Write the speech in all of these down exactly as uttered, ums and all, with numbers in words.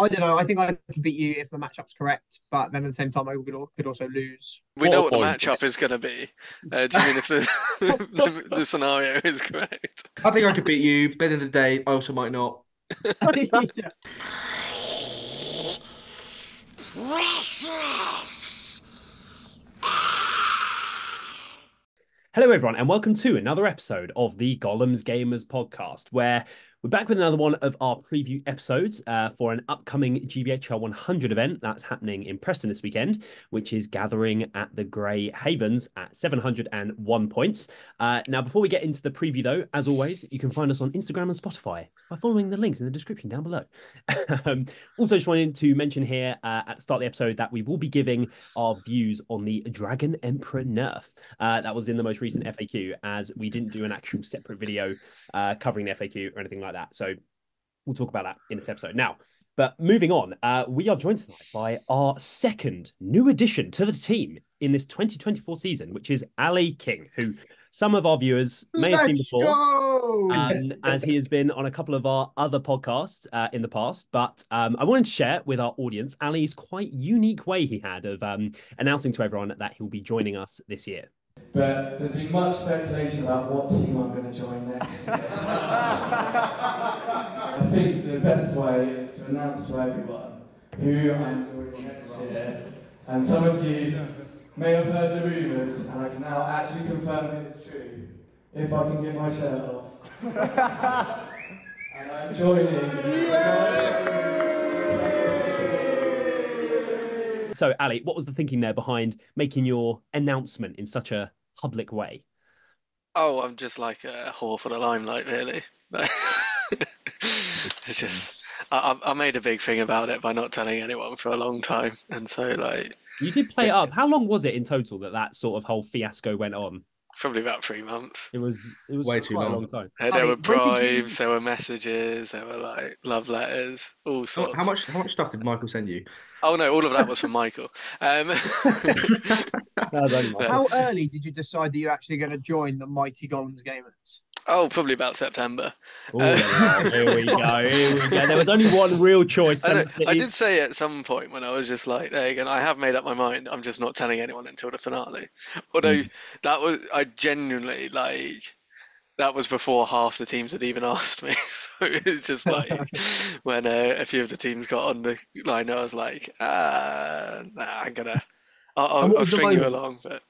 I don't know. I think I can beat you if the matchup's correct, but then at the same time, I could, could also lose. We know what points. The matchup is going to be. Uh, do you mean if the, the, the scenario is correct? I think I could beat you. But at the end of the day, I also might not. Hello, everyone, and welcome to another episode of the Gollum's Gamers podcast, where we're back with another one of our preview episodes uh, for an upcoming G B H L one hundred event that's happening in Preston this weekend, which is gathering at the Grey Havens at seven hundred and one points. Uh, now, before we get into the preview, though, as always, you can find us on Instagram and Spotify by following the links in the description down below. um, also, just wanted to mention here uh, at the start of the episode that we will be giving our views on the Dragon Emperor nerf. Uh, that was in the most recent F A Q, as we didn't do an actual separate video uh, covering the F A Q or anything like that. Like that. So we'll talk about that in this episode now. But moving on, uh, we are joined tonight by our second new addition to the team in this twenty twenty-four season, which is Ali King, who some of our viewers may Let's have seen before, um, as he has been on a couple of our other podcasts uh, in the past. But um, I wanted to share with our audience Ali's quite unique way he had of um, announcing to everyone that he'll be joining us this year. But there's been much speculation about what team I'm going to join next. I think the best way is to announce to everyone who I'm joining next year. And some of you may have heard the rumours, and I can now actually confirm it's true, if I can get my shirt off. And I'm joining. Yay! So, Ali, what was the thinking there behind making your announcement in such a public way? Oh, I'm just like a whore for the limelight, really. It's just I, I made a big thing about it by not telling anyone for a long time, and so like you did play it up. How long was it in total that that sort of whole fiasco went on? Probably about three months. It was it was way too long. A long time. Yeah, there I mean, were bribes, you... there were messages, there were like love letters, all sorts. How much how much stuff did Michael send you? Oh no, all of that was from Michael. Um... no, how early did you decide that you're actually going to join the mighty Gollum's Gamers? Oh, probably about September. Ooh, uh, here we go. Here we go. There was only one real choice. I, I did say at some point when I was just like, there you go, I have made up my mind. I'm just not telling anyone until the finale. Although mm. that was, I genuinely like, that was before half the teams had even asked me. So it's just like when uh, a few of the teams got on the line, I was like, uh, nah, I'm gonna, I'll, I'll string you along, but.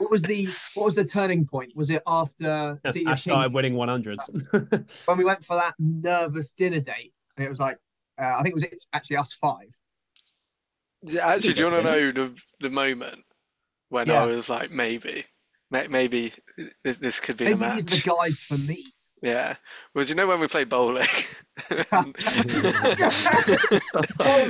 What was the what was the turning point? Was it after seeing Ash started winning one hundreds? When we went for that nervous dinner date, and it was like uh, I think it was actually us five. Yeah, actually, do you want to know the the moment when yeah. I was like, maybe, maybe this, this could be maybe the match. These are the guys for me. Yeah, was you know when we played bowling? bowling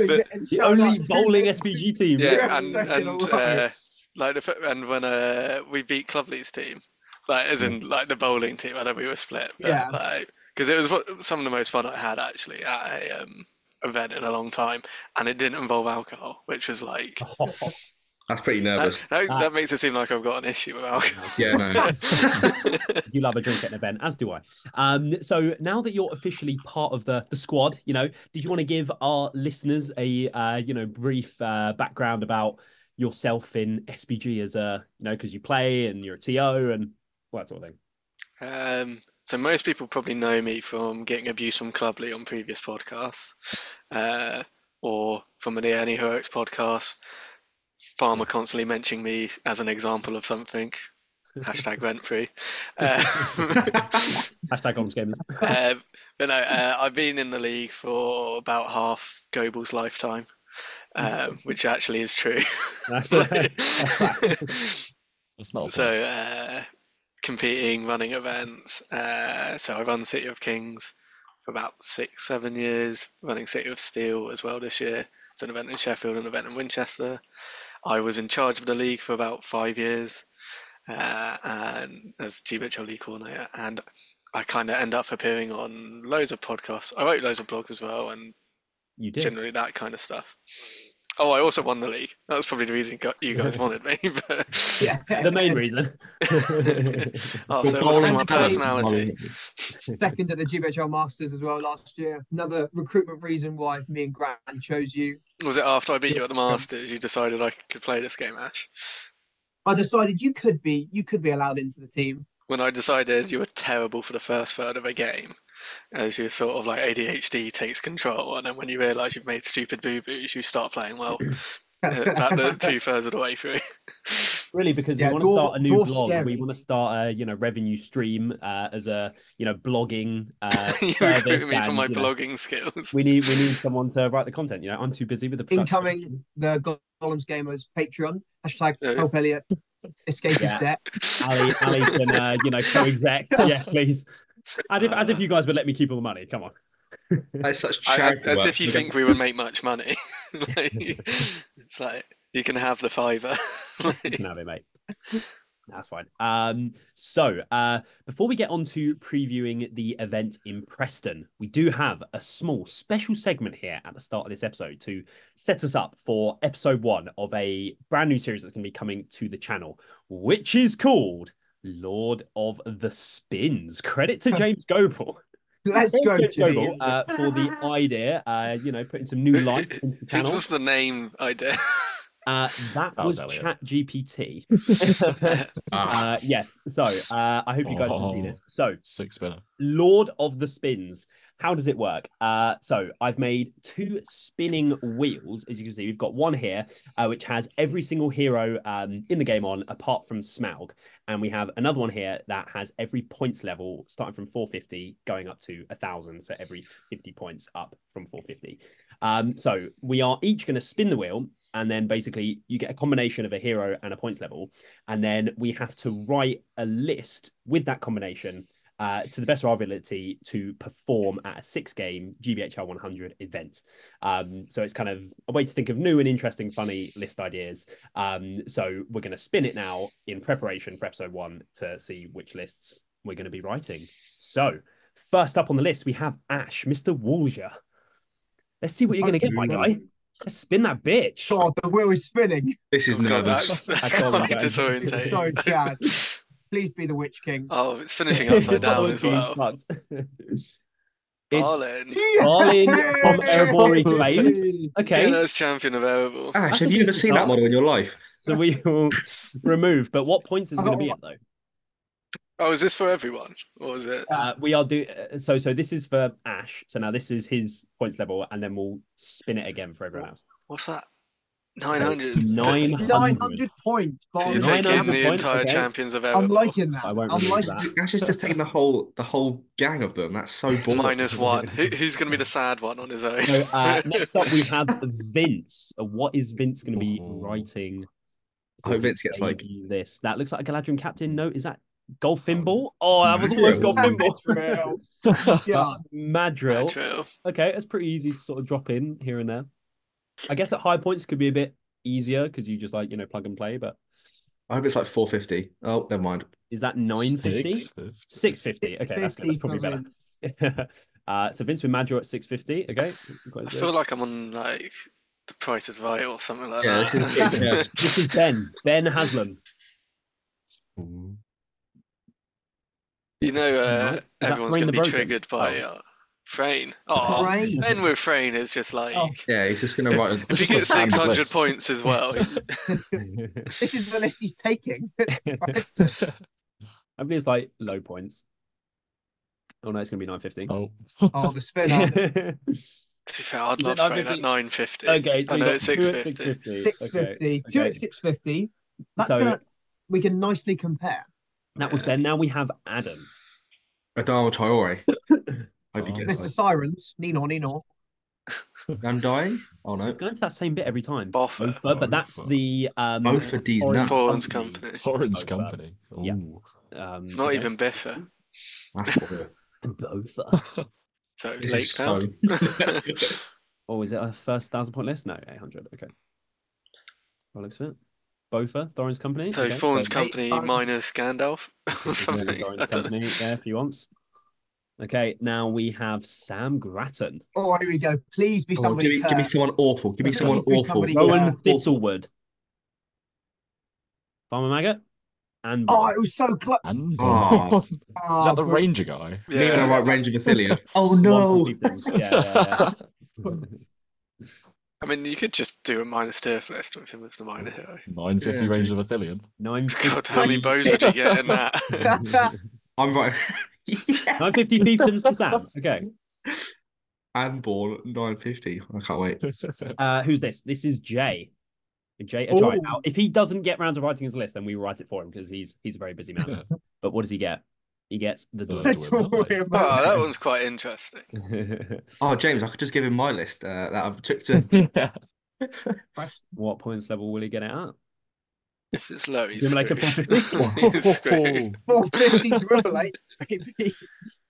the, the only bowling S B G team. Yeah, yeah and, and uh, like the, and when uh, we beat Clubley's team, like as in like the bowling team, I know we were split, but, yeah, like because it was what, some of the most fun I had actually at a um, event in a long time, and it didn't involve alcohol, which was like. That's pretty nervous. That, that, uh, that makes it seem like I've got an issue with alcohol. Yeah, no. You love a drink at an event, as do I. Um, so now that you're officially part of the, the squad, you know, did you want to give our listeners a uh, you know brief uh, background about yourself in S B G as a you know because you play and you're a T O and all that sort of thing? Um, so most people probably know me from getting abuse from Clubley on previous podcasts, uh, or from an Any Heroics podcast. Farmer constantly mentioning me as an example of something. Hashtag rent free. Um, Hashtag Gollum's Gamers. um, but no, uh, I've been in the league for about half Goble's lifetime, um, which actually is true. That's like, a, that's that's not so uh, competing, running events. Uh, so I run City of Kings for about six, seven years. Running City of Steel as well this year. It's an event in Sheffield, an event in Winchester. I was in charge of the league for about five years uh, and as G B H L league coordinator, and I kind of end up appearing on loads of podcasts. I wrote loads of blogs as well, and you did. Generally that kind of stuff. Oh, I also won the league. That was probably the reason you guys wanted me. But... yeah, the main reason. oh, so it was my personality. Second at the G B H L Masters as well last year. Another recruitment reason why me and Grant chose you. Was it after I beat you at the Masters you decided I could play this game, Ash? I decided you could be you could be allowed into the team. When I decided you were terrible for the first third of a game. As you sort of like A D H D takes control, and then when you realise you've made stupid boo-boos, you start playing well about the two thirds of the way through. Really, because yeah, we want to start a new blog. Scary. We want to start a you know revenue stream uh, as a you know blogging. Uh, you recruit me and, for my blogging know, skills. We need we need someone to write the content. You know, I'm too busy with the production. Incoming the Gollum's Gamers Patreon hashtag yeah. Help Elliot escape yeah. his debt. Ali, Ali can uh, you know co-exec. Yeah, please. As if, uh, as if you guys would let me keep all the money. Come on. That's such charity I, I, as work. If you think we would make much money. Like, it's like, you can have the fiver. Like... no, mate. That's fine. Um, so, uh, before we get on to previewing the event in Preston, we do have a small special segment here at the start of this episode to set us up for episode one of a brand new series that's going to be coming to the channel, which is called... Lord of the Spins. Credit to James Goble. Let's Thanks go, James Goble, uh, for the idea. Uh, you know, putting some new life into the channel. What was the name idea? Uh, that oh, was Chat G P T. uh, yes. So uh, I hope you guys oh, can see this. So six spinner. Lord of the Spins. How does it work? Uh, so I've made two spinning wheels. As you can see, we've got one here, uh, which has every single hero um, in the game on, apart from Smaug. And we have another one here that has every points level, starting from four fifty, going up to one thousand. So every fifty points up from four fifty. Um, so we are each going to spin the wheel. And then basically you get a combination of a hero and a points level. And then we have to write a list with that combination Uh, to the best of our ability to perform at a six-game G B H L one hundred event. Um, so it's kind of a way to think of new and interesting, funny list ideas. Um, so we're going to spin it now in preparation for episode one to see which lists we're going to be writing. So first up on the list, we have Ash, Mister Wolger. Let's see what you're going to get, my guy. Let's spin that bitch. God, the wheel is spinning. This is no, nervous. That's, that's like disorientating. So bad. Please be the Witch King. Oh, it's finishing upside down as well. It's Balin. Balin of Erebor Reclaimed. Okay. Yeah, that's champion of Erebor. Ash, have you ever seen that model in your life? So we will remove, but what points is it going to be at, though? Oh, is this for everyone? Or is it? Uh, we are do so, so this is for Ash. So now this is his points level, and then we'll spin it again for everyone else. What's that? nine hundred. So nine hundred. nine hundred points. So you're taking the points, entire okay. champions of Erebor. I'm liking that. I won't I'm liking that. Ash is just taking the whole the whole gang of them. That's so boring. Minus one. Who, who's going to be the sad one on his own? So, uh, next up, we have Vince. What is Vince going to be writing? I hope Vince gets like this. That looks like a Galadrim captain. No, is that Golfinball? Oh, that was almost Golfinball. Yeah. Madrill. Madrill. Okay, that's pretty easy to sort of drop in here and there. I guess at high points could be a bit easier because you just like, you know, plug and play, but I hope it's like four fifty. Oh, never mind. Is that nine fifty? six fifty. Okay, that's good. That's probably better. uh, so Vince with Major at six fifty. Okay. I feel like I'm on like The Price is Right or something like yeah, that. This is, yeah. This is Ben. Ben Haslam. You know, uh, everyone's going to be triggered by... Oh. Uh, Thrain. Oh, Thrain. Ben with Thrain is just like... Oh. Yeah, he's just going to write... If he gets six hundred list. Points as well. This is the list he's taking. I believe it's like low points. Oh, no, it's going to be nine fifty. Oh, oh the spin. To be fair, I'd love Thrain at nine fifty. Okay, so I know it's six fifty. six fifty. Two at six fifty. That's so, gonna... We can nicely compare. That was Ben. Now we have Adam. Adal Traore. Mister Like... Sirens, Nino, Nino. I'm dying. Oh no! It's going to that same bit every time. Bofa, Bofa, Bofa. But that's the um. Bofa D's nuts. Thorin's company. Thorin's company. Yeah. Um, it's not okay. even Biffa. That's Bofa. Bofa. So Lake Town. Oh, is it a first thousand point list? No, eight hundred. Okay. Well, looks fit. Bofa, Thorin's company. So okay. Thorin's so company eight, minus Gandalf or something. Thorin's company there if he wants. Okay, now we have Sam Grattan. Oh, here we go. Please be oh, somebody. Give me, give me someone awful. Give me Please someone awful. Rowan Thistlewood. Farmer Maggot. And oh, it was so close. And... Oh. Is that the Ranger guy? Yeah. Me and I write Ranger Vathilia. Oh, no. Yeah, yeah, yeah. I mean, you could just do a minus turf list with him as the minor hero. nine fifty yeah. Ranger Vathilia. God, how many bows would you get in that? I'm right. Yeah. nine fifty fiefdoms for Sam. Okay. And born nine fifty. I can't wait. Uh, who's this? This is Jay. Jay Acharya. Now, if he doesn't get round to writing his list, then we write it for him because he's he's a very busy man. But what does he get? He gets the door. Oh, that one's quite interesting. Oh, James, I could just give him my list uh, that I've took to. What points level will he get it at? If it's low, he's like a four fifty dribble eight, maybe.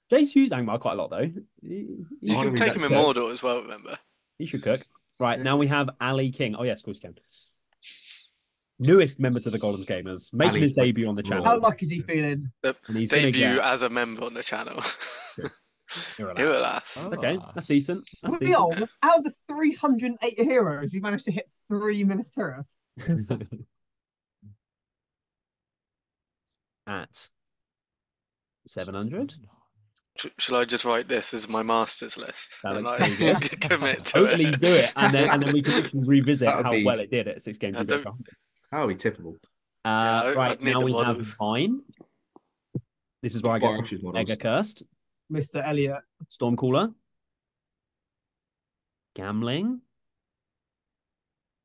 Jay's used Angmar quite a lot, though. He, you he can take him in cook. Mordor as well, remember? He should cook. Right, yeah. Now we have Ali King. Oh, yes, of course you can. Newest member to the Gollum's Gamers. Making his debut on the channel. How lucky is he feeling? The debut get... as a member on the channel. Legolas. Oh, okay, that's decent. That's decent. Old, out of the three hundred eight heroes, we managed to hit three Minas Tirith. At seven hundred. Shall I just write this as my master's list? That and I good. Commit to totally it. Do it, and then and then we can revisit how be... well it did at six games. How are we tippable? Uh, yeah, right now we models. Have Fine. This is where I get some mega cursed. Mister Elliot Stormcaller. Gambling.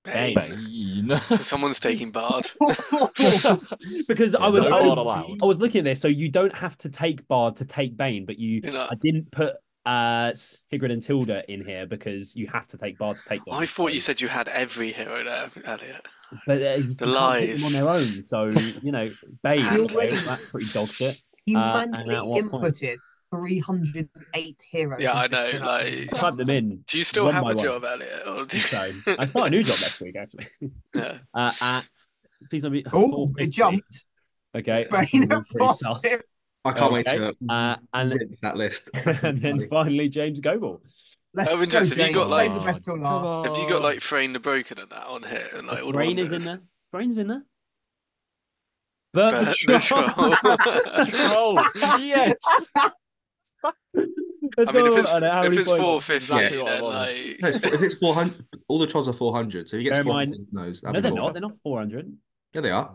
Bane. Bane. Someone's taking Bard. Because yeah, I was I was, I was looking at this, so you don't have to take Bard to take Bane, but you, you know, I didn't put uh, Sigrid and Tilda in here because you have to take Bard to take Bard. I thought you said you had every hero there, Elliot. But uh, the lies on their own, so you know Bane. Already, that's pretty dog shit. You uh, manually inputted three hundred eight heroes. Yeah, I know. Like, type them in. Do you still have a job, Elliot? Or do you... So I start a new job next week, actually. Yeah. Uh, at please don't be. Oh, it jumped. Okay. I can't okay. wait to uh, and then... that list. And then finally, James Goble. Oh, interesting. Have you got like? Oh. Have you got like Thrain the Broken and that on here? And like all Thrain is in there. Thrain's in there. Bert the Troll. Yes. Let's I mean, if it's, if it's four fifty, exactly yeah, like... no, if it's four hundred, all the trolls are four hundred, so if he gets four hundred, no, they're more. Not. They're not four hundred. Yeah, they are.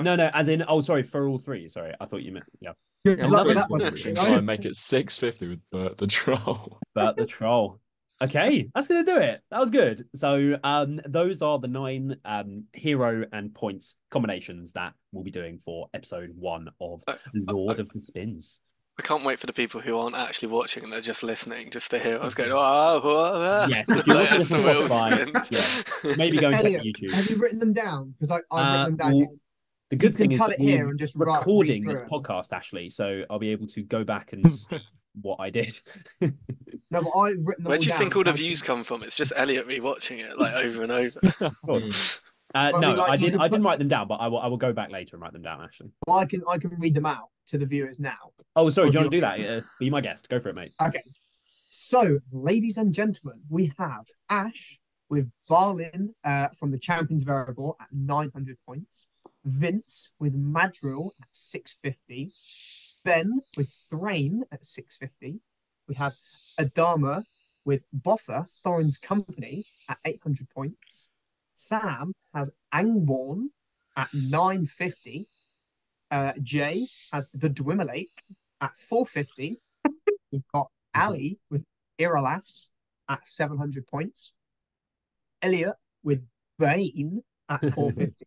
No, no, as in, oh, sorry, for all three. Sorry, I thought you meant, yeah. yeah I love that one. Try and make it six fifty with Bert the Troll. Bert the Troll. Okay, that's going to do it. That was good. So um, those are the nine um, hero and points combinations that we'll be doing for episode one of uh, Lord uh, of the Spins. I can't wait for the people who aren't actually watching and they're just listening, just to hear us going, oh, oh, oh. Yes, if you're watching this on Spotify, yeah. Maybe go and check YouTube. Have you written them down? Because I've uh, written them down. Well, the good thing is that we're and just recording this it. podcast, Ashley, so I'll be able to go back and see what I did. No, but I've written them Where do you down, think all the views come from? It's just Elliot re-watching it like over and over. Of course. Uh, well, no, I, mean, like, I didn't. Put... I didn't write them down, but I will. I will go back later and write them down. Actually, well, I can. I can read them out to the viewers now. Oh, sorry, do you want to do that? Yeah, be my guest. Go for it, mate. Okay. So, ladies and gentlemen, we have Ash with Balin uh, from the Champions of Erebor at nine hundred points. Vince with Madril at six fifty. Ben with Thrain at six fifty. We have Adama with Bofa, Thorin's company, at eight hundred points. Sam has Angborn at nine fifty. Uh, Jay has the Dwimmerlake at four fifty. We've got Ali with Iralas at seven hundred points. Elliot with Bane at four fifty.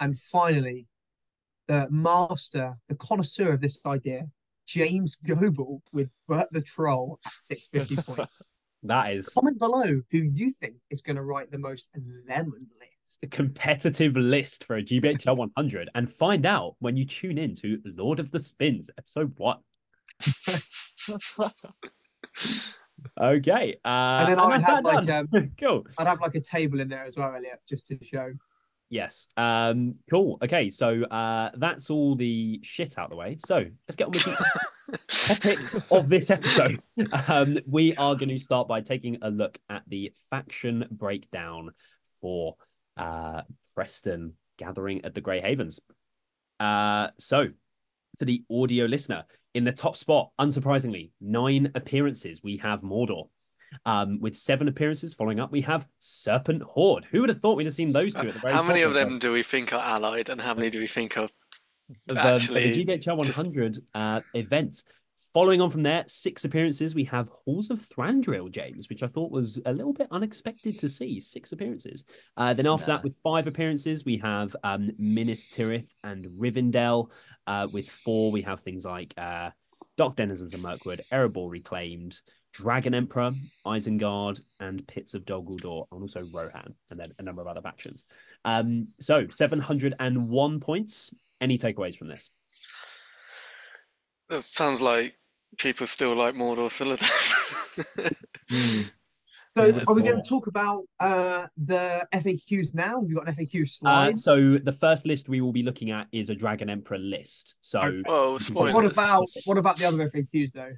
And finally, the master, the connoisseur of this idea, James Goble with Bert the Troll at six fifty points. That is. Comment below who you think is going to write the most lemon list. The competitive list for a G B H L one hundred, and find out when you tune in to Lord of the Spins, episode one. Okay. Uh, and then I'd have, like, um, cool. I'd have like a table in there as well, Elliot, just to show Yes. Um, cool. Okay, so uh, that's all the shit out of the way. So let's get on with the topic of this episode. Um, we are going to start by taking a look at the faction breakdown for uh, Preston Gathering at the Grey Havens. Uh, so for the audio listener, in the top spot, unsurprisingly, nine appearances, we have Mordor. Um, with seven appearances following up, we have Serpent Horde. Who would have thought we'd have seen those two at the very top? How many of them do we think are allied, and how many do we think are actually... The G B H L one hundred uh, events. Following on from there, six appearances, we have Halls of Thranduil, James, which I thought was a little bit unexpected to see. Six appearances. Uh, then after no. that, with five appearances, we have um, Minas Tirith and Rivendell. Uh, with four, we have things like uh, Dark Denizens of Mirkwood, Erebor Reclaimed, Dragon Emperor, Isengard, and Pits of Dol Guldur, and also Rohan, and then a number of other factions. Um, so, seven hundred one points. Any takeaways from this? That sounds like people still like Mordor, so mm. So, yeah, are we going to talk about uh, the F A Qs now? Have you got an F A Q slide? Uh, so, the first list we will be looking at is a Dragon Emperor list. So, okay. Whoa, spoilers. What about what about the other F A Qs, though?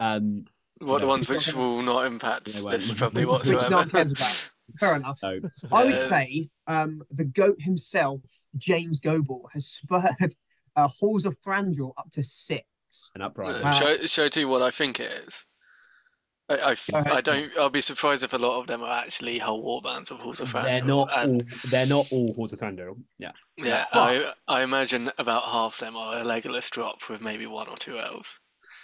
Um... What no, the ones which will not impact this probably whatsoever. Which no one cares about. Fair enough. No. I would um, say um, the GOAT himself, James Goble, has spurred uh, Halls of Thranduil up to six. An uprising. Wow. Show, show to you what I think it is. I, I, I don't. I'll be surprised if a lot of them are actually whole warbands of Halls of Thranduil. They're not. And, all, they're not all Halls of Thranduil. Yeah. Yeah. I, I imagine about half them are a Legolas drop with maybe one or two elves.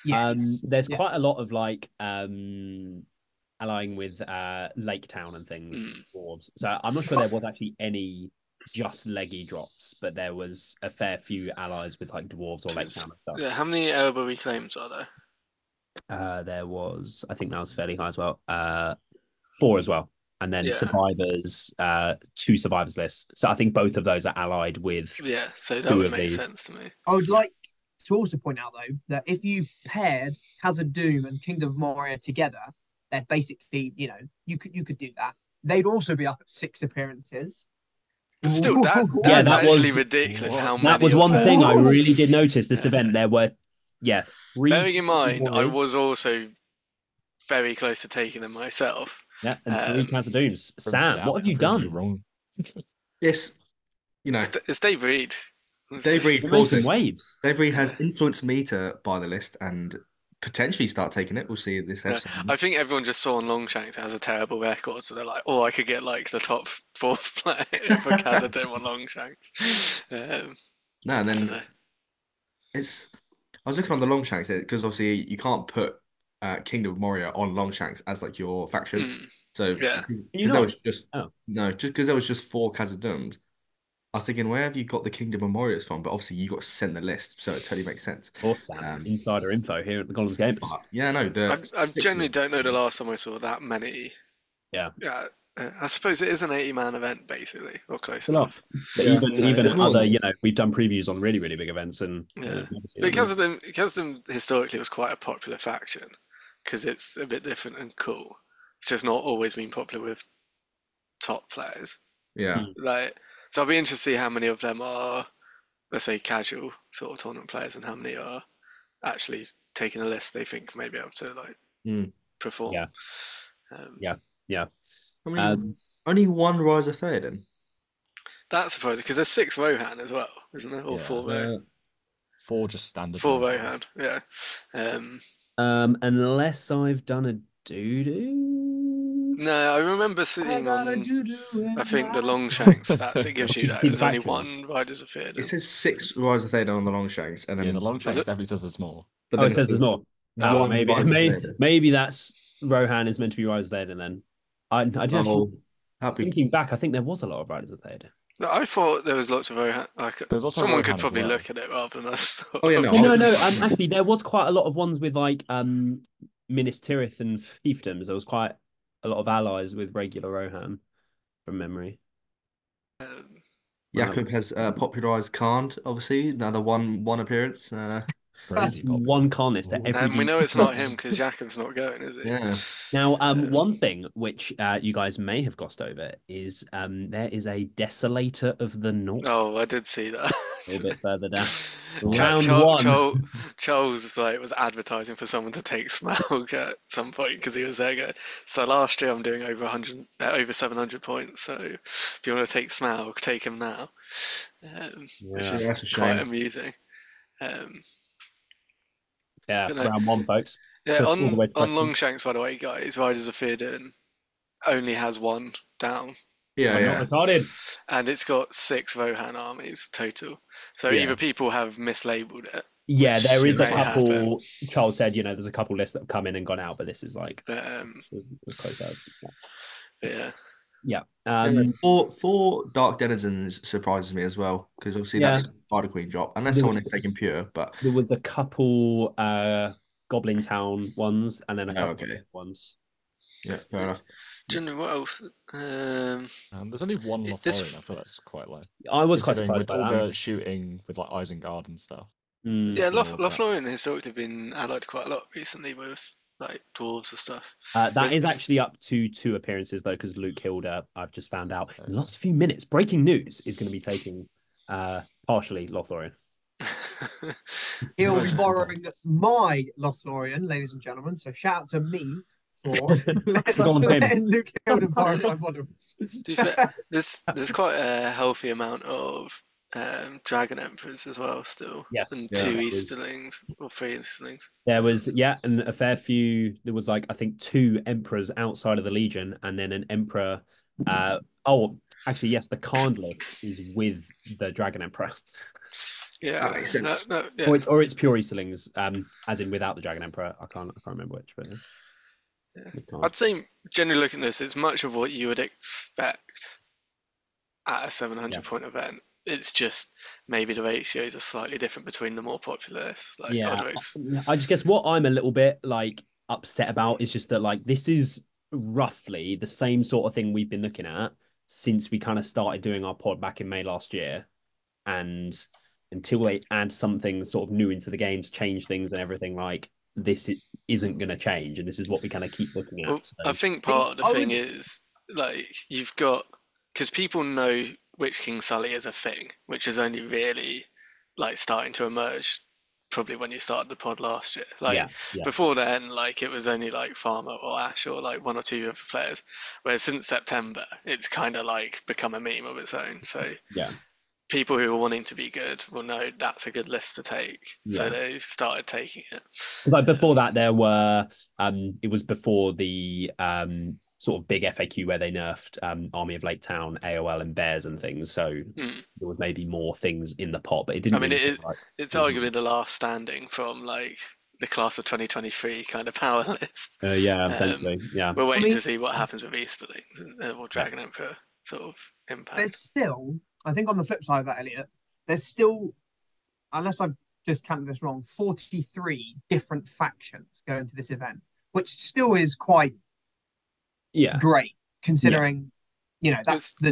Yes. Um, there's yes. quite a lot of like um, allying with uh, Lake Town and things, mm. dwarves. So I'm not sure there was actually any just leggy drops, but there was a fair few allies with like dwarves or Lake Town and stuff. Yeah, how many Erebor Reclaims are there? Uh, there was, I think that was fairly high as well. Uh, four as well, and then yeah. survivors, uh, two survivors lists. So I think both of those are allied with. Yeah, so that would make these. sense to me. I would like. To also point out, though, that if you paired Khazad-dûm and Kingdom of Moria together, they're basically, you know, you could you could do that. They'd also be up at six appearances. But still, that, that's yeah, that actually was, ridiculous. How that many was one thing there. I really did notice this yeah. event. There were, yeah, three. Bearing in mind, wars. I was also very close to taking them myself. Yeah, and um, three Khazad-dûms. Sam, what have you done? Wrong. yes, you know, it's, it's Dave Reed. Dave Reed, waves. Dave Reed has influenced me to buy the list and potentially start taking it. We'll see this episode. Yeah, I think everyone just saw on Longshanks has a terrible record, so they're like, oh, I could get like the top fourth player if I can do on Longshanks. Um, no, and then it's. I was looking on the Longshanks because obviously you can't put uh, Kingdom of Moria on Longshanks as like your faction. Mm. So yeah, because there was just oh. no, just because there was just four Khazad-dûms. I was thinking, where have you got the Kingdom of Moria from? But obviously, you got sent the list, so it totally makes sense. Awesome. Um, Insider info here at the Gollum's Gamers. Yeah, no. The I, I generally don't know the last time I saw that many. Yeah. Yeah. Uh, I suppose it is an eighty-man event, basically, or close enough. But yeah. even so, even other, awesome. You know, we've done previews on really, really big events, and yeah. because uh, Khazad-dûm historically was quite a popular faction because it's a bit different and cool. It's just not always been popular with top players. Yeah. Like. So I'll be interested to see how many of them are, let's say, casual sort of tournament players, and how many are actually taking a list they think may be able to like mm. perform. Yeah, um, yeah, yeah. I mean, um, only one Rise of Theoden. That's surprising because there's six Rohan as well, isn't there? Or yeah, four Rohan. Uh, four just standard. Four Rohan. Yeah. Um, um, unless I've done a doo doo. No, I remember sitting I on, I think, the Longshanks stats. It gives you that. There's only one Riders of Theoden. It says six Riders of Theoden on the Longshanks. And then yeah, the Longshanks definitely says there's more. But oh, it says there's more. Oh, maybe. Maybe, maybe that's Rohan is meant to be Riders of Theoden then. I, I didn't oh, happy. Thinking back, I think there was a lot of Riders of Theoden. I thought there was lots of Rohan. Like, someone Rohan could probably well. look at it rather than us. Oh, yeah, no, no, no um, actually, there was quite a lot of ones with like um, Minas Tirith and fiefdoms. There was quite. A lot of allies with regular Rohan, from memory. Um, Jakob has uh, popularised Khand, obviously. Another one one appearance. Uh, Crazy, one colonist at every. And um, we know it's not him because Jakob's not going, is it? Yeah. Now, um, yeah. one thing which uh, you guys may have glossed over is um, there is a Desolator of the North. Oh, I did see that. A little bit further down. Round Ch- Ch- one. Ch- Ch- Charles like was advertising for someone to take Smaug at some point because he was there going, so last year I'm doing over one hundred, uh, over seven hundred points. So if you want to take Smaug, take him now. Um, yeah, which is that's a shame. Quite amusing. Um, yeah, you know, round one, folks. Yeah, on, on Longshanks, by the way, guys, Riders of Theoden only has one down. Yeah, yeah. Retarded. And it's got six Rohan armies total. So yeah. either people have mislabeled it. Yeah, there is a couple. Happen. Charles said, you know, there's a couple lists that have come in and gone out, but this is like. But, um, it's, it's close out. Yeah. Yeah. Um, and then four, four Dark Denizens surprises me as well, because obviously yeah. that's a Spider Queen drop, unless someone is taking pure. But there was a couple uh, Goblin Town ones and then a couple oh, okay. ones. Yeah, fair enough. Do you know what else? Um, um, there's only one Lothlorien. This... I feel that's quite low. I was quite surprised with by all that. The shooting with like Isengard and stuff. Mm. Yeah, Loth- Lothlorien has sort of been allied quite a lot recently with like dwarves and stuff. Uh, that but... is actually up to two appearances though, because Luke Hilda, I've just found out in the last few minutes, breaking news, is going to be taking uh, partially Lothlorien. He'll be borrowing my Lothlorien, ladies and gentlemen. So shout out to me. There's there's quite a healthy amount of um, Dragon Emperors as well still. Yes, and yeah, two Easterlings is. or three Easterlings. There was yeah, and a fair few. There was like I think two Emperors outside of the Legion, and then an Emperor. Uh, oh, actually, yes, the Khand list is with the Dragon Emperor. Yeah, that makes sense. No, no, yeah. Or, it's, or it's pure Easterlings, um, as in without the Dragon Emperor. I can't I can't remember which, but. Yeah. I'd say, generally looking at this, it's much of what you would expect at a seven hundred point yeah. event. It's just maybe the ratios are slightly different between the more popular lists. Like, yeah, I, I just guess what I'm a little bit like upset about is just that like this is roughly the same sort of thing we've been looking at since we kind of started doing our pod back in May last year, and until they add something sort of new into the game to change things and everything like. This isn't going to change, and this is what we kind of keep looking at. Well, so. I think part of the I thing would... is like you've got because people know Witch King Sully is a thing, which is only really like starting to emerge probably when you started the pod last year. Like yeah, yeah. before then, like it was only like Farmer or Ash or like one or two other players. Whereas since September, it's kind of like become a meme of its own. So yeah. people who are wanting to be good will know that's a good list to take, yeah. so they started taking it. Like before that, there were um, it was before the um, sort of big F A Q where they nerfed um, Army of Lake Town, A O L, and Bears and things. So mm. there was maybe more things in the pot, but it didn't. I mean, really it, like, it's mm-hmm. arguably the last standing from like the class of twenty twenty-three kind of power list. Uh, yeah, potentially. Um, yeah, we're waiting I mean, to see what happens with Easterlings uh, or Dragon Emperor sort of impact. There's still. I think on the flip side of that, Elliot, there's still, unless I've just counted this wrong, forty-three different factions going to this event, which still is quite yeah. great, considering, yeah. you know, that's it's, the,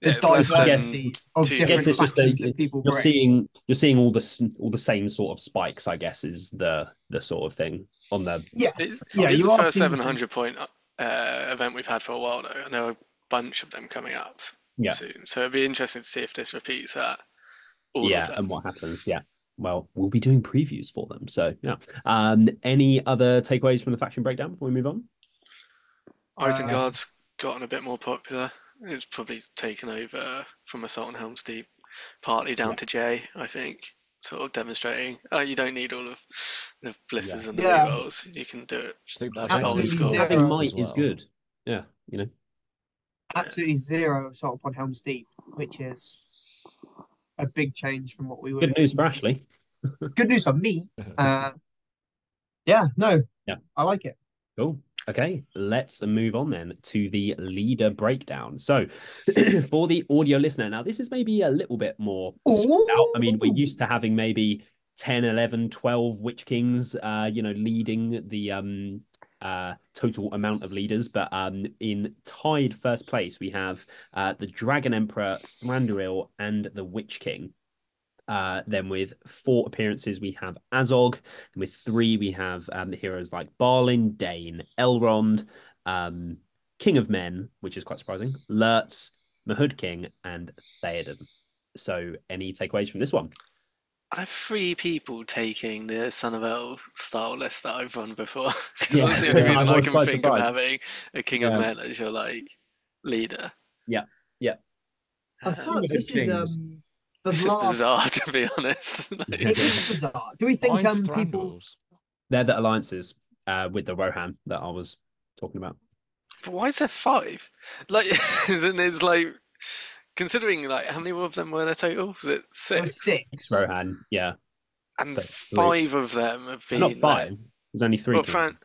the yeah, diversity of two, different factions just a, that people you're bring. Seeing, you're seeing all the, all the same sort of spikes, I guess, is the, the sort of thing on the... Yes. It's, yeah, it's the first seven hundred point uh, event we've had for a while, though. I know a bunch of them coming up. Yeah. Soon. So it'd be interesting to see if this repeats that. All yeah, and what happens. Yeah. Well, we'll be doing previews for them. So yeah. Um, any other takeaways from the faction breakdown before we move on? Isengard's uh, gotten a bit more popular. It's probably taken over from Assault on Helm's Deep, partly down yeah. to Jay, I think. Sort of demonstrating, oh, you don't need all of the blisters yeah. and the yeah. rerolls. You can do it. I think that's absolutely having might well. Is good. Yeah, you know. Absolutely zero assault upon Helm's Deep, which is a big change from what we were. Good news for Ashley. Good news for me. Uh, yeah, no, yeah, I like it. Cool. Okay, let's move on then to the leader breakdown. So, for the audio listener, now this is maybe a little bit more. Out. I mean, we're used to having maybe ten, eleven, twelve Witch Kings, uh, you know, leading the. Um, Uh, total amount of leaders, but um, in tied first place we have uh, the Dragon Emperor Thranduil and the Witch King. Uh, then with four appearances, we have Azog. And with three, we have um, heroes like Balin, Dane, Elrond, um, King of Men, which is quite surprising, Lurtz, Mehud King, and Theoden. So any takeaways from this one? I have three people taking the Son of El style list that I've run before. Because yeah, that's the only yeah, reason I, I can think surprised. of having a King yeah. of Men as your like leader. Yeah, yeah. Um, I can't, this is, um, the this last... is bizarre, to be honest. Like, it is bizarre. Do we think um, people... They're the alliances uh, with the Rohan that I was talking about. But why is there five? Like, then it's like... Considering, like, how many of them were there total? Was it six? Six. Six Rohan, yeah. And so, five three. of them have been... Not five. There. There's only three. Well, Fran...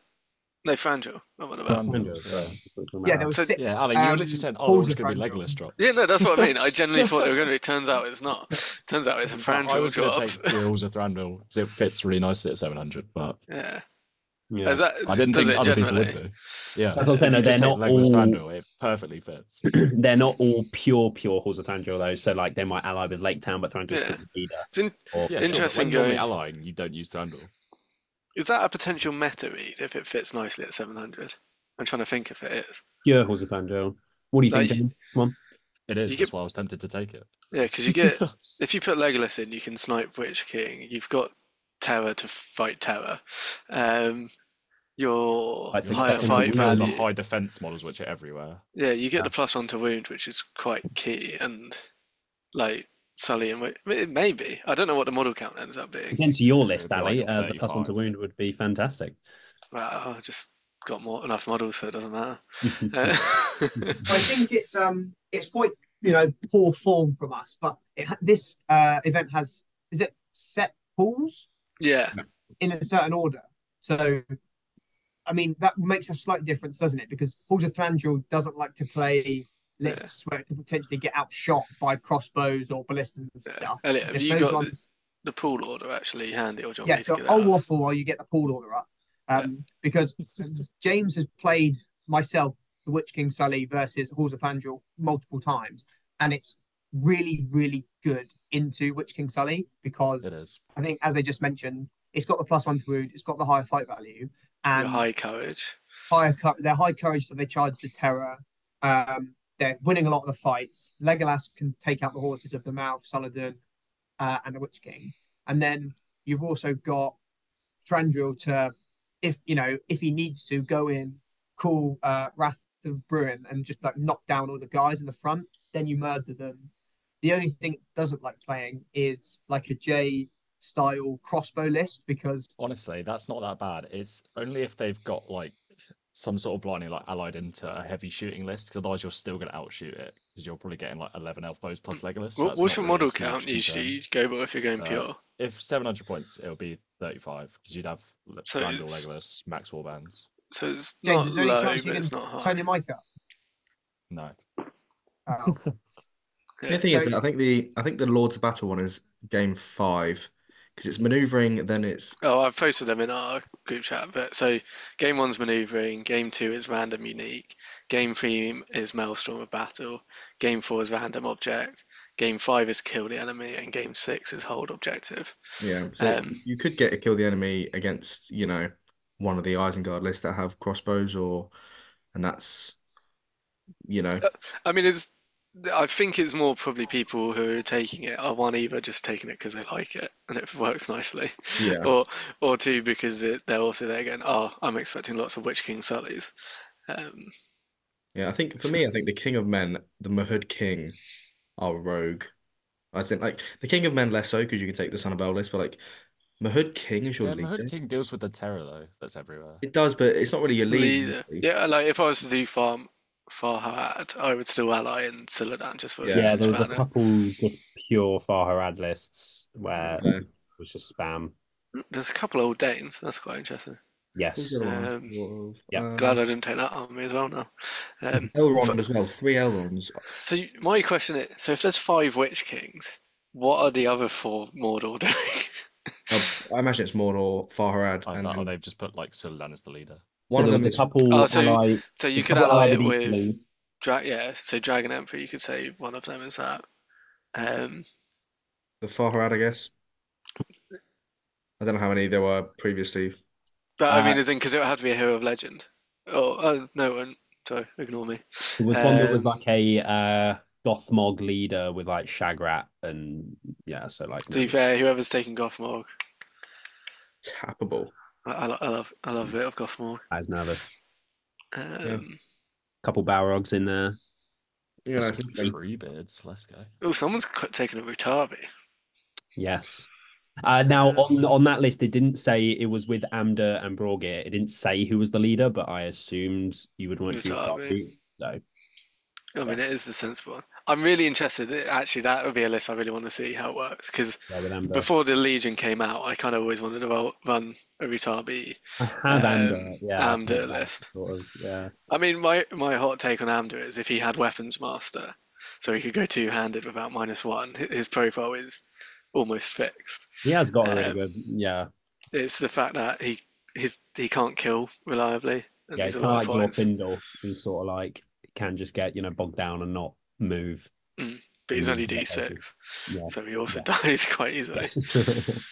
No, Thranduil. Not one of us. Thranduil, yeah, there was so, six. Yeah, Ali, you um, literally said, oh, it's going to be Legolas drops. Yeah, no, that's what I mean. I generally thought they were going to be... Turns out it's not. Turns out it's a Thranduil I was drop. I was going to take Wills of Thranduil. It fits really nicely at seven hundred, but... Yeah. Yeah. That, I didn't think other generally? people would do. Yeah, that's what I'm saying. No, they're not all. Thranduil, it perfectly fits. They're not all pure, pure Halls of Thranduil though. So like they might ally with Lake Town, but Thranduil's yeah. still the leader. It's in, or, yeah, interesting. Sure. When you're allying, you don't use Thranduil. Is that a potential meta read if it fits nicely at seven hundred? I'm trying to think if it is. Yeah, Halls of Thranduil. What do you like, think, James? Come on. It is. Get, that's why I was tempted to take it. Yeah, because you get if you put Legolas in, you can snipe Witch King. You've got Terror to fight terror. Um, your higher fight value, the high defense models, which are everywhere. Yeah, you get yeah. the plus one to wound, which is quite key. And like Sully and maybe I don't know what the model count ends up being. Against your list, Ali, like uh, the plus one to wound would be fantastic. Wow, I just got more enough models, so it doesn't matter. uh, I think it's um, it's quite you know poor form from us, but it, this uh event has is it set pools. Yeah, in a certain order. So, I mean, that makes a slight difference, doesn't it? Because Halls of Thranduil doesn't like to play lists yeah. where it can potentially get outshot by crossbows or ballistas and yeah. stuff. Elliot, have if you got ones... the pool order actually handy? Or do you want yeah, me so to get I'll waffle while you get the pool order up. Um, yeah. Because James has played myself, the Witch King Sully versus Halls of Thranduil multiple times, and it's really, really good into Witch King Sully because it is. I think, as I just mentioned, it's got the plus one to wound, it's got the higher fight value and the high courage. Higher, they're high courage, so they charge the terror. Um, they're winning a lot of the fights. Legolas can take out the horses of the mouth, Saladin, uh, and the Witch King. And then you've also got Thranduil to, if you know, if he needs to, go in, call uh, Wrath of Bruin and just like knock down all the guys in the front. Then you murder them. The only thing it doesn't like playing is like a J-style crossbow list because... Honestly, that's not that bad. It's only if they've got like some sort of blinding like allied into a heavy shooting list because otherwise you're still going to outshoot it because you're probably getting like eleven elf bows plus Legolas. So what's your really model count usually go by if you're going uh, pure? If seven hundred points, it'll be thirty-five because you'd have so Randall, Legolas, max warbands. So it's not James, low, but you it's not high. Turn your mic up? No. Oh. Yeah. The thing is, I think the I think the Lord to Battle one is game five because it's manoeuvring. Then it's oh, I've posted them in our group chat. But so game one's manoeuvring. Game two is random unique. Game three is Maelstrom of Battle. Game four is random object. Game five is kill the enemy, and game six is hold objective. Yeah, so um, you could get a kill the enemy against you know one of the Isengard lists that have crossbows, or and that's you know. I mean, it's. I think it's more probably people who are taking it are one either just taking it because they like it and it works nicely, yeah. or or two because it, they're also there going, oh, I'm expecting lots of Witch King Sullys. Um, yeah, I think for me, I think the King of Men, the Mehud King, are rogue. I think like the King of Men less so because you can take the Son of El list, but like Mehud King is your yeah, leader. Mehud King deals with the terror though. That's everywhere. It does, but it's not really your leader. Yeah, like if I was to do farm. Farhad, I would still ally in Celadan just for yeah. yeah there was a couple just pure Farhad lists where yeah. it was just spam. There's a couple old Danes. That's quite interesting. Yes. Um, yeah. Glad I didn't take that army as well. Now. Um, Elrond for, as well. Three Elronds. So my question is: so if there's five Witch Kings, what are the other four Mordor doing? I, I imagine it's Mordor, Farhad, I and thought, oh, they've just put like Celadan as the leader. One so of them is a couple. Oh, so, ally, so you could ally it with, dra yeah. So Dragon Emperor, you could say one of them is that. Um, the Farhad, I guess. I don't know how many there were previously. That, uh, I mean, as in, because it had to be a hero of legend. Oh, uh, no, it wouldn't. Sorry, ignore me. It was uh, one that was like a uh, Gothmog leader with like Shagrat and, yeah, so like... To be fair, whoever's taking Gothmog. Tappable. I, I, I love I love a bit of Gothmog. As nervous. Um, yeah. Couple Balrogs in there. Yeah, some tree beards. Let's go. Oh, someone's taken a Rutabi. Yes. Uh, now, on on that list, it didn't say it was with Amda and Brogir. It didn't say who was the leader, but I assumed you would want Rutabi. to. No. I mean, it is the sensible one. I'm really interested. Actually, that would be a list I really want to see how it works, because yeah, before the Legion came out, I kind of always wanted to run a Rutabi I have um, Amda, yeah, Amda I list. Sort of, yeah. I mean, my, my hot take on Amda is if he had Weapons Master, so he could go two-handed without minus one, his profile is almost fixed. He has got a really um, good, yeah. It's the fact that he his he can't kill reliably. And yeah, it's not like your Pindle, and sort of like can just get, you know, bogged down and not move. Mm, but he's only D six, yeah. So he also yeah. dies quite easily. Yes.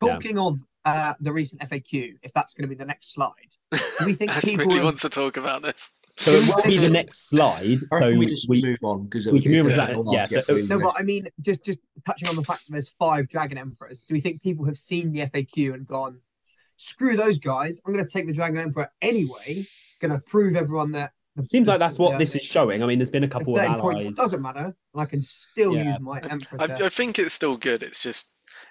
Talking yeah. of uh, the recent F A Q, if that's going to be the next slide, do we think people really have... wants to talk about this? So it won't be the next slide. So we just we, move on because we can move on. That, yeah. So, so, no, but I mean, just just touching on the fact that there's five Dragon Emperors. Do we think people have seen the F A Q and gone, "Screw those guys! I'm going to take the Dragon Emperor anyway. Going to prove everyone that." The, Seems like that's what yeah, this is showing. I mean, there's been a couple of allies. Points, it doesn't matter. I can still yeah. use my Emperor. I, I think it's still good. It's just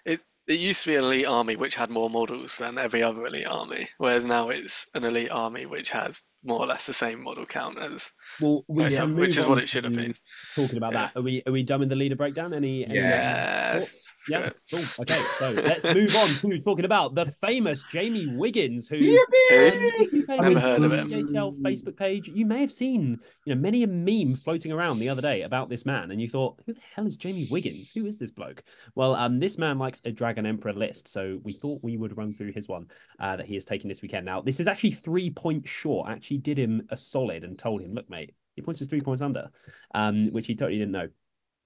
it. It used to be an elite army which had more models than every other elite army, whereas now it's an elite army which has more or less the same model count as, well, we yeah, have, which is what it should have been. Talking about yeah. that, are we are we done with the leader breakdown? Any? any yeah. yeah. Cool. Okay, so let's move on to talking about the famous Jamie Wiggins, who Yippee! I've never heard of him. G B H L Facebook page. You may have seen, you know, many a meme floating around the other day about this man, and you thought, who the hell is Jamie Wiggins? Who is this bloke? Well, um, this man likes a dragon emperor list, so we thought we would run through his one uh, that he is taking this weekend. Now, this is actually three points short. Actually, did him a solid and told him, look, mate, your points is three points under, um, which he totally didn't know.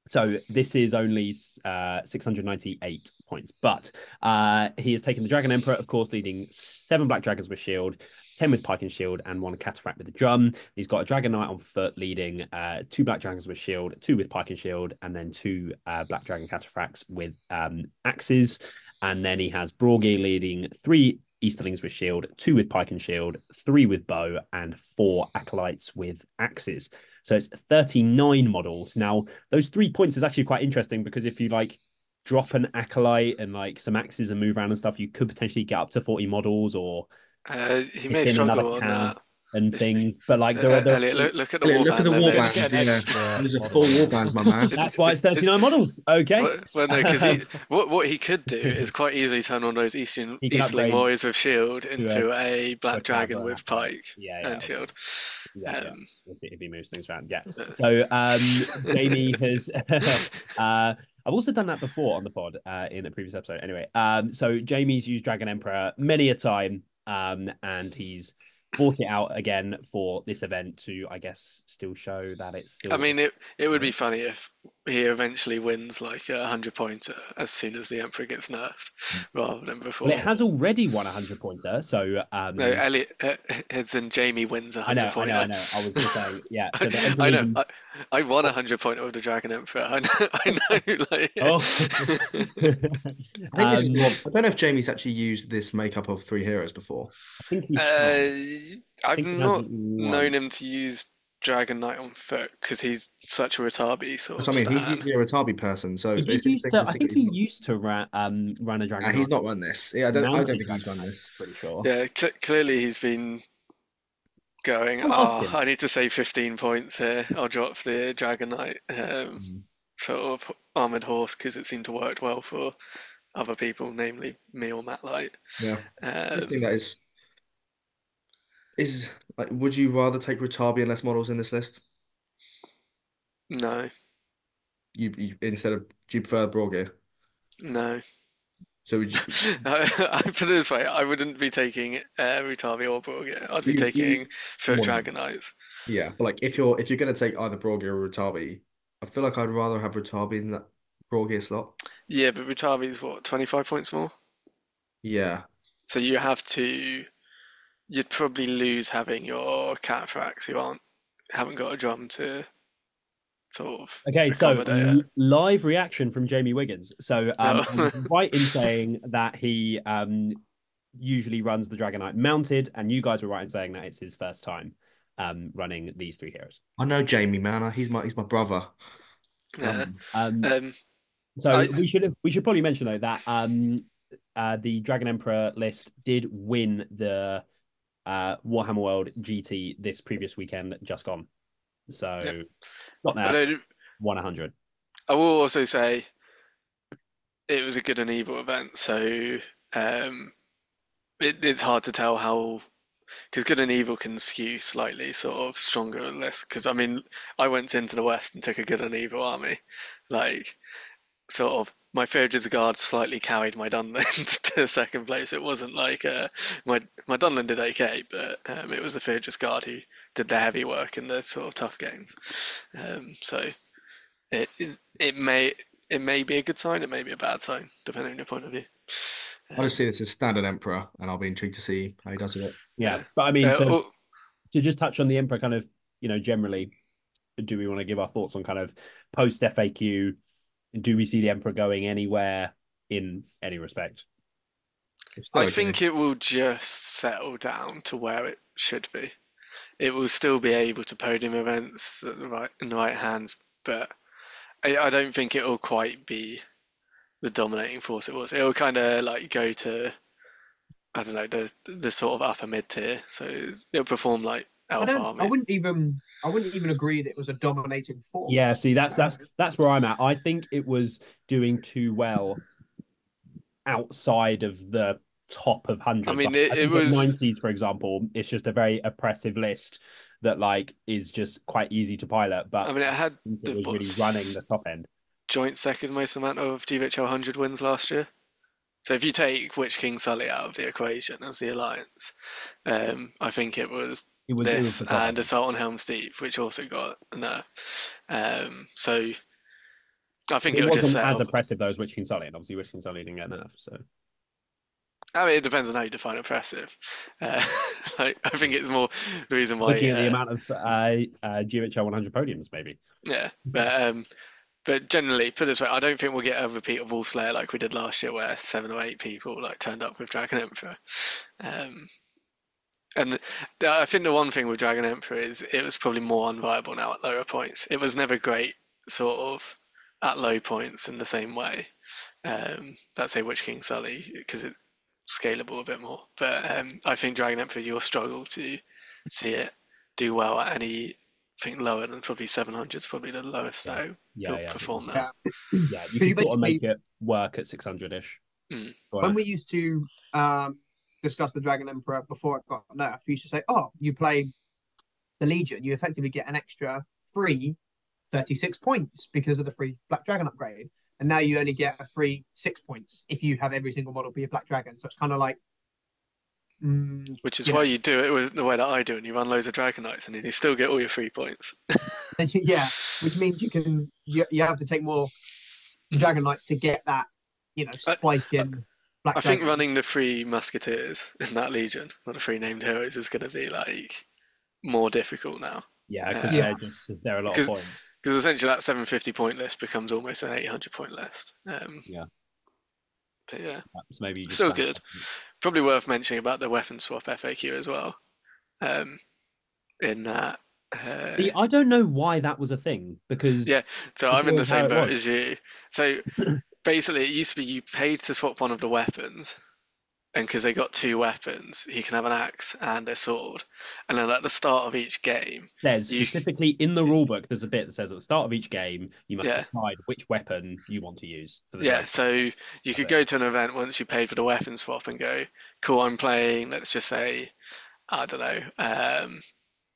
So this is only uh, six hundred ninety-eight points. But uh, he has taken the Dragon Emperor, of course, leading seven Black Dragons with shield, ten with pike and shield, and one catapult with a drum. He's got a Dragon Knight on foot leading uh, two Black Dragons with shield, two with pike and shield, and then two uh, Black Dragon cataphracts with um, axes. And then he has Brogir leading three Easterlings with shield, two with pike and shield, three with bow, and four acolytes with axes. So it's thirty-nine models. Now, those three points is actually quite interesting because if you like drop an acolyte and like some axes and move around and stuff, you could potentially get up to forty models or uh, he may struggle on that and things. But like there uh, are the... Elliot, look, look at the Elliot, warbands. Look at the warbands. There's a full warbands, my man. That's why it's thirty-nine models. Okay. Well, well no, because what what he could do is quite easily turn on those Eastern Eastling warriors with shield into a, a black dragon with pike yeah, yeah, and okay. shield. Yeah, um, yeah. If, he, if he moves things around, yeah. So um, Jamie has. uh, I've also done that before on the pod uh, in a previous episode. Anyway, um, so Jamie's used Dragon Emperor many a time, um, and he's bought it out again for this event to, I guess, still show that it's still... I mean, it, it would be funny if he eventually wins, like, a hundred-pointer as soon as the Emperor gets nerfed, rather than before. Well, it has already won a hundred-pointer, so... Um... No, Elliot, uh, it's in Jamie wins a hundred-pointer. I know, I know, I know. I was just saying, yeah. So the I know, I, I won a hundred-pointer with the Dragon Emperor. I know, I know. Like... Oh. I, think um, is, I don't know if Jamie's actually used this makeup of three heroes before. I think he uh, I've not known him to use Dragon Knight on foot because he's such a Rutabi sort of I mean, stan. He's a Rutabi person, so... He used to, I think he used to ra um, run a Dragon Knight. He's not run this. Yeah, I don't, I don't think he's run this, pretty sure. Yeah, cl clearly he's been going, oh, I need to save fifteen points here. I'll drop the Dragon Knight um, mm. sort of armoured horse because it seemed to work well for other people, namely me or Matt Light. Yeah, um, I think that is... Is like, would you rather take Rutabi and less models in this list? No. You, you instead of do you prefer Brogir? No. So would you? I put it this way: I wouldn't be taking uh, Rutabi or Brogir. I'd be you, taking foot Dragonites. Yeah, but like if you're if you're gonna take either Brogir or Rutabi, I feel like I'd rather have Rutabi than that raw gear slot. Yeah, but Rutabi is what, twenty-five points more? Yeah. So you have to, you'd probably lose having your cataphracts who aren't, haven't got a drum to sort of. Okay, so l- live reaction from Jamie Wiggins. So um, no. I'm right in saying that he um, usually runs the Dragonite mounted, and you guys were right in saying that it's his first time um, running these three heroes. I know Jamie, man. He's my he's my brother. Yeah. Um, um, um, so I, we should have, we should probably mention though that um, uh, the Dragon Emperor list did win the uh, Warhammer World G T this previous weekend, just gone. So yep. Not that one hundred. I will also say it was a good and evil event. So um, it, it's hard to tell how, because good and evil can skew slightly sort of stronger or less. Because I mean, I went into the West and took a good and evil army, like sort of. My Ferrages Guard slightly carried my Dunland to second place. It wasn't like uh, my my Dunland did okay, but um, it was the Ferrages Guard who did the heavy work in the sort of tough games. Um, so it, it it may it may be a good sign, it may be a bad sign, depending on your point of view. Um, I just see this as standard Emperor, and I'll be intrigued to see how he does with it. Yeah, yeah. But I mean, uh, to, oh, to just touch on the Emperor, kind of, you know, generally, do we want to give our thoughts on kind of post F A Q? Do we see the Emperor going anywhere in any respect? I think it will just settle down to where it should be. It will still be able to podium events at the right, in the right hands, but I, I don't think it will quite be the dominating force it was. It will kind of like go to, I don't know, the the sort of upper mid tier. So it'll perform like Elf I, Army. I wouldn't even. I wouldn't even agree that it was a dominating force. Yeah, see, that's that's that's where I'm at. I think it was doing too well outside of the top of hundreds. I mean, like, it, I it was nineties, for example. It's just a very oppressive list that, like, is just quite easy to pilot. But I mean, it had it was really running the top end. Joint second most amount of G B H L one hundred wins last year. So if you take Witch King Sully out of the equation as the alliance, um, I think it was. It was, this it was and Assault on Helm's Deep, which also got no. Um, so I think it, it would just sound as oppressive though as Witch King Sully, and obviously Witch King Sully didn't get enough. So I mean, it depends on how you define oppressive. Uh, like, I think it's more the reason why looking at uh, the amount of uh, uh, G H L one hundred podiums, maybe. Yeah, but um, but generally, put it this way, I don't think we'll get a repeat of Wolf Slayer like we did last year, where seven or eight people like turned up with Dragon Emperor. Um, And I think the one thing with Dragon Emperor is it was probably more unviable now at lower points. It was never great, sort of, at low points in the same way. Um, let's say Witch King Sully, because it's scalable a bit more. But um, I think Dragon Emperor, you'll struggle to see it do well at anything lower than probably seven hundred is probably the lowest yeah. So yeah, you'll yeah, perform yeah. that. Yeah, you can sort of make it work at six hundred-ish. Mm. When we used to... Um... discuss the Dragon Emperor before it got nerfed, you should say, oh, you play the Legion, you effectively get an extra free thirty-six points because of the free Black Dragon upgrade, and now you only get a free six points if you have every single model be a Black Dragon. So it's kind of like mm, which is you why know. You do it with the way that I do, and you run loads of Dragonites and then you still get all your free points. you, yeah which means you can you, you have to take more Dragonites to get that, you know, spike I, in I, Black I Dragon. Think running the three musketeers in that Legion, or the three named heroes, is going to be like more difficult now. Yeah, because uh, yeah. they're just they're a lot of points. Because essentially that seven hundred fifty point list becomes almost an eight hundred point list. Um, yeah, but yeah, so maybe you just still good. It. Probably worth mentioning about the weapon swap F A Q as well. Um, in that, uh, See, I don't know why that was a thing because yeah. So I'm in the same boat as you. So. Basically, it used to be you paid to swap one of the weapons, and because they got two weapons, he can have an axe and a sword. And then at the start of each game... says you... specifically in the rulebook, there's a bit that says at the start of each game, you must yeah. decide which weapon you want to use. For the yeah, game. So you That's could it. Go to an event once you paid for the weapon swap and go, cool, I'm playing, let's just say, I don't know, um,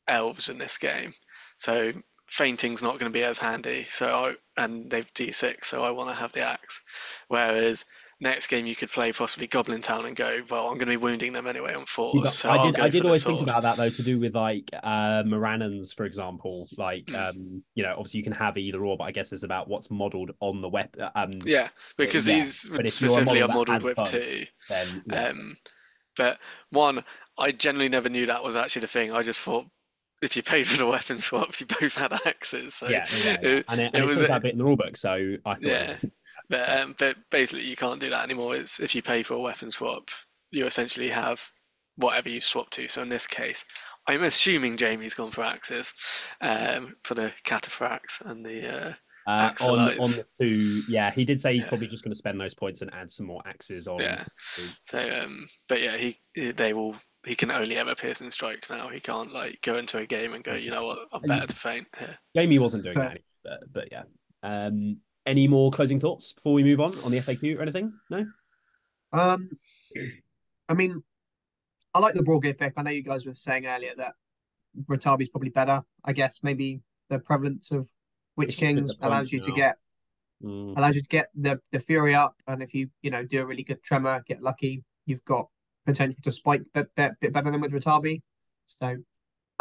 elves in this game. So... fainting's not going to be as handy, so I, and they've D six, so I want to have the axe. Whereas next game you could play possibly Goblin Town and go, well, I'm going to be wounding them anyway on fours. So I did, I did always think about that, though, to do with like uh, Morannans, for example. Like, mm. um, you know, obviously you can have either or, but I guess it's about what's modelled on the weapon. Um, yeah, because yeah. these but specifically are modelled with two. Then, yeah. um, but one, I generally never knew that was actually the thing. I just thought, if you paid for the weapon swaps, you both had axes. So yeah, yeah, yeah. It, and it, and it, it was a bit in the rulebook, so I thought. Yeah. It, But, um, but basically, you can't do that anymore. It's if you pay for a weapon swap, you essentially have whatever you swap to. So in this case, I'm assuming Jamie's gone for axes, um, for the cataphracts and the uh, uh on, on the two. Yeah, he did say he's yeah. probably just going to spend those points and add some more axes on. Yeah. So, um, but yeah, he they will. He can only ever piercing strike now. He can't like go into a game and go, you know what, I'm better to feint. Yeah. Jamie wasn't doing that, but but yeah. Um, Any more closing thoughts before we move on on the F A Q or anything? No? Um, I mean, I like the broad game pick. I know you guys were saying earlier that Rutabi's probably better. I guess maybe the prevalence of Witch Kings allows you now. to get mm. allows you to get the, the Fury up, and if you you know do a really good tremor, get lucky, you've got potential to spike a bit, bit better than with Rutabi. So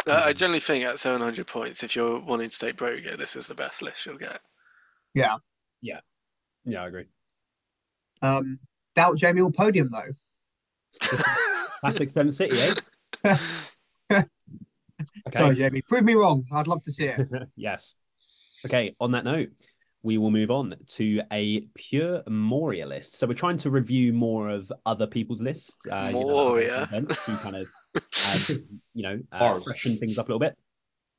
uh, um, I generally think at seven hundred points, if you're wanting to take Broga, this is the best list you'll get. Yeah. Yeah, yeah, I agree. Um, doubt Jamie will podium though. That's Extreme City, eh? Okay. Sorry, Jamie, prove me wrong. I'd love to see it. Yes. Okay. On that note, we will move on to a pure Moria list. So we're trying to review more of other people's lists. Uh, Moria, you know, to kind of uh, you know uh, freshen things up a little bit.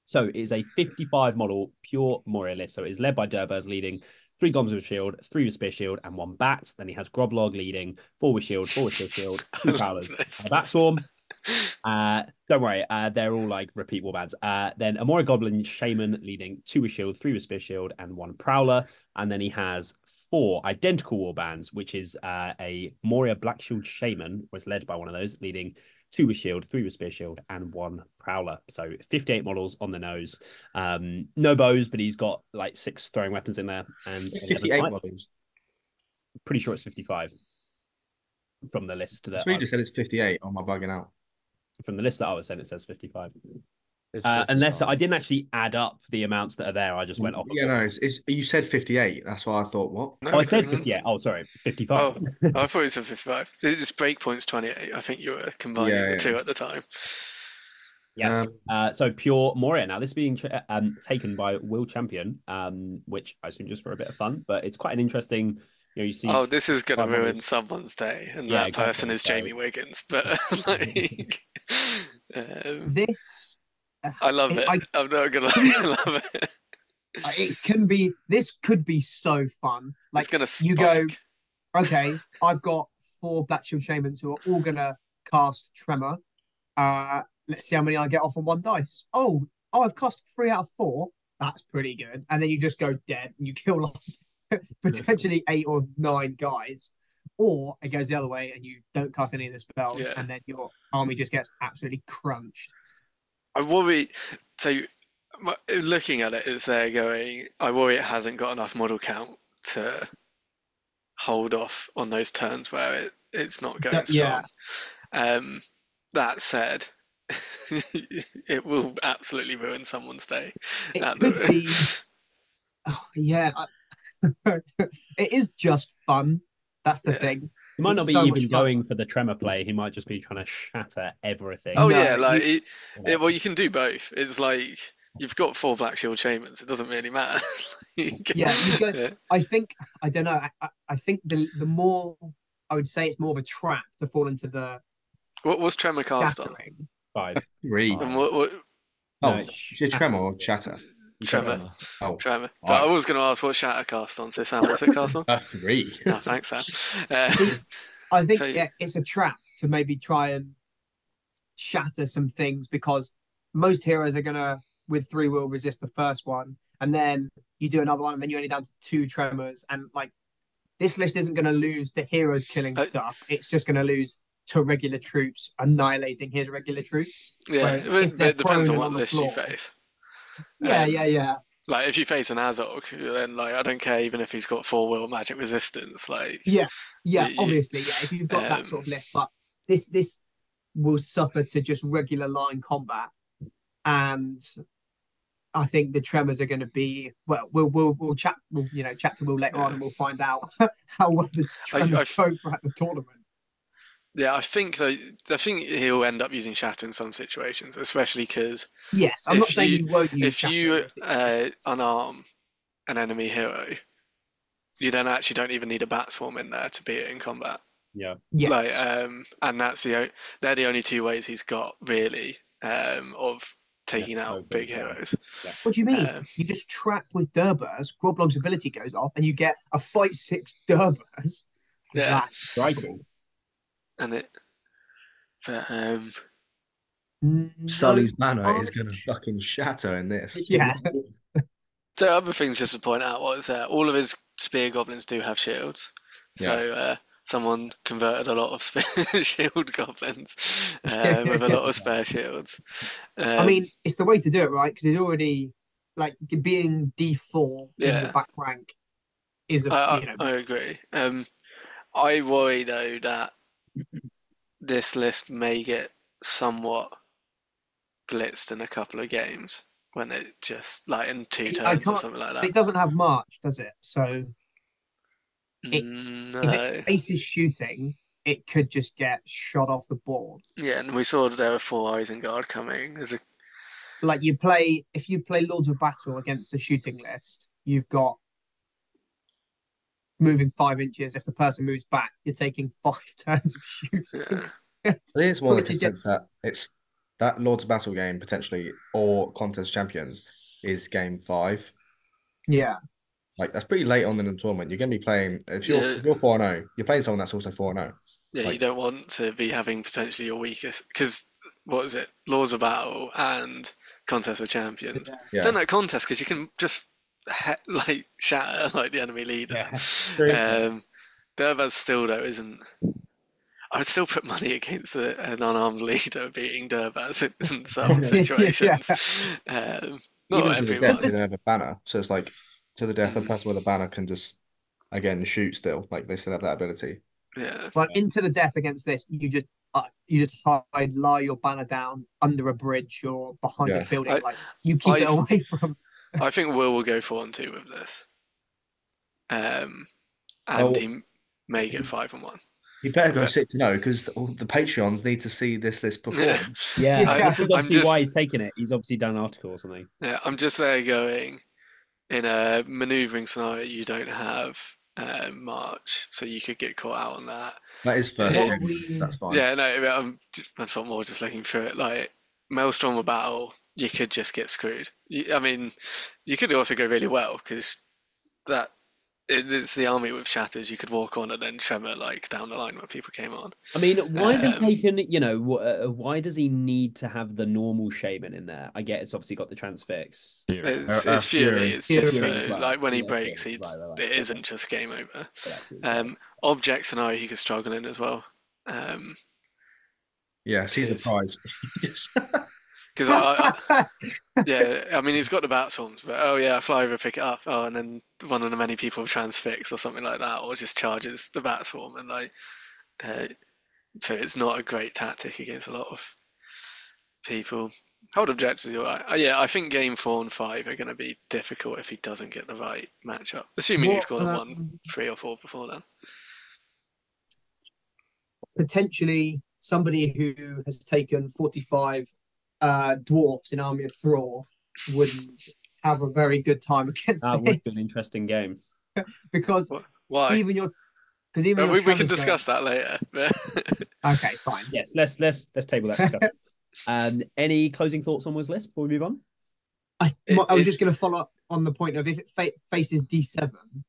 So it is a fifty-five model pure Moria list. So it is led by Durbers leading. Three Goblins with shield, three with spear shield, and one bat. Then he has Groblog leading, four with shield, four with shield, shield, two powers, and a bat swarm. Uh, don't worry, uh, they're all like repeat warbands. Uh, then a Moria Goblin Shaman leading, two with shield, three with spear shield, and one prowler. And then he has four identical warbands, which is uh, a Moria Black Shield Shaman, was led by one of those, leading two with shield, three with spear shield, and one prowler. So fifty-eight models on the nose. Um, no bows, but he's got like six throwing weapons in there. And fifty-eight models. I'm pretty sure it's fifty-five from the list that I just said it's fifty-eight. Am I bugging out? From the list that I was sent, it says fifty-five. Uh, unless I didn't actually add up the amounts that are there, I just went off. Yeah, no, it's, it's, you said fifty-eight. That's why I thought what? No, oh, I said fifty-eight. Oh, sorry, fifty-five. Oh, I thought it said fifty-five. So it's breakpoints twenty-eight. I think you were combining yeah, yeah. the two at the time. Yes. Um, uh, so pure Moria. Now this being um, taken by Will Champion, um, which I assume just for a bit of fun, but it's quite an interesting. You know, you see oh, this is going to ruin is... someone's day, and yeah, that exactly. person is so... Jamie Wiggins. But like um... this. I love it. it. I, I'm not gonna lie, I love it. It can be. This could be so fun. Like it's gonna you go. Okay, I've got four Black Shield Shamans who are all gonna cast Tremor. Uh, let's see how many I get off on one dice. Oh, oh, I've cast three out of four. That's pretty good. And then you just go dead and you kill like potentially eight or nine guys. Or it goes the other way and you don't cast any of the spells, yeah. and then your army just gets absolutely crunched. I worry, so looking at it as they're going, I worry it hasn't got enough model count to hold off on those turns where it, it's not going that, strong. Yeah. Um, that said, it will absolutely ruin someone's day. It could be, oh, yeah, I, it is just fun. That's the yeah. thing. He might not be so even going for the tremor play. He might just be trying to shatter everything. Oh no, yeah, like you, it, yeah. It, well, you can do both. It's like you've got four Black Shield Shamans. It doesn't really matter. can, yeah, you go, yeah, I think I don't know. I, I think the the more I would say it's more of a trap to fall into the. What was tremor cast shattering. On? Five, three. And what, what... Oh, no, your tremor or shatter. Trevor. Oh, Trevor. But right. I was going to ask what Shatter cast on, so Sam, what's it cast on? That's three. No, thanks, Sam. Uh, I think so, yeah, it's a trap to maybe try and shatter some things because most heroes are going to, with three, will resist the first one. And then you do another one, and then you're only down to two tremors. And like, this list isn't going to lose the heroes killing I... stuff. It's just going to lose to regular troops annihilating his regular troops. Yeah, it, it depends on what list you face. Yeah, um, yeah, yeah. Like, if you face an Azog, then, like, I don't care even if he's got four will magic resistance. Like, yeah, yeah, you, obviously, yeah. If you've got um, that sort of list, but this this will suffer to just regular line combat, and I think the tremors are going to be well. We'll we'll we'll chat. We'll, you know, chat to Will later yeah. on, and we'll find out how well the tremors go throughout the tournament. Yeah, I think though, I think he'll end up using Shatter in some situations, especially because yes, I'm not saying you, you won't use if Shatter. You uh, unarm an enemy hero, you then actually don't even need a bat swarm in there to beat it in combat. Yeah, yes. Like, um, and that's the they're the only two ways he's got really um, of taking yeah, out big heroes. Yeah. What do you mean? Um, you just trap with Durbers. Groblog's ability goes off, and you get a fight six Durbers. Yeah, that's striking. And it, but um, no, Sully's manor I... is going to fucking shatter in this. Yeah. The other things just to point out was uh, all of his spear goblins do have shields, so yeah. uh, someone converted a lot of spear shield goblins uh, with a lot of spare shields. Um, I mean, it's the way to do it, right? Because it's already like being D four yeah. in the back rank is a. I, you know, I, I agree. Um, I worry though that. This list may get somewhat blitzed in a couple of games when it just like in two turns or something like that. It doesn't have March, does it? So it, no. If it faces shooting, it could just get shot off the board. Yeah, and we saw there were four Isengard coming. There's a like you play if you play Lords of Battle against a shooting list, you've got. Moving five inches, if the person moves back, you're taking five turns of shooting. Yeah. Here's one of the concerns that it's that Lords of Battle game potentially or Contest Champions is game five. Yeah, like that's pretty late on in the tournament. You're going to be playing if you're yeah. if you're four and zero. You're playing someone that's also four and zero. Yeah, like, you don't want to be having potentially your weakest because what is it? Lords of Battle and Contest of Champions. Yeah. It's in that contest because you can just. Like shatter like the enemy leader. Yeah, um, Durbaz still though isn't. I would still put money against a, an unarmed leader beating Durbaz in, in some situations. Yeah. Um, not Even everyone. They don't have a banner, so it's like to the death. Mm. The person with a banner can just again shoot still. Like they still have that ability. Yeah. Like into the death against this, you just uh, you just hide, lie your banner down under a bridge or behind yeah. a building. I, like you keep I, it away from. I think Will will go four and two with this, um, and oh, he may get five and one. You better go but, six and zero because the, the Patreons need to see this list perform. Yeah, yeah. yeah. I, that's obviously just, why he's taking it. He's obviously done an article or something. Yeah, I'm just there going in a manoeuvring scenario. You don't have uh, March, so you could get caught out on that. That is first. Um, we... That's fine. Yeah, no, I'm just, I'm sort of more just looking through it like. Maelstrom or Battle, you could just get screwed. You, I mean, you could also go really well because that it, it's the army with shatters. You could walk on and then tremor like down the line when people came on. I mean, why um, has he taken? You know, uh, why does he need to have the normal shaman in there? I get it's obviously got the transfix. Fury. It's, uh, it's uh, fury. fury. It's fury. just fury. So, like when he yeah, breaks, right, right, right. it isn't just game over. Um, object scenario, he could struggle in as well. Um, Yes, he's a prize. Because I, I, yeah, I mean he's got the bat swarms, but oh yeah, I fly over, pick it up, oh, and then one of the many people transfix or something like that, or just charges the bat swarm, and like, uh, so it's not a great tactic against a lot of people. Hold objectives, you're right. Oh, yeah, I think game four and five are going to be difficult if he doesn't get the right matchup, assuming what, he's got um, one, three or four before then. Potentially. Somebody who has taken forty-five uh, dwarfs in Army of Thrall wouldn't have a very good time against that. That would be an interesting game. because Why? even your because even well, your we, we can discuss game... that later. Okay, fine. Yes, let's let's let's table that discussion. um, any closing thoughts on Will's list before we move on? I, it, I was it, just going to follow up on the point of if it fa faces D seven,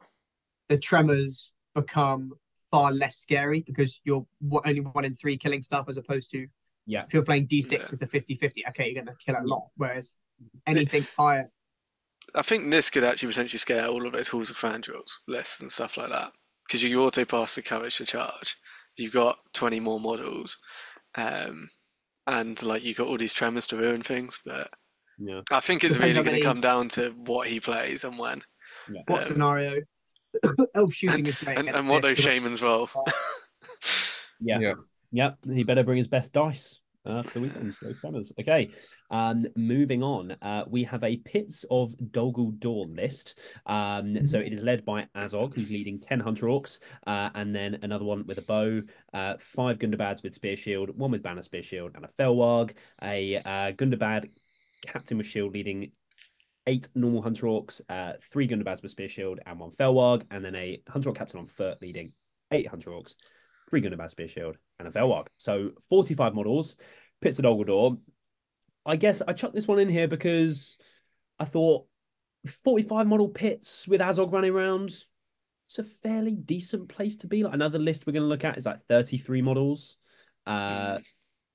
the tremors become. Far less scary because you're only one in three killing stuff as opposed to yeah. if you're playing D six yeah. is the fifty fifty. Okay, you're going to kill a lot, whereas anything higher. I think this could actually potentially scare all of those Halls of Thranduil lists and stuff like that because you auto pass the courage to charge. You've got twenty more models um, and like you've got all these tremors to ruin things, but Yeah. I think it's really going to come down to what he plays and when. Yeah. What um, scenario? Elf shooting and, is great. And, and what those shamans roll. yeah. yeah. Yep. He better bring his best dice. Uh, for the weekend, okay. Um, moving on, uh, we have a Pits of Dolgul Dawn list. Um, so it is led by Azog, who's leading ten Hunter Orcs, uh, and then another one with a bow, uh, five Gundabads with Spear Shield, one with Banner Spear Shield, and a Felwarg, a uh, Gundabad Captain with Shield leading eight normal Hunter Orcs, uh, three Gundabads with Spear Shield, and one Felwarg, and then a Hunter Orc Captain on foot leading eight Hunter Orcs, three Gundabad Spear Shield, and a Velwag. So forty-five models, Pits of Dolgul Dawn. I guess I chucked this one in here because I thought forty-five model Pits with Azog running around, it's a fairly decent place to be. Like another list we're going to look at is like thirty-three models. Uh,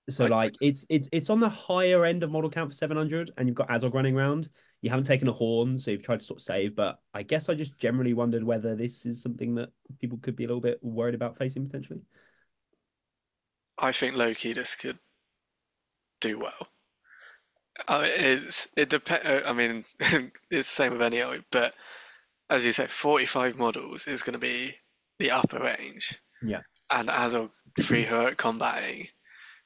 so like it's it's it's on the higher end of model count for seven hundred, and you've got Azog running around. You haven't taken a horn, so you've tried to sort of save, but I guess I just generally wondered whether this is something that people could be a little bit worried about facing potentially. I think low-key this could do well. I mean, it's, it depends. I mean, it's the same with any O, but as you said, forty-five models is going to be the upper range. Yeah. And as a free heroic combating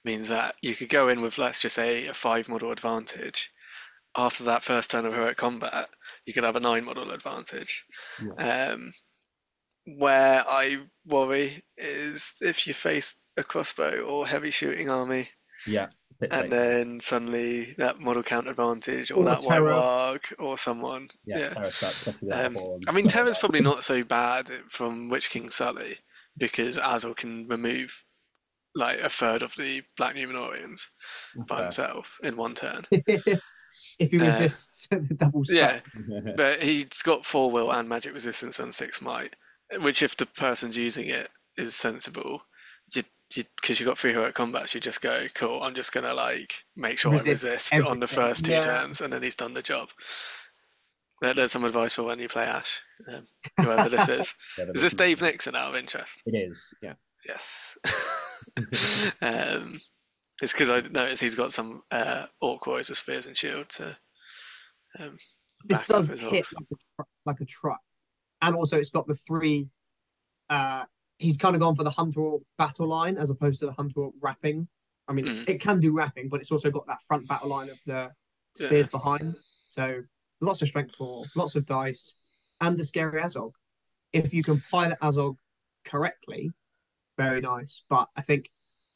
means that you could go in with, let's just say, a five model advantage. After that first turn of heroic combat, you could have a nine model advantage. Yeah. Um, where I worry is if you face a crossbow or heavy shooting army, yeah, and safe. Then suddenly that model count advantage or, or that white warg or someone. Yeah, yeah. Terror sucks, um, I mean, terror's probably not so bad from Witch King Sully because Azor can remove like a third of the Black Numenorians okay. by himself in one turn. If he resists, uh, the double strike. Yeah, but he's got four will and magic resistance and six might, which if the person's using it is sensible, you because you, you've got three heroic combats, you just go, cool, I'm just going to like make sure resist I resist everything. On the first two yeah. turns, and then he's done the job. There, there's some advice for when you play Ash, um, whoever this is. Yeah, is this Dave Nixon out of interest? It is, yeah. Yes. um, It's because I noticed he's got some uh, orc warriors with spears and shields. So, um, this does hit like a, like a truck. And also it's got the three... Uh, he's kind of gone for the Hunter Orc battle line as opposed to the Hunter Orc wrapping. I mean, mm. it can do wrapping, but it's also got that front battle line of the spears yeah. behind. So lots of strength four, lots of dice, and the scary Azog. If you can pilot Azog correctly, very nice. But I think...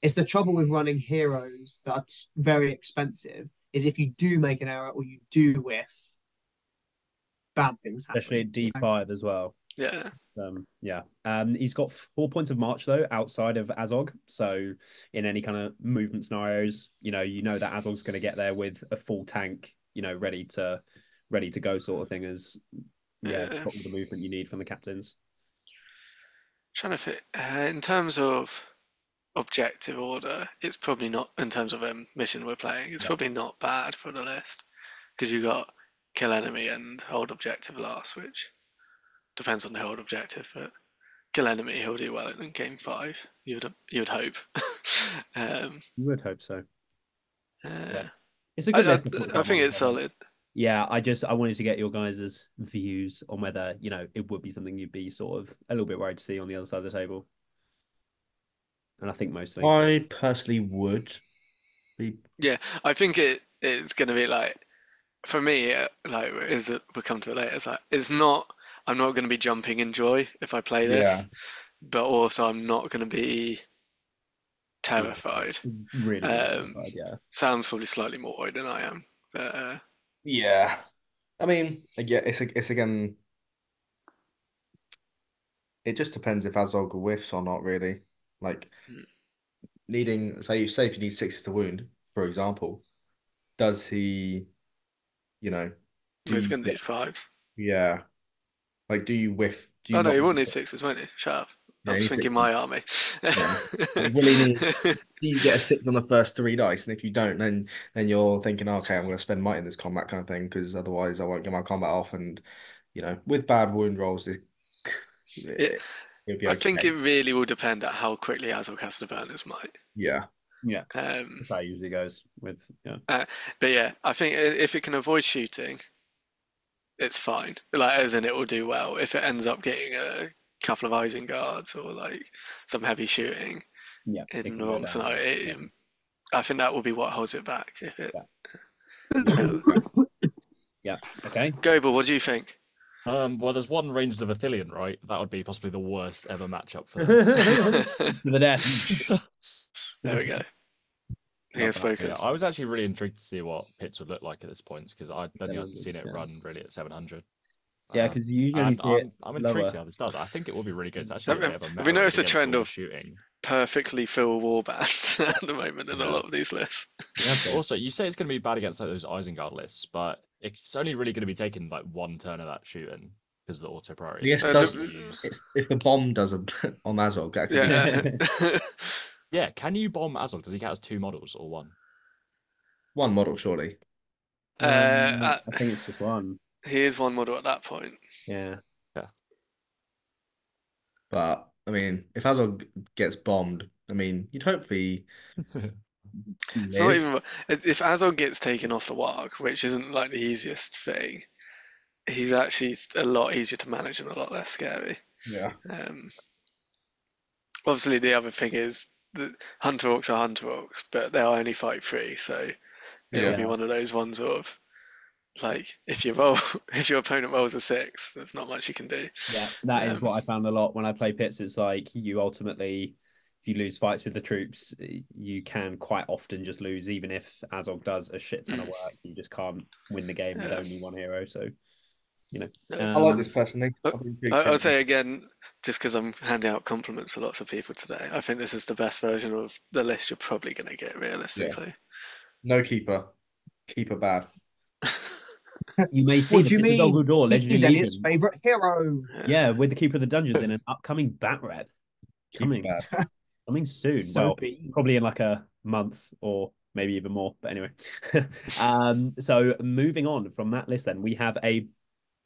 It's the trouble with running heroes that are very expensive is if you do make an error or you do whiff, bad things happen. Especially at D five as well. Yeah. Um, yeah. Um, he's got four points of march, though, outside of Azog. So in any kind of movement scenarios, you know, you know that Azog's going to get there with a full tank, you know, ready to ready to go sort of thing as, yeah, uh, the movement you need from the captains. Trying to fit, uh, in terms of... objective order, it's probably not in terms of a um, mission we're playing, it's yeah. probably not bad for the list because you got kill enemy and hold objective last, which depends on the hold objective, but kill enemy, he'll do well in game five, you would you would hope. um you would hope so. uh, yeah. It's a good I, I, I think it's there. solid. Yeah, I just I wanted to get your guys' views on whether, you know, it would be something you'd be sort of a little bit worried to see on the other side of the table. And I think mostly I personally would be. Yeah, I think it it's going to be like, for me, like, is it, we'll come to it later. It's like, it's not, I'm not going to be jumping in joy if I play this, yeah. but also I'm not going to be terrified. Really? Um, terrified, yeah. Sam's probably slightly more worried than I am. But, uh... yeah. I mean, yeah, it's, it's again, it just depends if Azog whiffs or not, really. Like needing, say you say if you need sixes to wound, for example, does he, you know, he's going to need fives. Yeah, like do you whiff? Do you oh no, he won't need sixes, won't he? Shut up. Yeah, I'm just thinking sixes. My army. Yeah. Like, will he need, do you get a six on the first three dice? And if you don't, then then you're thinking, okay, I'm going to spend might in this combat kind of thing because otherwise I won't get my combat off. And you know, with bad wound rolls, it. it, it I think it really will depend on how quickly Azog has to burn his might. Yeah. Yeah, um, that's how it usually goes with. Yeah, uh, but yeah, I think if it can avoid shooting, it's fine. Like, as in, it will do well. If it ends up getting a couple of Isengards or like some heavy shooting, yeah, in the wrong scenario, it, yeah. I think that will be what holds it back. If it, yeah. Yeah. Yeah. Okay. Goble, what do you think? Um, well, there's one Rangers of Athelion, right? That would be possibly the worst ever matchup for them. The death. There we go. I think I spoke. Yeah, I was actually really intrigued to see what Pitts would look like at this point because I don't think I've seen it yeah. run really at seven hundred. Yeah, because uh, you usually see I'm, it I'm intrigued lower. to see how this does. I think it will be really good. It's actually have, a have we noticed a trend of shooting perfectly full warbands at the moment in yeah. a lot of these lists? Yeah, but also you say it's going to be bad against like, those Isengard lists, but it's only really going to be taking like one turn of that shooting because of the auto priority. Yes, does, if, if the bomb doesn't on Azog, that could yeah. be yeah. Yeah, can you bomb Azog? Does he count as two models or one? One model, surely. Uh, um, uh, I think it's just one. He is one model at that point. Yeah. Yeah. But, I mean, if Azog gets bombed, I mean, you'd hopefully... It's not even... If Azog gets taken off the warg, which isn't, like, the easiest thing, he's actually a lot easier to manage and a lot less scary. Yeah. Um. Obviously, the other thing is Hunter Orcs are Hunter Orcs, but they are only fight free, so yeah. it'll be one of those ones of like if you roll, if your opponent rolls a six, there's not much you can do. Yeah, that um, is what I found a lot when I play Pits. It's like you ultimately, if you lose fights with the troops, you can quite often just lose, even if Azog does a shit ton of work, you just can't win the game yeah. with only one hero. So you know, um, I like this personally. I'll say again, just because I'm handing out compliments to lots of people today, I think this is the best version of the list you're probably going to get realistically. Yeah. No keeper, keeper bad. You may see what do you mean? Door, is Elliot's favorite hero. Yeah. yeah, with the keeper of the dungeons in an upcoming bat rep coming, coming soon. So well, big. probably in like a month or maybe even more. But anyway, um, so moving on from that list, then we have a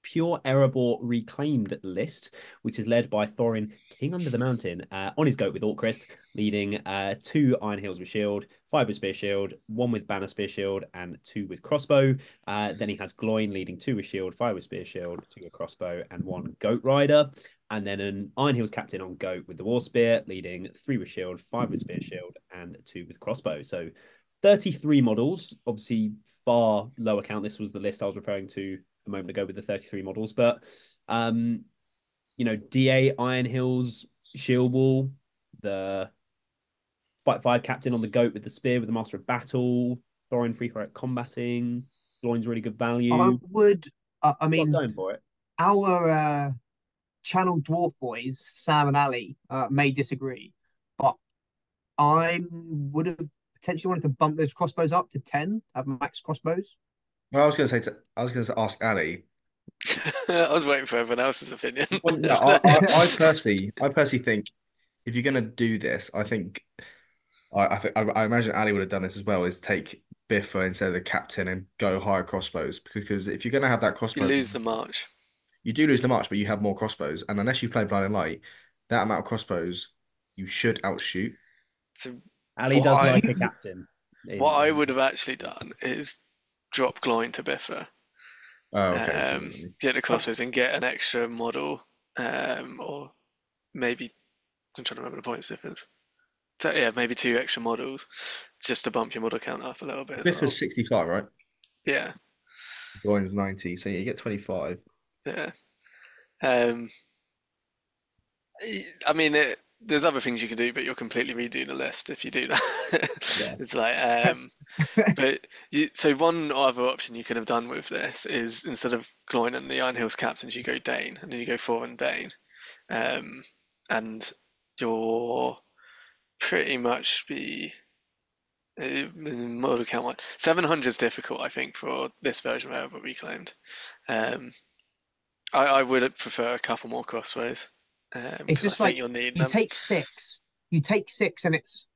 pure Erebor Reclaimed list, which is led by Thorin, King Under the Mountain, uh, on his goat with Orcrist, leading uh, two Iron Heels with shield, five with spear shield, one with banner spear shield, and two with crossbow. Uh, then he has Gloin leading two with shield, five with spear shield, two with crossbow, and one goat rider. And then an Iron Heels captain on goat with the war spear, leading three with shield, five with spear shield, and two with crossbow. So thirty-three models, obviously far lower count. This was the list I was referring to a moment ago with the thirty-three models, but um you know, D A Iron Hills shield wall, the fight five captain on the goat with the spear with the master of battle, Thorin free for it combating, Gloin's really good value. I would uh, I mean going for it. Our uh channel dwarf boys Sam and Ali uh, may disagree, but I would have potentially wanted to bump those crossbows up to ten, have max crossbows. Well, I was going to say to, I was going to ask Ali. I was waiting for everyone else's opinion. Well, no, I, I, I personally, I personally think if you're going to do this, I think I, I, think, I, I imagine Ali would have done this as well. Is take Biffa instead of the captain and go higher crossbows, because if you're going to have that crossbow, you lose the march. You do lose the march, but you have more crossbows, and unless you play Blinding Light, that amount of crossbows you should outshoot. So Ali does I, like the captain. What I would have actually done is drop Gloin to Biffa, oh, okay. um, get the crossbows and get an extra model, um, or maybe, I'm trying to remember the points difference. So yeah, maybe two extra models just to bump your model count up a little bit. Biffa's well. sixty-five, right? Yeah. Gloin's ninety, so you get twenty-five. Yeah. Um, I mean, it, there's other things you can do, but you'll completely redo the list if you do that. Yeah. It's like, um, but you, so one other option you could have done with this is instead of Gloin and the Iron Hills captains, you go Dane, and then you go Thorin Dane, um, and you're pretty much be uh, model count one. seven hundred is difficult, I think, for this version of Erebor Reclaimed. Um, I, I would prefer a couple more crossbows. Um, it's just like you'll need you them. take six, you take six, and it's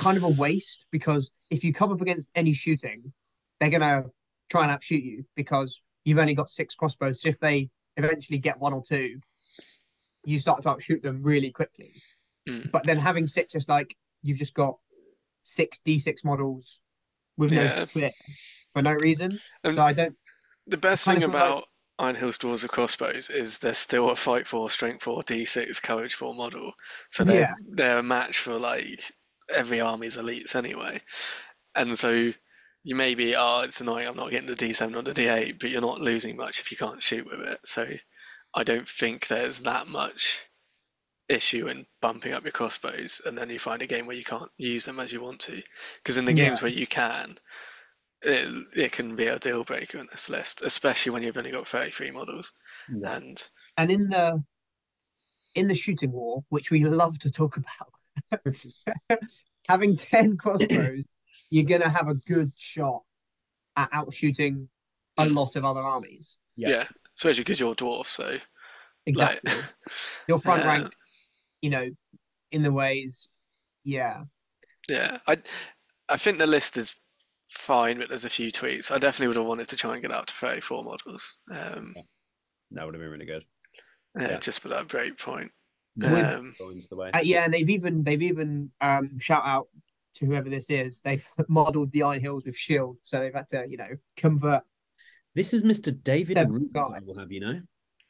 kind of a waste because if you come up against any shooting, they're gonna try and outshoot you because you've only got six crossbows. So if they eventually get one or two, you start to outshoot them really quickly. Mm. But then having six is like you've just got six D six models with yeah. no split for no reason. Um, so I don't. The best thing about like... Einhill's Dwarves of Crossbows is they're still a fight four, strength four, D six, courage four model. So they're, yeah. they're a match for like every army's elites anyway. And so you may be, oh, it's annoying, I'm not getting the D seven or the D eight, but you're not losing much if you can't shoot with it. So I don't think there's that much issue in bumping up your crossbows, and then you find a game where you can't use them as you want to. Because in the yeah. games where you can, it, it can be a deal breaker in this list, especially when you've only got thirty-three models. Yeah. And and in the in the shooting war, which we love to talk about, having ten crossbows, you're gonna have a good shot at outshooting a lot of other armies. Yeah, yeah. especially because you're dwarf, so exactly like, your front uh, rank. You know, in the ways, yeah, yeah. I, I think the list is fine, but there's a few tweaks. I definitely would have wanted to try and get up to thirty-four models. Um, yeah. That would have been really good. Yeah, yeah. Just for that break point. Um, uh, yeah, and they've even they've even um, shout out to whoever this is. They've modelled the Iron Hills with shield, so they've had to, you know, convert. This is Mister David Root. I will have you know.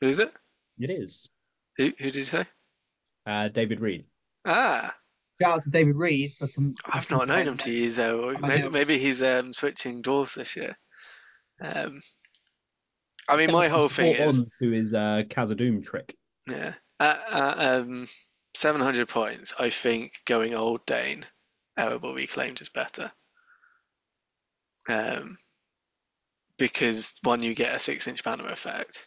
Is it? It is. Who? Who did you say? Uh, David Reed. Ah, shout out to David Reed. For, for I've not known him to use though. Maybe, maybe he's um, switching dwarves this year. Um, I mean, my whole thing is who is uh, Khazad-dûm trick. Yeah, at, at um, seven hundred points, I think going old Dane, Erebor Reclaimed is better. Um, because one, you get a six-inch banner effect,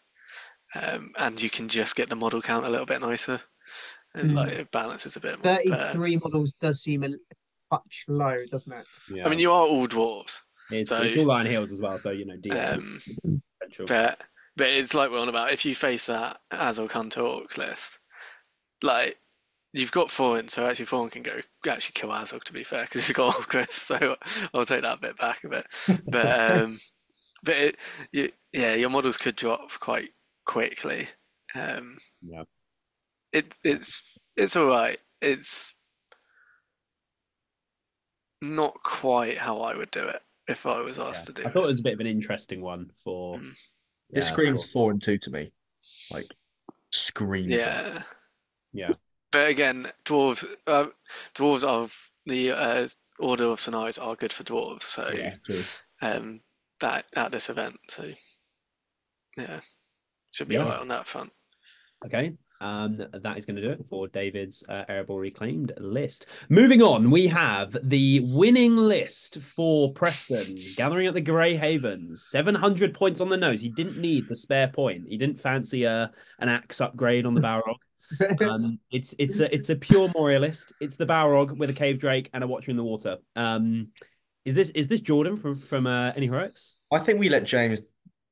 um, and you can just get the model count a little bit nicer. And like it balances a bit more. thirty-three but... models does seem a touch low, doesn't it? Yeah. I mean, you are all dwarves. It's, so, it's all Iron Hills as well, so you know. Um, but but it's like we're on about. If you face that Azor Kantork list, like you've got Thorin, so actually Thorin can go actually kill Azor. To be fair, because he's got Orcus, so I'll take that bit back a bit. But um, but it, you, yeah, your models could drop quite quickly. Um, yeah. It, it's it's all right. It's not quite how I would do it if I was asked yeah. to do it. I thought it was a bit of an interesting one for... Mm. Yeah, it screams four and two to me. Like, screams. Yeah. Out. Yeah. But again, dwarves uh, dwarves of the uh, order of scenarios are good for dwarves. So yeah, um, that at this event. So, yeah. Should be yeah. all right on that front. Okay. Um, that is going to do it for David's uh, Erebor Reclaimed list. Moving on, we have the winning list for Preston, gathering at the Grey Havens. seven hundred points on the nose. He didn't need the spare point. He didn't fancy a, an axe upgrade on the Balrog. Um, it's it's a, it's a pure Moria list. It's the Balrog with a cave drake and a Watcher in the Water. Um, is this is this Jordan from from uh, Any Heroics? I think we let James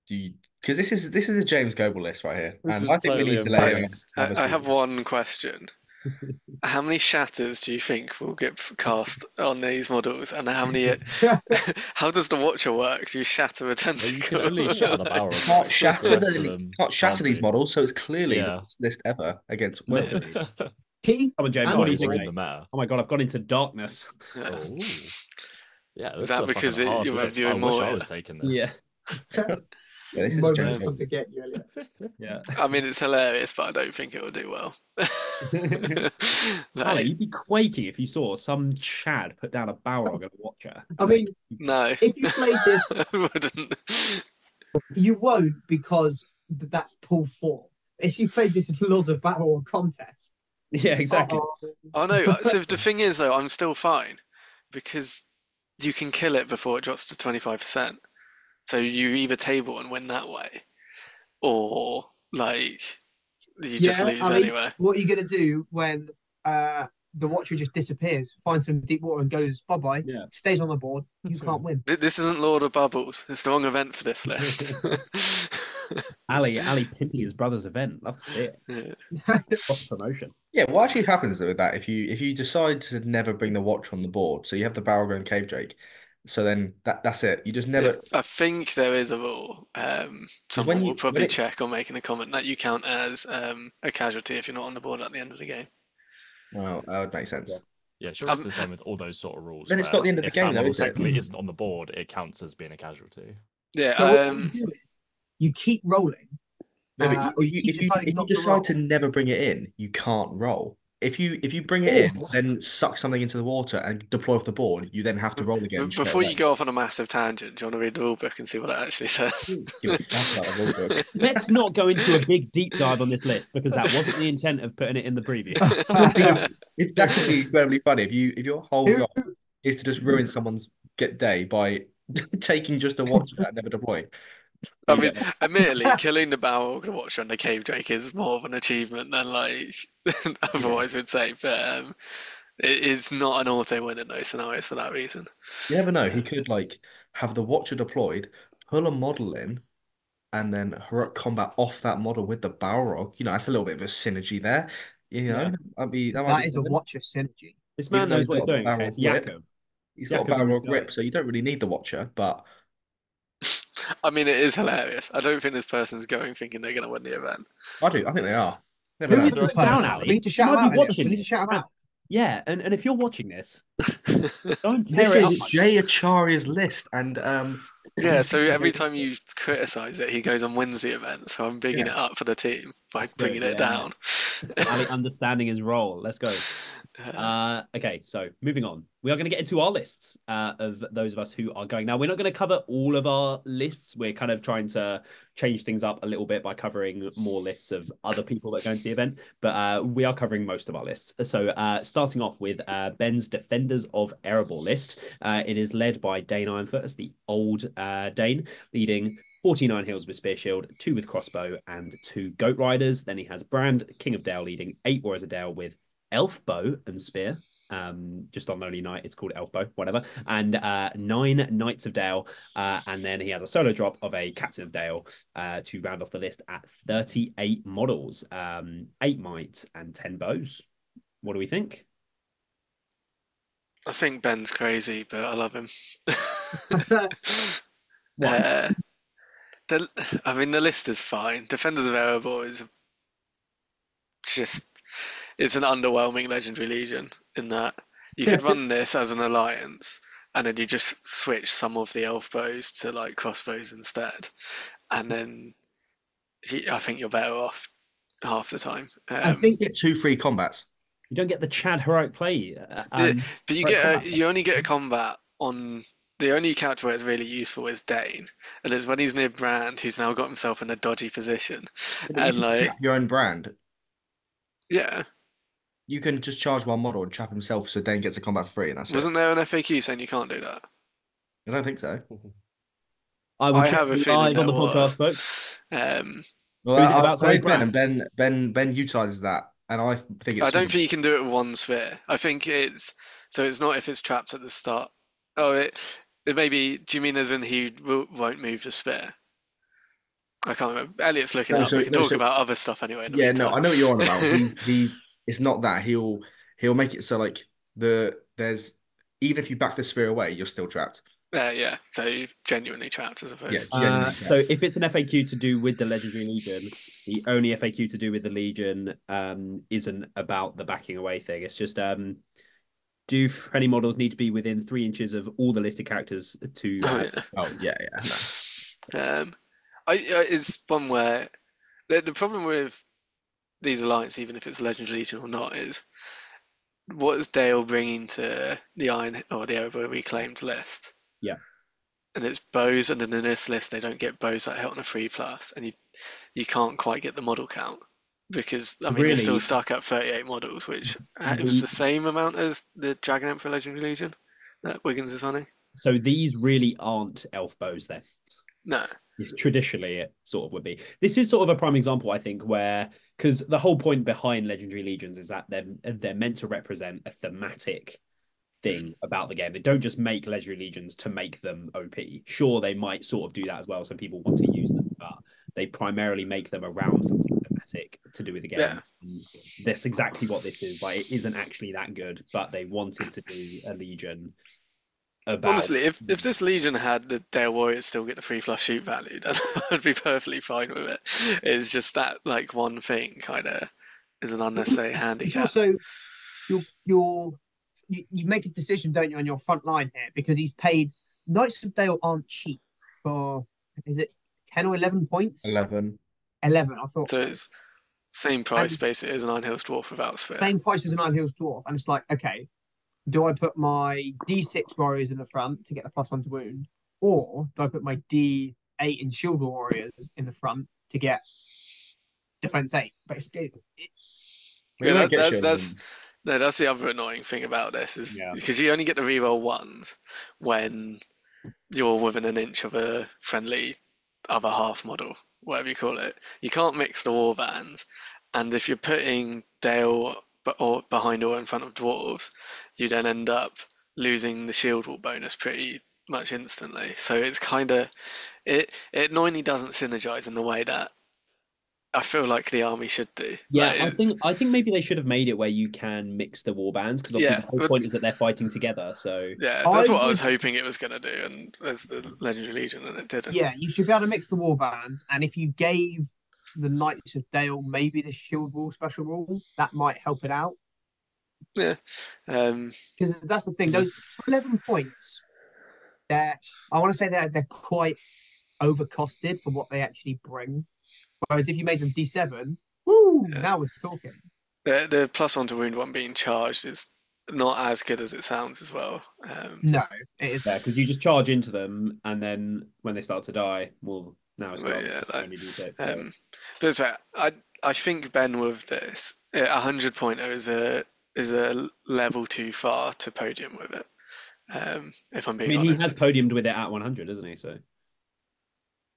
do. Because this is this is a James Goble list right here. This and I think we need to let him. I, I have one question. How many shatters do you think will get cast on these models? And how many how does the Watcher work? Do you shatter a tentacle? Well, you can only shatter the Balrog. Can't shatter, the, can't shatter these models, so it's clearly yeah. the best list ever against Will. Keith? Oh, James, what do you think? Oh my god, I've gone into darkness. Yeah. Oh. Yeah, is that because it, you were doing more? I was taking this. Yeah. Yeah, this is James. To get you, yeah. I mean, it's hilarious, but I don't think it will do well. Like, Ali, you'd be quaking if you saw some Chad put down a Balrog and a Watcher. I mean, no. If you played this, I wouldn't. You won't, because that's pool four. If you played this in Lords of Battle or contest, yeah, exactly. I know. Oh, so the thing is, though, I'm still fine because you can kill it before it drops to twenty-five percent. So you either table and win that way, or like you just yeah, lose I mean, anyway. What are you gonna do when uh, the Watcher just disappears, finds some deep water and goes bye bye? Yeah. Stays on the board. You That's can't right. win. This isn't Lord of Bubbles. It's the wrong event for this list. Ali, Ali pimping his brother's event. Love to see it. Yeah. Promotion. Yeah. What actually happens with that if you if you decide to never bring the Watcher on the board? So you have the Balrog and Cave Drake. So then that, that's it. You just never... I think there is a rule. Um, someone when you, will probably it... check or make in a comment that you count as um, a casualty if you're not on the board at the end of the game. Well, that would make sense. Yeah, sure, it's um, the same with all those sort of rules. Then it's not the end of the game, though, is it? If that model technically isn't on the board, it counts as being a casualty. Yeah. So um... what you do is you keep rolling. No, uh, but you, you, if you, if you decide to, to never bring it in, you can't roll. If you if you bring it in, then suck something into the water and deploy off the board, you then have to roll again. Before you go off on a massive tangent, do you want to read the rule book and see what it actually says? Let's not go into a big deep dive on this list, because that wasn't the intent of putting it in the preview. It's actually incredibly funny. If you if your whole job is to just ruin someone's get day by taking just a watcher and never deploy. I mean, yeah. Admittedly, killing the Balrog Watcher and the Cave Drake is more of an achievement than like otherwise we'd say, but um, it, it's not an auto win in those scenarios for that reason. You never know. He could like have the Watcher deployed, pull a model in, and then heroic combat off that model with the Balrog. You know, that's a little bit of a synergy there. You know, yeah. I'd be, that, that is a Watcher synergy. This man knows what he's doing. Okay. Yakum. He's Yakum got a Balrog grip, so you don't really need the Watcher, but. I mean, it is hilarious. I don't think this person's going thinking they're going to win the event. I do. I think they are. Never Who is this down, Ali? We need to shout out. We need to shout out. Yeah, and, and if you're watching this, don't tear this it up. This is Jay Acharya's list, and um, yeah. So every time you criticise it, he goes and wins the event. So I'm bringing yeah. it up for the team by That's bringing good, it yeah. down. Ali understanding his role. Let's go. Uh, okay, so moving on, we are going to get into our lists uh, of those of us who are going. Now, we're not going to cover all of our lists. We're kind of trying to change things up a little bit by covering more lists of other people that are going to the event, but uh, we are covering most of our lists. So uh, starting off with uh, Ben's Defenders of Erebor list. Uh, it is led by Dane Ironfoot as the old uh, Dane, leading forty-nine hills with spear shield, two with crossbow, and two goat riders. Then he has Brand, King of Dale, leading eight warriors of Dale with elf bow and spear, um just on Lonely Night it's called elf bow, whatever, and uh nine knights of Dale, uh and then he has a solo drop of a captain of Dale uh to round off the list at thirty-eight models, um eight might and ten bows. What do we think? I think Ben's crazy, but I love him. What? Uh, the, I mean the list is fine. Defenders of Erebor is just it's an underwhelming legendary legion in that you could run this as an alliance and then you just switch some of the elf bows to like crossbows instead. And then I think you're better off half the time. Um, I think you get two free combats. You don't get the Chad heroic play. Uh, um, but you get a, you only get a combat on the only character where it's really useful is Dane. And it's when he's near Brand, who's now got himself in a dodgy position. And like your own Brand. Yeah. You can just charge one model and trap himself so Dane gets a combat for free, and that's Wasn't it. Wasn't there an F A Q saying you can't do that? I don't think so. I, I have a feeling on the podcast, folks. Um, well, I, about I played Ben, and Ben, Ben, Ben utilises that, and I think it's... I don't think you can do it with one sphere. I think it's... So it's not if it's trapped at the start. Oh, it, it may be... Do you mean as in he won't move the sphere? I can't remember. Elliot's looking no, up. So, we can no, talk so, about other stuff anyway. Yeah, meantime. No, I know what you're on about. He, he, it's not that he'll he'll make it so like the there's even if you back the spear away, you're still trapped. Uh, yeah, so genuinely trapped, I suppose. Yeah, uh, trapped. So if it's an F A Q to do with the legendary legion, the only F A Q to do with the legion um, isn't about the backing away thing. It's just um, do any models need to be within three inches of all the listed characters to? Oh yeah, oh, yeah. yeah no. Um. I, I, it's one where the, the problem with these alliances, even if it's legendary legion or not, is what is Dale bringing to the Iron or the Erebor Reclaimed list? Yeah, and it's bows, and then in this list they don't get bows that help on a free plus, and you you can't quite get the model count because I mean really? You're still stuck at thirty-eight models, which mm-hmm. it was the same amount as the Dragon Emperor legendary legion that Wiggins is running. So these really aren't elf bows then. No. Traditionally, it sort of would be. This is sort of a prime example, I think, where because the whole point behind legendary legions is that they're they're meant to represent a thematic thing about the game. They don't just make legendary legions to make them O P. Sure, they might sort of do that as well, so people want to use them, but they primarily make them around something thematic to do with the game. Yeah. That's exactly what this is. Like, it isn't actually that good, but they wanted to do a legion. About. Honestly, if, if this Legion had the Dale Warriors still get the free plus shoot value, then I'd be perfectly fine with it. It's just that like one thing kind of is an unnecessary handicap. Also, you're, you're you, you make a decision, don't you, on your front line here, because he's paid. Knights of Dale aren't cheap for, is it ten or eleven points? eleven. eleven, I thought. So it's same price, and basically, as an Iron Hills Dwarf without Sphere. Same price as an Iron Hills Dwarf. And it's like, okay, do I put my D six Warriors in the front to get the plus one to wound? Or do I put my D eight and Shield Warriors in the front to get defense eight? Basically, it, yeah, that, get that, that's... No, that's the other annoying thing about this, is because yeah. you only get to reroll ones when you're within an inch of a friendly other half model, whatever you call it. You can't mix the war vans, and if you're putting Dale or behind or in front of dwarves, you then end up losing the shield wall bonus pretty much instantly. So it's kind of it. It annoyingly doesn't synergize in the way that I feel like the army should do. Yeah, like, I think I think maybe they should have made it where you can mix the warbands, because obviously yeah, the whole but, point is that they're fighting together. So yeah, that's I what would... I was hoping it was going to do, and that's the Legendary Legion, and it didn't. Yeah, you should be able to mix the warbands, and if you gave the Knights of Dale maybe the Shield Wall special rule, that might help it out. Yeah, because um... that's the thing. Those eleven points, that I want to say that they're, they're quite overcosted for what they actually bring. Whereas if you made them D seven, woo, yeah. now we're talking. The, the plus one to wound one being charged is not as good as it sounds as well. Um, no, it is. Yeah, because you just charge into them, and then when they start to die, well, now it's well, yeah, like, D six, um, but sorry, I I think, Ben, with this, a hundred pointer is a is a level too far to podium with it. Um, if I'm being, I mean, honest. He has podiumed with it at one hundred, isn't he? So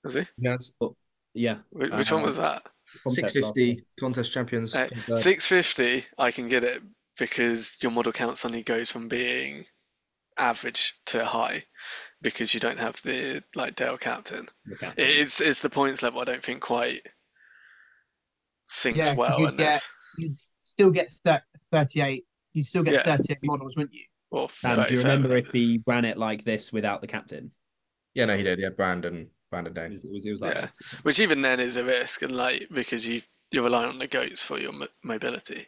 has he? Yeah. Yeah. Which uh, one was that? six fifty contest champions. Uh, six fifty, I can get it because your model count suddenly goes from being average to high because you don't have the like Dale captain. captain. It's it's the points level I don't think quite sinks yeah, well. You'd, in get, this. you'd still get thirty-eight. You'd still get yeah. thirty-eight models, wouldn't you? Or um, do you remember if he ran it like this without the captain? Yeah, no, he did. Yeah, Brandon. Banded down. It was, it was like yeah. Which even then is a risk, and like because you you're relying on the goats for your m mobility.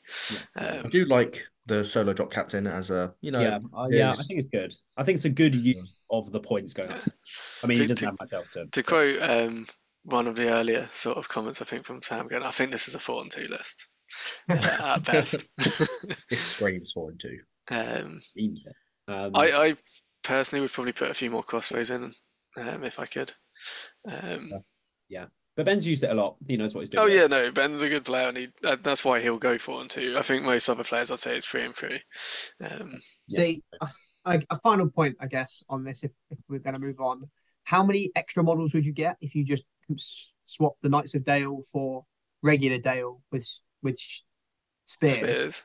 Yeah. Um, I do like the solo drop captain as a you know. Yeah, uh, yeah, I think it's good. I think it's a good use of the points going up. Yeah. I mean, to, he doesn't to, have much else to. To quote um, one of the earlier sort of comments, I think from Sam Grattan, I think this is a four and two list uh, at best. This screams four and two. Um, um, I, I personally would probably put a few more crossroads in um, if I could. Um, yeah, but Ben's used it a lot. He knows what he's doing. Oh yeah, no, Ben's a good player, and he, that, that's why he'll go for and two. I think most other players, I'd say, it's three and three. Um, yeah. See, a, a final point, I guess, on this, if, if we're going to move on, how many extra models would you get if you just swap the Knights of Dale for regular Dale with with spears, spears,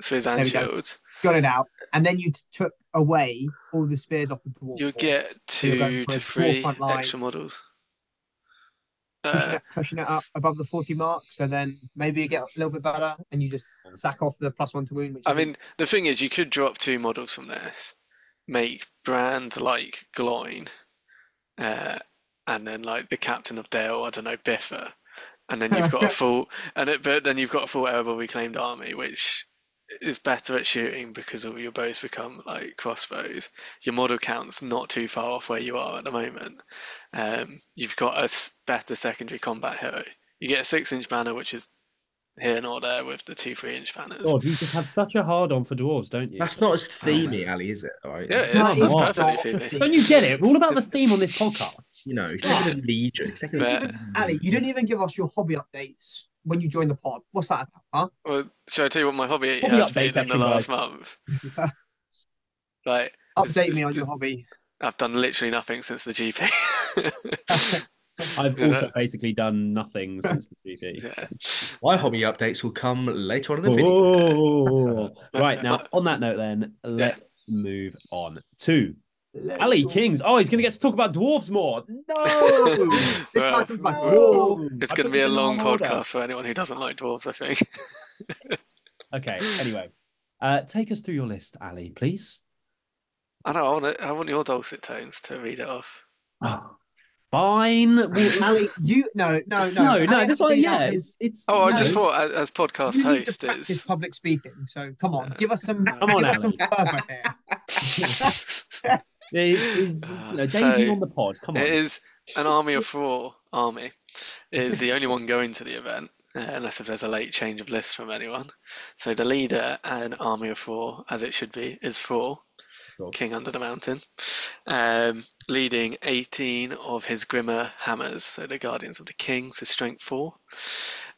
spears and shields? Got it out, and then you took away all the spears off the dwarf. You get two to three extra models. Uh, pushing, it, pushing it up above the forty mark, so then maybe you get a little bit better, and you just sack off the plus one to wound. Which I mean, the thing is, you could drop two models from this, make Brand like Gloin, uh, and then like the captain of Dale, I don't know, Biffa, and then you've got a full, and it, but then you've got a full Erebor Reclaimed army, which is better at shooting because all your bows become like crossbows. Your model count's not too far off where you are at the moment. Um, you've got a better secondary combat hero. You get a six inch banner, which is here and all there with the two three inch banners. God, you just have such a hard on for dwarves, don't you? That's not as themey, Ali, is it? Right? Yeah, it is. That's perfectly themey. Don't you get it? We're all about the theme on this podcast. You know, it's like a legion. Ali, you didn't even give us your hobby updates when you join the pod. What's that about, huh? Well, shall I tell you what my hobby, hobby has been in the last like. month? Like, Update it's, it's, me on your hobby. I've done literally nothing since the G P. I've you also know? basically done nothing since the G P. Yeah. My hobby updates will come later on in the video. Right, now, on that note then, let's yeah. move on to Let's Ali go. Kings. Oh, he's going to get to talk about dwarves more. No! This well, be like, no. It's going to be a long podcast for anyone who doesn't like dwarves, I think. Okay, anyway. Uh, take us through your list, Ali, please. I know, I want, it, I want your dulcet tones to read it off. Oh, fine. Well, Ali, you no, no, no, no, no. That's why, yeah, it's, it's. Oh, no. I just thought as podcast you host, to practice it's public speaking. So come on, uh, give us some. Come on, give us some fervor here. uh, no, so on the pod. Come on. It is an army of four. Army is the only one going to the event. Uh, unless if there's a late change of list from anyone. So the leader and army of four, as it should be, is four. Cool. King under the mountain. Um, leading eighteen of his Grimmer Hammers, so the Guardians of the King, so strength four.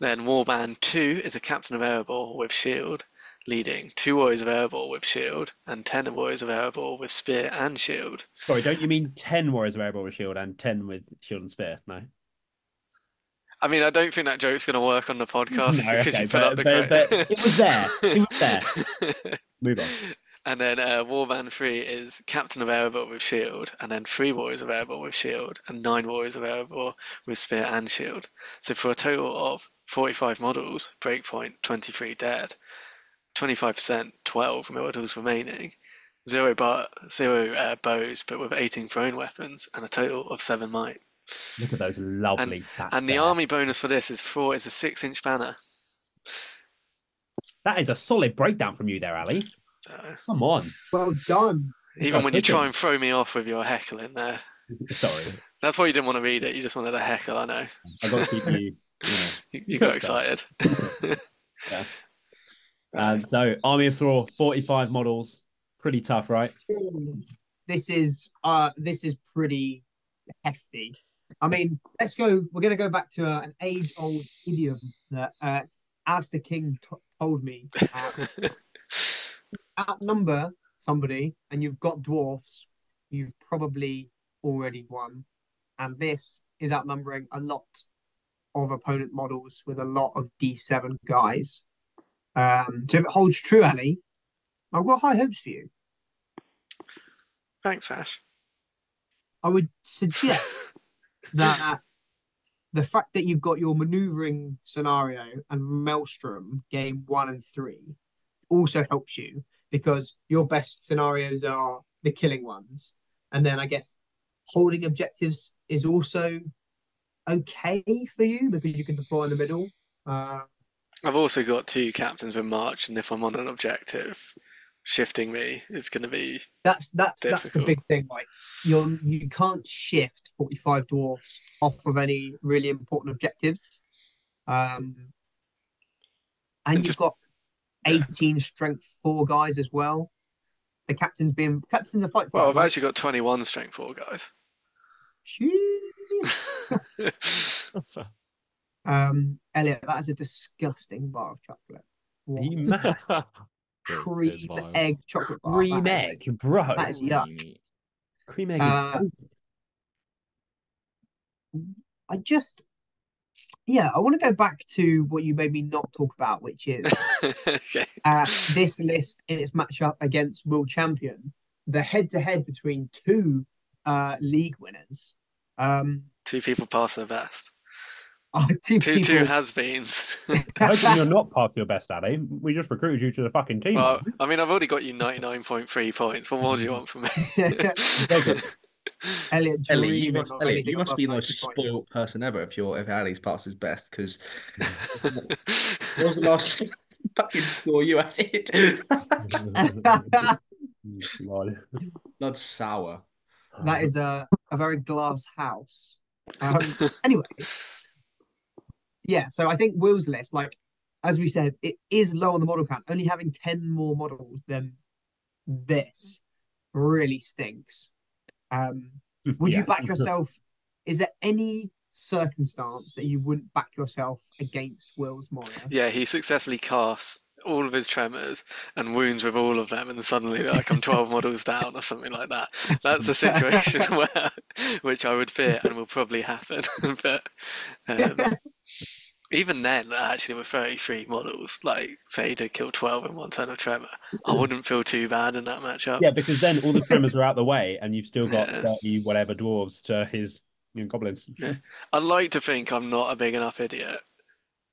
Then Warband two is a Captain of Erebor with shield, leading two warriors of Erebor with shield and ten warriors of Erebor with spear and shield. Sorry, don't you mean ten warriors of Erebor with shield and ten with shield and spear? No. I mean, I don't think that joke's going to work on the podcast no, because okay, you put but, up the but, correct... but it was there. It was there. Move on. And then uh, Warband three is Captain of Erebor with shield, and then three warriors of Erebor with shield, and nine warriors of Erebor with spear and shield. So for a total of forty-five models, breakpoint twenty-three dead, twenty-five percent, twelve models remaining, zero, bar, zero uh, bows, but with eighteen thrown weapons, and a total of seven might. Look at those lovely and, bats and the there. Army bonus for this is four is a six inch banner. That is a solid breakdown from you there, Ali. Uh, Come on. Well done. Even when you try it. and throw me off with your heckle in there. Sorry. That's why you didn't want to read it. You just wanted the heckle, I know. I got to keep you. You, know, you, you got excited. Yeah. Um, so, Army of Thor, forty-five models. Pretty tough, right? This is uh, This is pretty hefty. I mean, let's go. We're going to go back to uh, an age-old idiom that uh, Alistair King t- told me. Uh, outnumber somebody, and you've got dwarfs. You've probably already won, and this is outnumbering a lot of opponent models with a lot of D seven guys. Um, so if it holds true, Ali, I've got high hopes for you. Thanks, Ash. I would suggest that the fact that you've got your maneuvering scenario and Maelstrom game one and three also helps you, because your best scenarios are the killing ones. And then I guess holding objectives is also okay for you because you can deploy in the middle. Uh, I've also got two captains with March, and if I'm on an objective, shifting me is going to be that's that's difficult. That's the big thing. Like you you can't shift forty-five dwarfs off of any really important objectives, um, and, and you've just got eighteen strength four guys as well. The captain's being captain's a fight. Well, I've right? actually got twenty-one strength four guys. um, Elliot, that is a disgusting bar of chocolate. What? Cream egg chocolate bar. Cream that egg, is, bro. That is yuck. Cream egg uh, is I just... Yeah, I want to go back to what you made me not talk about, which is okay. uh, this list in its matchup against Will Champion. The head-to-head between two uh, league winners. Um, two people pass their best. Oh, two two, two has-beens. I hope you're not past your best, Ali. We just recruited you to the fucking team. Well, I mean, I've already got you ninety-nine point three points. What more do you want from me? Elliot, Elliot, you must, Elliot, you must be the most spoiled person ever if you're if Ali's past his best, because what was the last fucking score you added? Blood sour. That is a, a very glass house. Um, anyway... Yeah, so I think Will's list, like, as we said, it is low on the model count. Only having ten more models than this really stinks. Um, would yeah. you back yourself? Is there any circumstance that you wouldn't back yourself against Will's Moria? Yeah, he successfully casts all of his tremors and wounds with all of them, and suddenly like I'm twelve models down or something like that. That's a situation where, which I would fear and will probably happen. But... Um, even then, actually, with thirty-three models, like, say, to kill twelve in one turn of Tremor, I wouldn't feel too bad in that matchup. Yeah, because then all the Tremors are out the way, and you've still got yeah. thirty-whatever dwarves to his you know, goblins. Yeah. I'd like to think I'm not a big enough idiot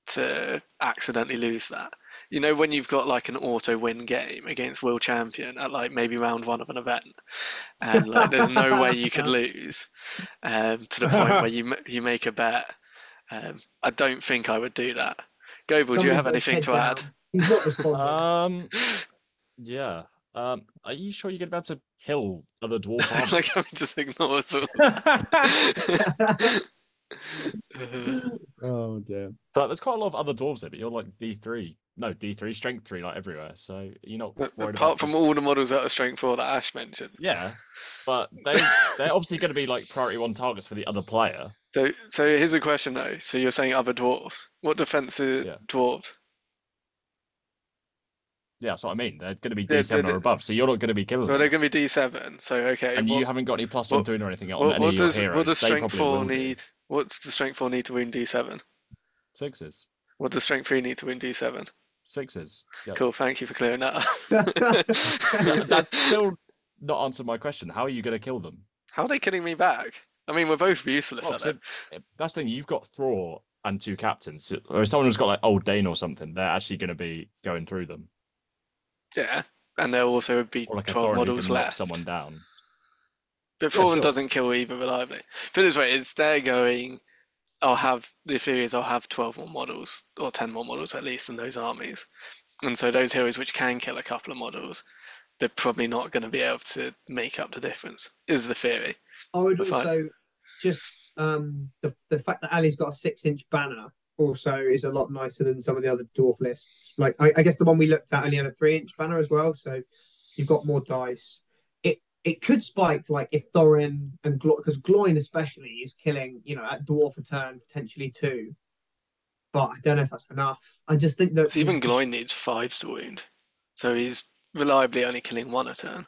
to accidentally lose that. you know, when you've got like an auto win game against Will Champion at like maybe round one of an event, and like there's no way you could lose, um, to the point where you you make a bet. Um, I don't think I would do that. Goble, do you have anything to add? He's not responding. Um, yeah. Um, are you sure you're about to kill other dwarf armies? Like, I'm just ignored. Oh dear. But there's quite a lot of other dwarves there, but you're like D three. No, D three, strength three, like everywhere. So you're not worried apart about from this. All the models that are strength four that Ash mentioned. Yeah, but they they're obviously going to be like priority one targets for the other player. So so here's a question though. So you're saying other dwarves? What defense are yeah. dwarves? Yeah, that's what I mean. They're going to be D seven they're, they're, or above, so you're not going to be killing well, them. Well, they're going to be D seven, so okay. And what, you haven't got any plus one three or anything on what, any what of does, your heroes. What does strength four need? Do. What's the strength four need to win D seven? Sixes. What does strength three need to win D seven? Sixes. Yep. Cool, thank you for clearing that up. That's still not answered my question. How are you going to kill them? How are they killing me back? I mean, we're both useless oh, at so it. That's the thing, you've got Thrall and two captains. Or if someone who's got like Old Dane or something, they're actually going to be going through them. Yeah, and there also be like twelve models left. Someone down. But Thorin yeah, sure. doesn't kill either reliably. Put it this way, it's they're going. I'll have the theory is I'll have twelve more models or ten more models at least in those armies, and so those heroes which can kill a couple of models, they're probably not going to be able to make up the difference. Is the theory? I would also I... just um, the the fact that Ali's got a six-inch banner. Also is a lot nicer than some of the other dwarf lists. Like I, I guess the one we looked at only had a three inch banner as well, so you've got more dice. It it could spike like if Thorin and because Glo- Gloin especially is killing, you know, at dwarf a turn potentially two, but I don't know if that's enough. I just think that even Gloin needs fives to wound, so he's reliably only killing one a turn.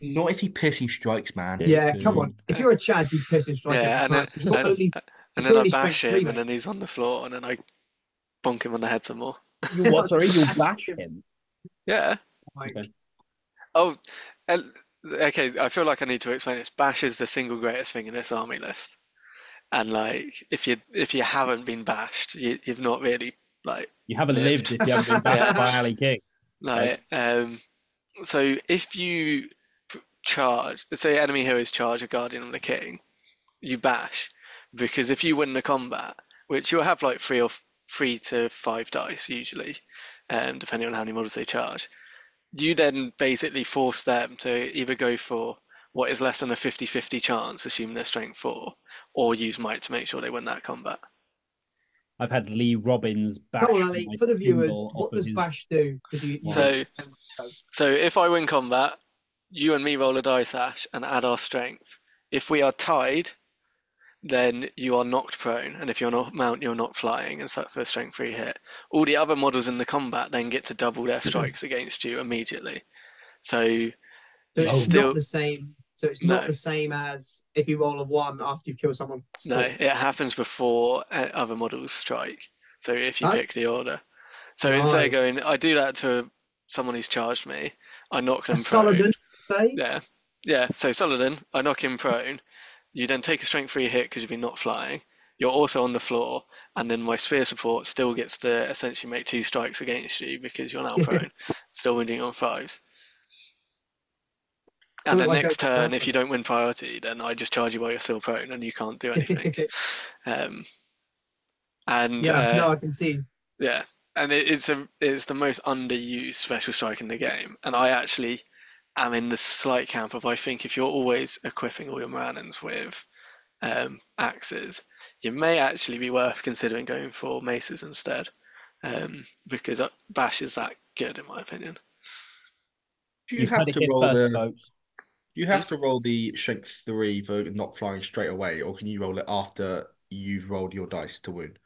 Not if he piercing strikes, man. Yeah, yeah come on. If you're a Chad, you piercing strike. Yeah, and it, not only. And then I bash him, and then he's on the floor, and then I bonk him on the head some more. What? Sorry, you bash him? Yeah. Okay. Oh, okay. I feel like I need to explain this. Bash is the single greatest thing in this army list, and like, if you if you haven't been bashed, you, you've not really like you haven't lived, lived if you haven't been bashed yeah. by Ali King. Like, right. um, so if you charge, say enemy heroes charge a guardian of the king, you bash. Because if you win the combat, which you'll have like three or f- three to five dice usually, um, depending on how many models they charge, you then basically force them to either go for what is less than a fifty-fifty chance, assuming they're strength four, or use might to make sure they win that combat. I've had Lee Robbins bash. Come on, Ali, for the viewers, what does his... bash do? You... So, so if I win combat, you and me roll a dice, Ash, and add our strength. If we are tied, then you are knocked prone, and if you're not mount, you're not flying, and so for a strength three hit. All the other models in the combat then get to double their strikes against you immediately. So, so it's still not the same. So it's no. not the same as if you roll a one after you've killed someone. No, it happens before other models strike. So if you That's... pick the order, so nice. Instead of going, I do that to someone who's charged me, I knock them a prone. Saladin, say? Yeah, yeah. So Saladin, I knock him prone. You then take a strength three hit because you've been not flying. You're also on the floor, and then my spear support still gets to essentially make two strikes against you because you're now prone, still wounding on fives. And so then like next turn, plan. If you don't win priority, then I just charge you while you're still prone, and you can't do anything. um, and yeah, uh, no, I can see. Yeah, and it, it's a it's the most underused special strike in the game, and I actually. I'm in the slight camp of I think if you're always equipping all your Moranans with um, axes, you may actually be worth considering going for maces instead, um, because bash is that good in my opinion. Do you, you have to roll first, the? Folks. Do you have to roll the strength three for not flying straight away, or can you roll it after you've rolled your dice to wound?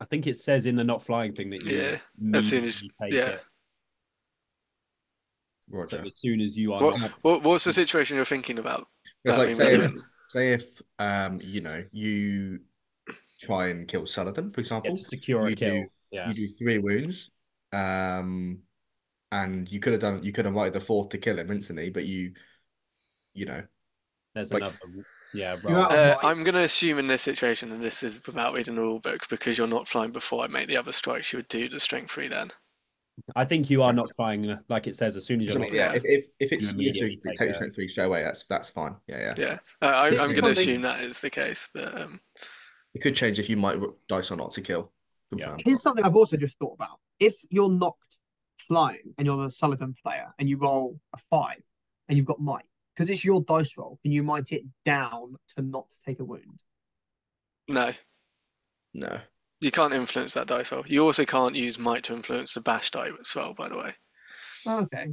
I think it says in the not flying thing that you yeah as soon as you take yeah. it. Right so as soon as you are, what, what, what's the situation you're thinking about? It's like say if, say if um you know you try and kill Saladin, for example, yeah, secure a kill. Do, yeah, you do three wounds, um, and you could have done you could have invited the fourth to kill him instantly, but you, you know, there's like, another Yeah, bro. Uh, I'm going to assume in this situation, and this is without reading the rule book, because you're not flying before I make the other strikes, you would do the strength three then. I think you are not flying, like it says, as soon as you're not yeah, flying. Yeah, if, if, if it's you take like, your strength three straight away, that's, that's fine. Yeah, yeah. Yeah, uh, I, I'm going to something... assume that is the case. But um... It could change if you might dice or not to kill. Yeah. Here's something I've also just thought about. If you're knocked flying and you're the Sullivan player and you roll a five and you've got might, because it's your dice roll, can you might it down to not take a wound? No. No. You can't influence that dice roll. You also can't use might to influence the bash die as well, by the way. Okay.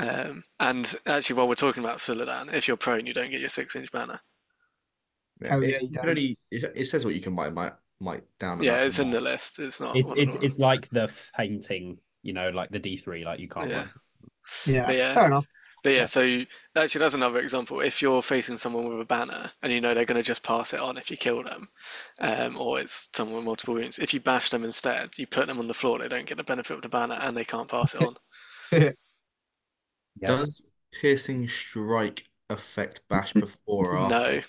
Um, and actually, while we're talking about Celadan, if you're prone, you don't get your six-inch banner. Yeah, oh, yeah, it, you really, it says what you can might might, might down. Yeah, it's in the list. It's not. It, it's it's like the fainting, you know, like the D three, like you can't. Yeah. Yeah, yeah, fair enough. But yeah, yeah, so actually that's another example. If you're facing someone with a banner and you know they're going to just pass it on if you kill them, um, or it's someone with multiple wounds, if you bash them instead, you put them on the floor, they don't get the benefit of the banner and they can't pass it on. Yes. Does piercing strike affect bash before or after? No.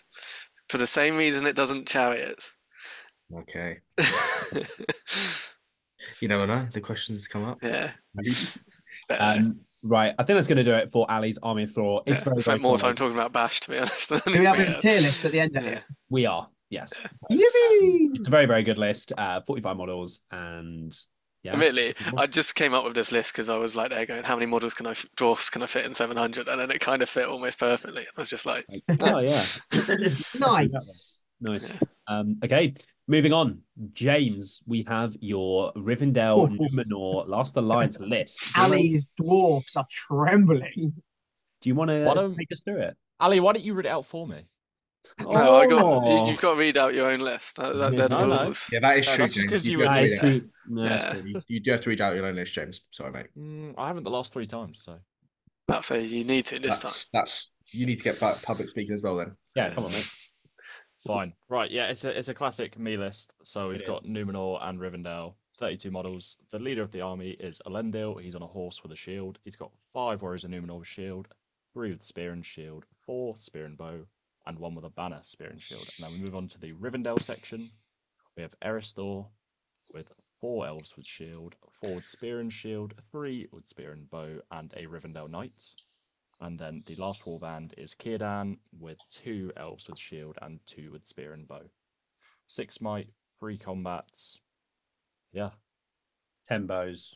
For the same reason it doesn't chariot. Okay. You never know. The questions come up. Yeah. um, Right, I think that's going to do it for Ali's army floor. It's yeah, very, I spent very more common. time talking about Bash, to be honest. Do we have a tier list at the end of yeah. it? We are, yes. Yeah. Yippee! It's a very, very good list. Uh, forty-five models, and yeah. Admittedly, I just came up with this list because I was like, there going, how many models can I, dwarfs can I fit in seven hundred? And then it kind of fit almost perfectly. I was just like, oh, yeah. Nice. Nice. Yeah. Um, okay. Moving on, James, we have your Rivendell, oh, Numenor, Last Alliance list. Ali's dwarfs are trembling. Do you want to take us through it? Ali, why don't you read it out for me? Oh, no, I got, you, you've got to read out your own list. That, that, yeah, no, no. yeah, that is no, true, James. You, that is true. No, yeah. true. You do have to read out your own list, James. Sorry, mate. Mm, I haven't the last three times, so. That's so you need to this that's, time. That's You need to get back public speaking as well, then. Yeah, yeah. Come on, mate. Fine. Right, yeah, it's a it's a classic me list. So we've it got is. Numenor and Rivendell, thirty-two models. The leader of the army is Elendil. He's on a horse with a shield. He's got five warriors in Numenor with shield, three with spear and shield, four spear and bow, and one with a banner, spear and shield. And then we move on to the Rivendell section. We have Eristor with four elves with shield, four with spear and shield, three with spear and bow, and a Rivendell knight. And then the last warband is Círdan with two elves with shield and two with spear and bow. Six might, three combats. Yeah. Ten bows.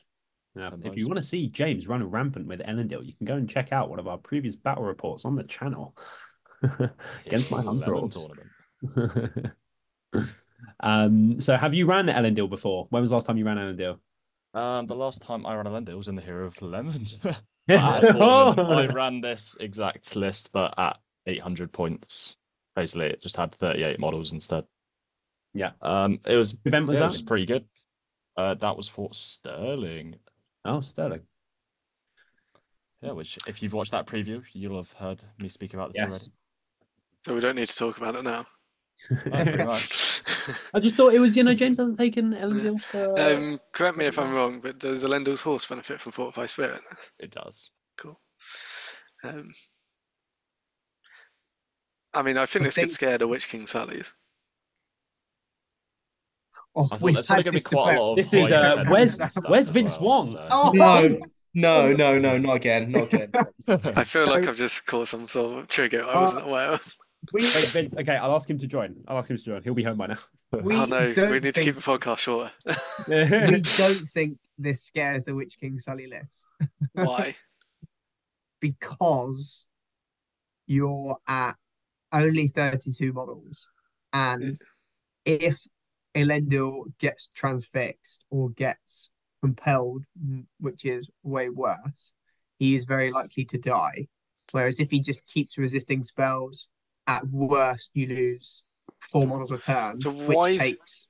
Now, Ten if bows. you want to see James run rampant with Elendil, you can go and check out one of our previous battle reports on the channel. Against my tournament. um, So have you ran Elendil before? When was the last time you ran Elendil? Um, the last time I ran Elendil was in the Hero of Lemons. oh. I ran this exact list, but at eight hundred points. Basically, it just had thirty-eight models instead. Yeah. Um, it was, yeah, was, it was pretty good. Uh, that was for Sterling. Oh, Sterling. Yeah, which, if you've watched that preview, you'll have heard me speak about this yes. already. So we don't need to talk about it now. Oh, pretty much. I just thought it was, you know, James hasn't taken Elendil for... Um, correct me if I'm wrong, but does Elendil's horse benefit from Fortify Spirit? It does. Cool. Um, I mean, I think this could scare the Witch King Sallies. Oh, I thought going to be quite a lot of... This is, uh, where's where's Vince well, Wong? So. Oh, no, no, no, no, not again, not again. I feel like I've just caused some sort of trigger I wasn't uh, aware of. We... Wait, Vince, okay, I'll ask him to join. I'll ask him to join. He'll be home by now. We oh, no, we need think... to keep the podcast shorter. We don't think this scares the Witch King Sully list. Why? Because you're at only thirty-two models, and if Elendil gets transfixed or gets compelled, which is way worse, he is very likely to die. Whereas if he just keeps resisting spells, at worst, you lose four so, models a turn. So why is takes...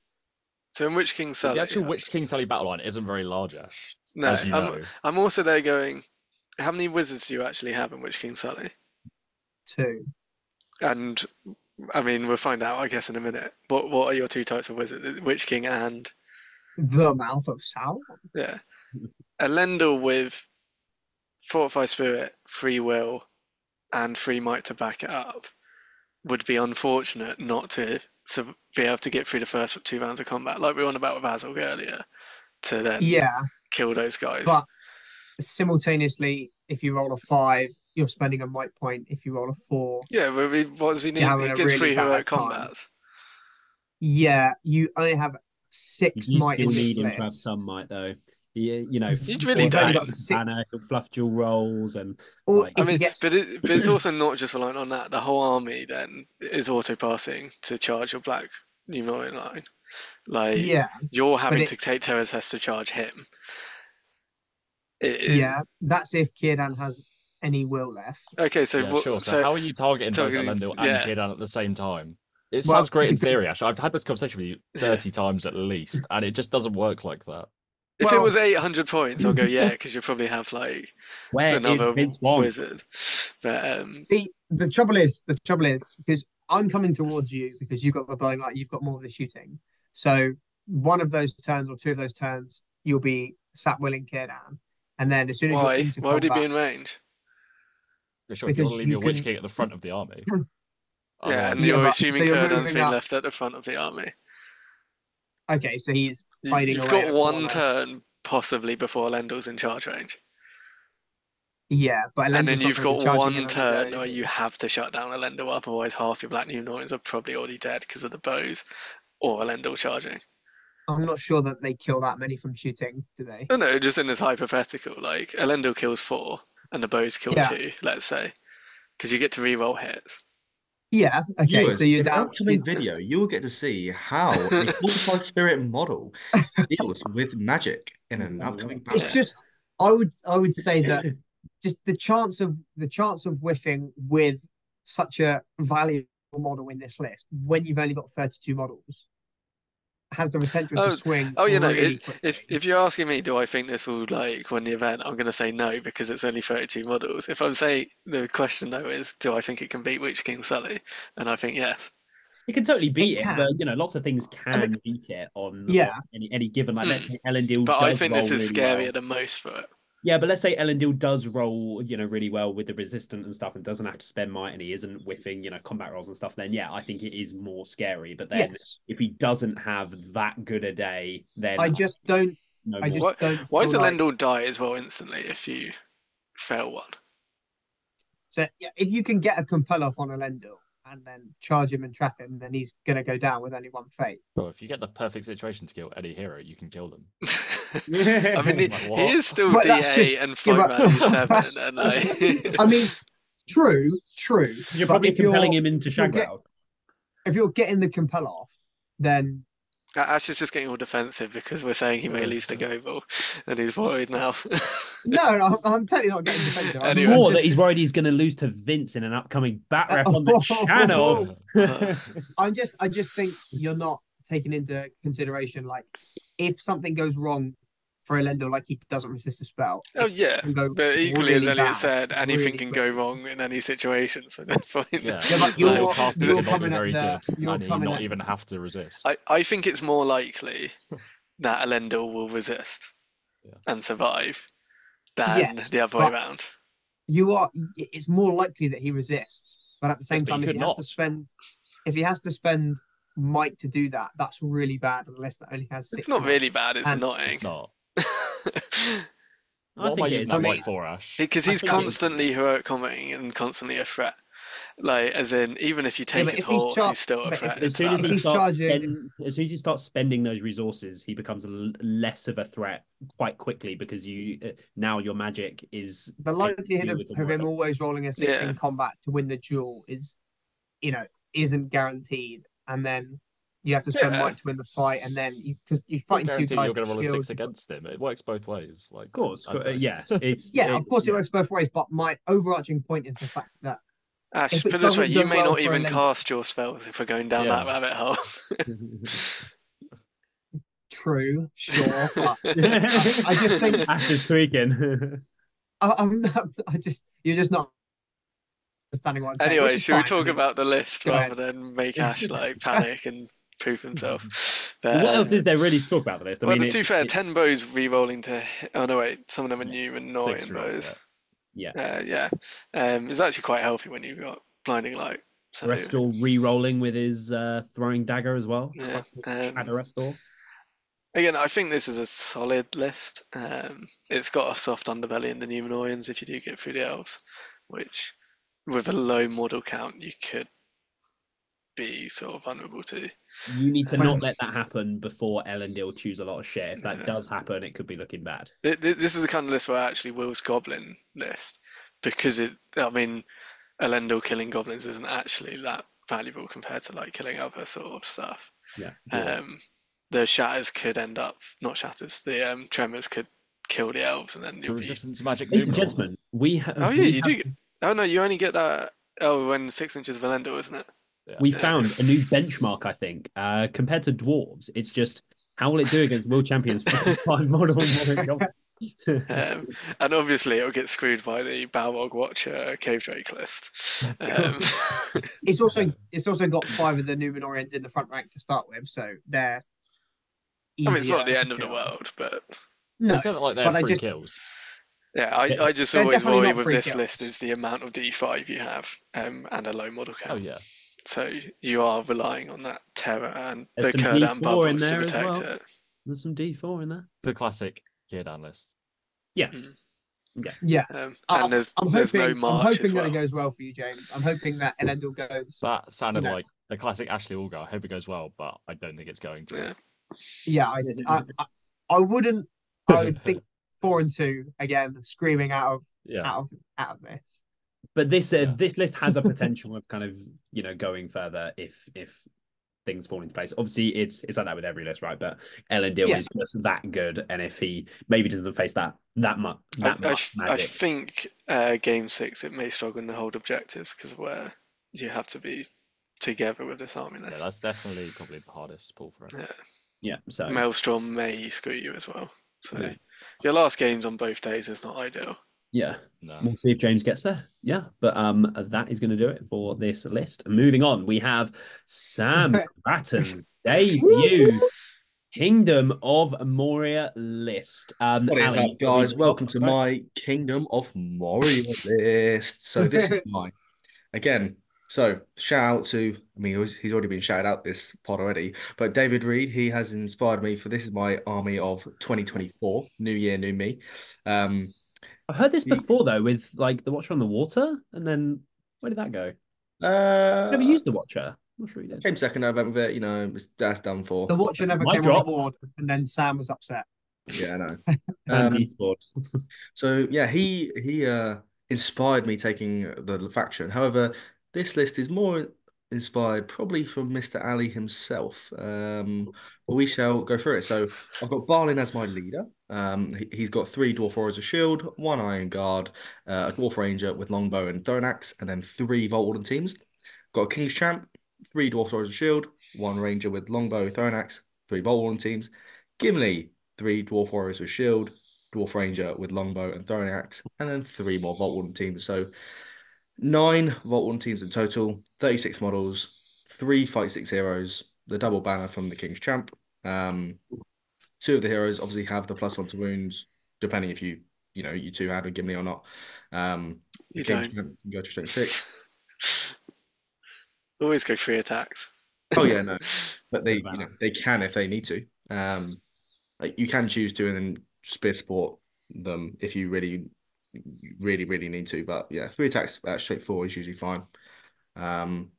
so in Witch King Sully? The actual yeah. Witch King Sully battle line isn't very large, Ash. No, as you I'm, know. I'm also there going, how many wizards do you actually have in Witch King Sully? Two. And I mean, we'll find out, I guess, in a minute. What What are your two types of wizard? Witch King and the Mouth of Sauron. Yeah, Elendil with Fortify Spirit, Free Will, and Free Might to back it up. would be unfortunate not to so be able to get through the first two rounds of combat, like we were on about with Azog earlier, to then yeah. kill those guys. But simultaneously, if you roll a five, you're spending a might point. If you roll a four... Yeah, but what does he need? He gets really three heroic combats. Yeah, you only have six you might. You still need him to have some might, though. You, you know, you really don't. Got banner, fluff dual rolls, and or, like, I mean, gets... but, it, but it's also not just reliant on that. The whole army then is auto passing to charge your black numeric line. Like, yeah, you're having it, to take terror tests to charge him. It, it, yeah, that's if Círdan has any will left. Okay, so yeah, what, sure. So, so how are you targeting both Elendil and yeah. Círdan at the same time? It well, sounds great because, in theory, Ash. I've had this conversation with you thirty yeah. times at least, and it just doesn't work like that. If well, it was eight hundred points, I'll go, yeah, because you probably have, like, where another wizard. But, um... See, the trouble is, the trouble is, because I'm coming towards you because you've got the bowing art, you've got more of the shooting. So one of those turns or two of those turns, you'll be sat willing Círdan. And then as soon as Why? You're into Why would combat, he be in range? You're sure, if you want to leave you your can... witch king at the front of the army. Oh, yeah, and you're yeah, assuming so Círdan's been up... left at the front of the army. Okay, so he's fighting. You've got one turn possibly before Elendil's in charge range. Yeah, but Elendil's and then you've got one turn where you have to shut down Elendil, otherwise half your black Numenorians are probably already dead because of the bows or Elendil charging. I'm not sure that they kill that many from shooting, do they? No, no, just in this hypothetical, like Elendil kills four and the bows kill yeah. two, let's say, because you get to reroll hits. Yeah, okay, viewers, so you're in the upcoming video, you'll get to see how a qualified spirit model deals with magic in an upcoming battle. It's just, I would, I would say that just the chance of the chance of whiffing with such a valuable model in this list, when you've only got thirty-two models, has the potential oh, to swing. Oh, you know, really it, if if you're asking me, do I think this will like win the event? I'm going to say no because it's only thirty-two models. If I'm saying the question though is, do I think it can beat Witch King Sully? And I think yes, it can totally beat it. it but you know, lots of things can I mean, beat it on yeah on any any given. Like mm. let's say Elendil. But does I think roll this is really scarier well. than most for it. Yeah, but let's say Elendil does roll, you know, really well with the resistant and stuff, and doesn't have to spend might, and he isn't whiffing, you know, combat rolls and stuff. Then yeah, I think it is more scary. But then yes. if he doesn't have that good a day, then I just I don't. No I just why, don't. Why does Elendil like... die as well instantly if you fail one? So yeah, if you can get a compel off on Elendil and then charge him and trap him, then he's gonna go down with only one fate. Well, if you get the perfect situation to kill any hero, you can kill them. I mean, he, like, he is still well, D A just, and five yeah, value seven, and I. I mean, true, true. You're probably compelling you're, him into Shagwell. If you're getting the compel off, then Ash is just getting all defensive because we're saying he may lose to Goble, and he's worried now. no, no, I'm totally not getting defensive. I'm anyway, more just... that he's worried he's going to lose to Vince in an upcoming bat ref on the channel. I'm just, I just think you're not taking into consideration, like, if something goes wrong for Elendil, like he doesn't resist a spell. Oh yeah, but equally really as Elliot bad, said, anything really can bad. go wrong in any situation. So that's fine. Yeah, yeah like you're, no, you're, you're coming very the, good, you're and you not at... even have to resist. I, I think it's more likely that Elendil will resist yeah. and survive than yes, the other way around. You are. It's more likely that he resists, but at the same yes, time, if he not. has to spend, if he has to spend might to do that, that's really bad. Unless that only has. Six it's not points. really bad. It's and annoying. It's not. What I am I using that mic for, Ash? Because he's constantly heroic combating and constantly a threat. Like, as in, even if you take yeah, his horse, he's, char- he's still a threat. As soon as, charging... spend- as soon as you start spending those resources, he becomes a l- less of a threat quite quickly because you uh, now your magic is... The likelihood of, of him always rolling a six yeah. in combat to win the duel is, you know, isn't guaranteed. And then... You have to spend yeah. might to win the fight, and then you because you fight two guys. You're going to roll a six against him. It works both ways. Like, of course, uh, yeah, it's, yeah. It, of course, yeah. it works both ways. But my overarching point is the fact that Ash, put this way, you may well not even cast your spells if we're going down yeah. that rabbit hole. True, sure. But I, I just think Ash is tweaking. I, I'm not. I just you're just not. Understanding what. I'm anyway, saying, should fine. we talk about the list Go rather ahead. than make Ash like panic and. Proof himself. But, what um, else is there really to talk about the list? I well, mean, to be fair, it, ten bows re-rolling to. Oh no, wait. Some of them are yeah, new and annoying bows. Yeah, uh, yeah. Um, it's actually quite healthy when you've got blinding light. Restor re-rolling with his uh, throwing dagger as well. Yeah, um, again, I think this is a solid list. Um, it's got a soft underbelly in the Numenorians if you do get through the elves, which with a low model count you could be sort of vulnerable to. You need to um, not let that happen before Elendil choose a lot of shit. If that yeah. does happen, it could be looking bad. This is the kind of list where I actually Will's Goblin list, because it, I mean, Elendil killing goblins isn't actually that valuable compared to like killing other sort of stuff. Yeah. yeah. Um, the shatters could end up, not shatters, the um, tremors could kill the elves, and then you'll the be resistance magic. Gentlemen, we have. Oh yeah, you have... do. Get... Oh no, you only get that. Oh, when six inches of Elendil, isn't it? Yeah. We found a new benchmark, I think. Uh, compared to dwarves, it's just how will it do against Will Champion's five model modern goblins? um, and obviously it'll get screwed by the Balrog Watcher Cave Drake list. Um, it's also it's also got five of the Numenorians in the front rank to start with, so they're. I mean, it's not the end of the world, but no, it's not like they're free just... kills. Yeah, I, I just they're always worry with this kills. list is the amount of D five you have um, and a low model count. Oh yeah. So you are relying on that terror and There's the Kurdan bubbles to protect well. it. There's some D four in there. The classic. Down list. Yeah. Mm. Yeah. Yeah. Um, and I'm, there's, I'm there's hoping, no march. I'm hoping as well. that it goes well for you, James. I'm hoping that Elendil goes. That sounded you know. like the classic Ashley Wolger. I hope it goes well, but I don't think it's going to. Yeah, yeah I, I, I, I wouldn't. I would think four and two again, screaming out of yeah. out of out of this. But this uh, yeah. this list has a potential of kind of you know going further if if. things fall into place. Obviously, it's it's like that with every list, right? But Elendil yeah. is just that good, and if he maybe doesn't face that that much, that I, much I, I think uh, game six it may struggle to hold objectives because of where you have to be together with this army list. Yeah, that's definitely probably the hardest pull for it. Yeah, yeah. So Maelstrom may screw you as well. So yeah. your last games on both days is not ideal. Yeah, no. We'll see if James gets there. Yeah, but um, that is going to do it for this list. Moving on, we have Sam Grattan's debut Kingdom of Moria list. Um, what is Ali, up, guys? Welcome to my Kingdom of Moria list. So this is mine again. So shout out to, I mean, he's already been shouted out this pod already, but David Reed, he has inspired me for this is my army of twenty twenty-four. New year, new me. Um. I heard this before though, with like the Watcher on the Water, and then where did that go? Uh, never used the Watcher. I'm not sure he did. Came second event with it, you know. That's done for. The Watcher never My came drop. on the board, and then Sam was upset. Yeah, I know. um, so yeah, he he uh, inspired me taking the faction. However, this list is more inspired probably from Mister Ali himself. Um, we shall go through it. So I've got Balin as my leader. Um, he, he's got three Dwarf Warriors of Shield, one Iron Guard, uh, a Dwarf Ranger with Longbow and Throne Axe, and then three Vault Warden teams. Got a King's Champ, three Dwarf Warriors of Shield, one Ranger with Longbow, Throne Axe, three Vault Warden teams. Gimli, three Dwarf Warriors of Shield, Dwarf Ranger with Longbow and Throne Axe, and then three more Vault Warden teams. So nine Vault Warden teams in total, thirty-six models, three Fight Six heroes, the double banner from the King's Champ. Um, two of the heroes obviously have the plus one to wounds, depending if you, you know, you two had a Gimli or not. Um, you don't. Can go to strength six. Always go three attacks. Oh yeah, no, but they, wow. you know, they can if they need to. Um, like you can choose to and then spear support them if you really, really, really need to. But yeah, three attacks at straight four is usually fine. Um,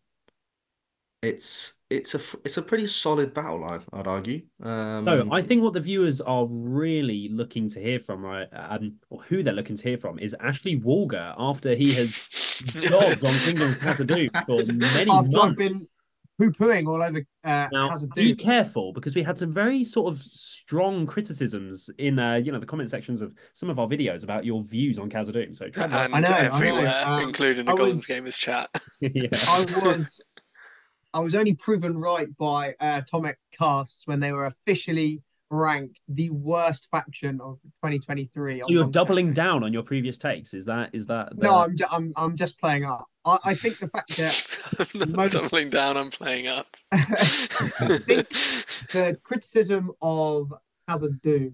It's it's a it's a pretty solid battle line, I'd argue. Um, so I think what the viewers are really looking to hear from, right, um, or who they're looking to hear from, is Ashley Wolger after he has dogged on Kingdom Khazad-dûm for many I've months. I've been poo-pooing all over uh, now, Khazad-dûm. Be careful, because we had some very sort of strong criticisms in uh, you know the comment sections of some of our videos about your views on Khazad-dûm. So and I know, everywhere, I know. Um, including the Gollum's Gamers chat. yeah. I was. I was only proven right by uh, Atomic Casts when they were officially ranked the worst faction of twenty twenty-three. So you're Long doubling Campus. down on your previous takes. Is that is that? The... No, I'm, ju I'm I'm just playing up. I, I think the fact that I'm not most... doubling down, I'm playing up. I think the criticism of Khazad-dûm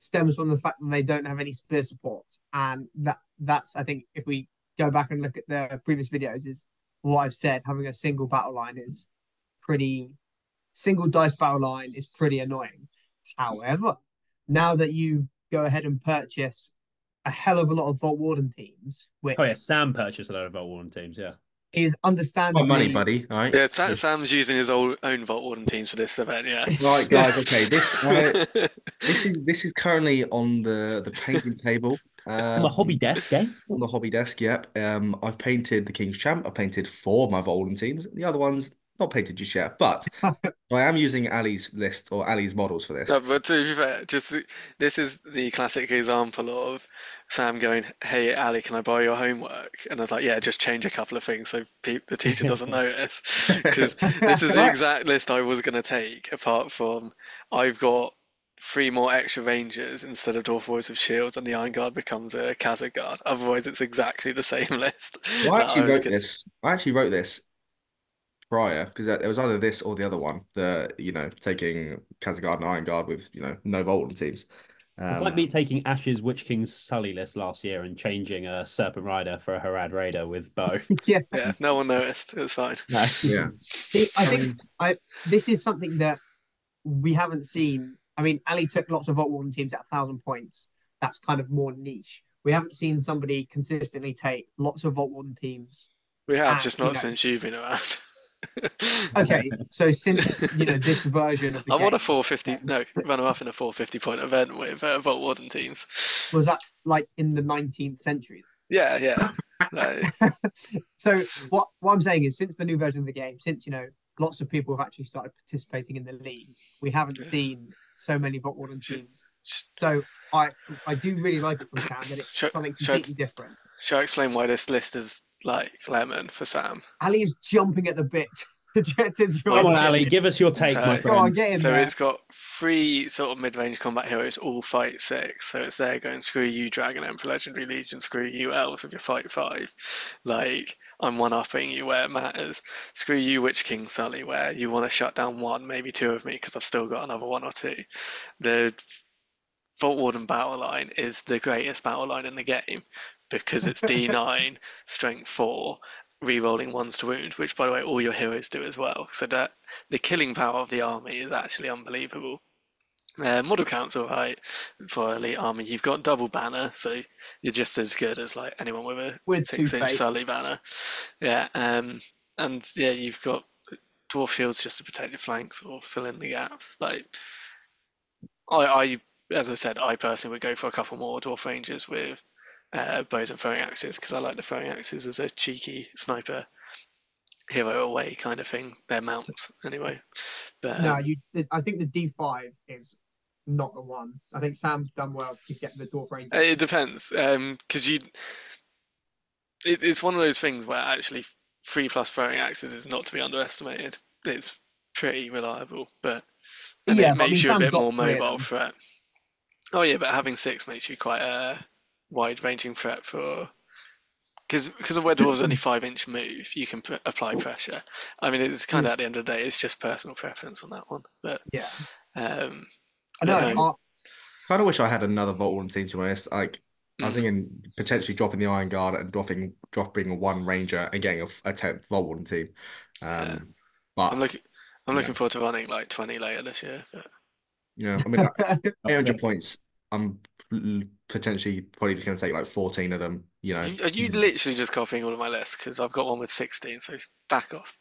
stems from the fact that they don't have any spear support, and that that's I think if we go back and look at the previous videos is. what I've said, having a single battle line is pretty, single dice battle line is pretty annoying. However, now that you go ahead and purchase a hell of a lot of Vault Warden teams, which... Oh yeah, Sam purchased a lot of Vault Warden teams, yeah. Is understandably... Oh, money, buddy, all right. Yeah, Sam, yeah, Sam's using his own, own Vault Warden teams for this event, yeah. Right, guys, okay, this uh, this, is, this is currently on the, the painting table. Um, on the hobby desk, eh? On the hobby desk, yep. Um, I've painted the King's Champ. I've painted four of my Vault Warden teams. The other one's not painted just yet, but I am using Ali's list or Ali's models for this. No, but to be fair, just this is the classic example of Sam going, "Hey, Ali, can I borrow your homework?" And I was like, "Yeah, just change a couple of things so pe the teacher doesn't notice." Because this is the exact list I was going to take. Apart from, I've got three more extra rangers instead of Dwarf Warriors with shields, and the Iron Guard becomes a Khazad Guard. Otherwise, it's exactly the same list. Well, I actually I wrote gonna... this. I actually wrote this. Prior, because it was either this or the other one, the you know, taking Khazad-dûm and Iron Guard with you know no Volton teams. Um, it's like me taking Ash's Witch King's Sully list last year and changing a Serpent Rider for a Harad Raider with bow. Yeah. Yeah, no one noticed. It was fine. No. Yeah, See, I think I this is something that we haven't seen. I mean, Ali took lots of Volton teams at a thousand points. That's kind of more niche. We haven't seen somebody consistently take lots of Volton teams. We have, at, just not you know, since you've been around. Okay, so since you know this version of the I game, won a four fifty. No, ran off in a four fifty point event with uh, Vault Warden teams. Was that like in the nineteenth century? Yeah, yeah. No. So what what I'm saying is, since the new version of the game, since you know lots of people have actually started participating in the league, we haven't seen so many Vault Warden teams. So I I do really like it from Sam that it's should, something completely should, different. Shall I explain why this list is like lemon for Sam? Ali is jumping at the bit. to, to Come on, Ali, give us your take, so, my friend. On, get in so there. It's got three sort of mid-range combat heroes, all fight six. So it's there going, screw you, Dragon Emperor, Legendary Legion, screw you, Elves, with your fight five. Like, I'm one-upping you where it matters. Screw you, Witch King Sully, where you want to shut down one, maybe two of me, because I've still got another one or two. The Vault Warden battle line is the greatest battle line in the game, because it's D nine, strength four, re-rolling ones to wound, which, by the way, all your heroes do as well. So that the killing power of the army is actually unbelievable. Uh, model count's all right for elite army. You've got double banner, so you're just as good as like anyone with a with six-inch Sully banner. Yeah, um, and yeah, you've got dwarf shields just to protect your flanks or fill in the gaps. Like, I, I as I said, I personally would go for a couple more dwarf rangers with Uh, bows and throwing axes, because I like the throwing axes as a cheeky sniper hero away kind of thing. They're mounts anyway. But, no, you, I think the D five is not the one. I think Sam's done well to get the Dwarf Ranger. It depends, because um, you. It, it's one of those things where actually three plus throwing axes is not to be underestimated. It's pretty reliable, but and yeah, it makes I mean, you Sam's a bit more mobile threat. Oh yeah, but having six makes you quite a. Uh, wide-ranging threat for, because because of where dwarves only five-inch move, you can pr apply pressure. I mean, it's kind of at the end of the day, it's just personal preference on that one. But yeah, um, I know. Um, I kind of wish I had another Vault Warden team, to be honest. Like, mm-hmm. I was thinking potentially dropping the Iron Guard and dropping dropping one Ranger and getting a, a tenth Vault Warden team. Um, yeah. But I'm looking, I'm looking yeah. forward to running like twenty later this year. But... Yeah, I mean, eight hundred points. I'm potentially probably just going to take like fourteen of them, you know. Are you literally just copying all of my lists? Because I've got one with sixteen, so back off.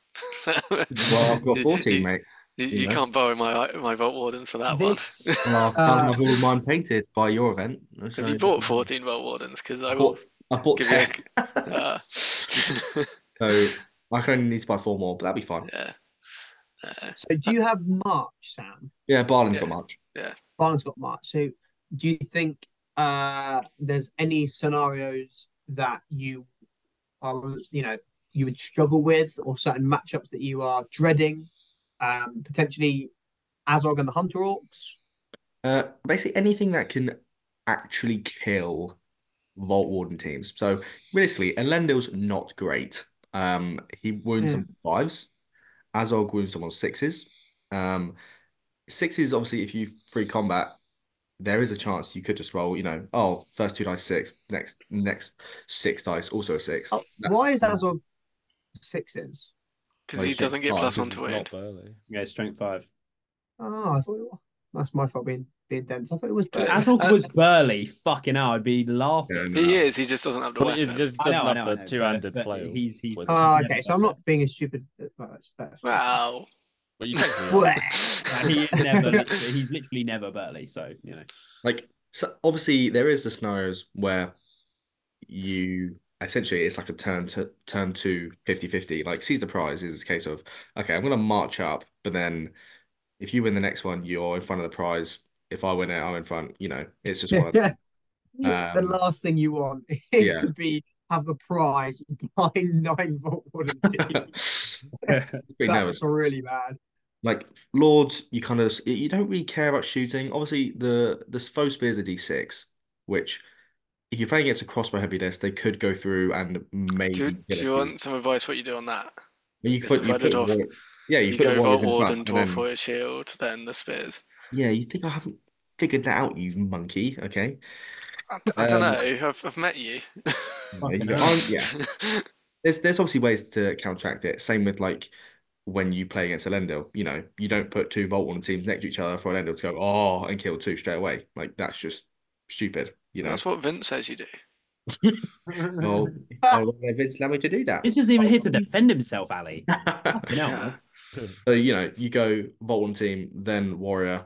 Well, I've got fourteen, you, mate. You, you know. Can't borrow my my Vault Wardens for that this, one. Well, I've all mine painted by your event. So. Have you bought fourteen Vault Wardens? Because I, I bought, I bought ten. A, uh. So I can only need to buy four more, but that'd be fine. Yeah. Uh, so do you have March, Sam? Yeah, Barlin's yeah. got March. Yeah, Barlin's got March. So. Do you think uh, there's any scenarios that you are, you know, you would struggle with, or certain matchups that you are dreading? Um, potentially, Azog and the Hunter Orcs. Uh, basically, anything that can actually kill Vault Warden teams. So, realistically, Elendil's not great. Um, he wounds yeah. some fives. Azog wounds someone sixes. Um, sixes, obviously, if you free combat. There is a chance you could just roll, you know, oh, first two dice six, next next six dice, also a six. Oh, why is Azog sixes? Because well, he doesn't get five, plus one to it. Yeah, strength five. Oh, I thought it was... That's my fault being being dense. I thought it was burly. I thought it was burly. Fucking hell, I'd be laughing. Yeah, no. He is. He just doesn't have the weapon. He doesn't know, have know, the know, two-handed but, flail. But he's, he's, oh, okay. So I'm not being as stupid. Well, that's, that's wow. Well, you take it. He is never. He's literally never burly. So you know. Like so, obviously there is the scenarios where you essentially it's like a turn to turn to fifty fifty. Like seize the prize is a case of okay, I'm going to march up, but then. If you win the next one, you're in front of the prize. If I win it, I'm in front. You know, it's just one of them. Yeah. Um, the last thing you want is yeah. to be have the prize by nine volt wooden teeth. That's really bad. Like Lords, you kind of you don't really care about shooting. Obviously, the the foe spears are D six, which if you're playing against a crossbow heavy desk, they could go through and maybe. Do, do you want some advice? What you do on that? You put, you put off. It, Yeah, you, you put go for ward and dwarf for your shield, then the spears. Yeah, you think I haven't figured that out, you monkey? Okay. I, I um, don't know. I've, I've met you. you yeah. There's there's obviously ways to counteract it. Same with like when you play against Elendil. You know, you don't put two Volt Warden teams next to each other for Elendil to go oh and kill two straight away. Like that's just stupid. You know. That's what Vince says you do. oh, oh, Vince allowed me to do that. Vince isn't even oh, here to defend himself, Ali. no. Yeah. So, you know, you go Volton team, then Warrior.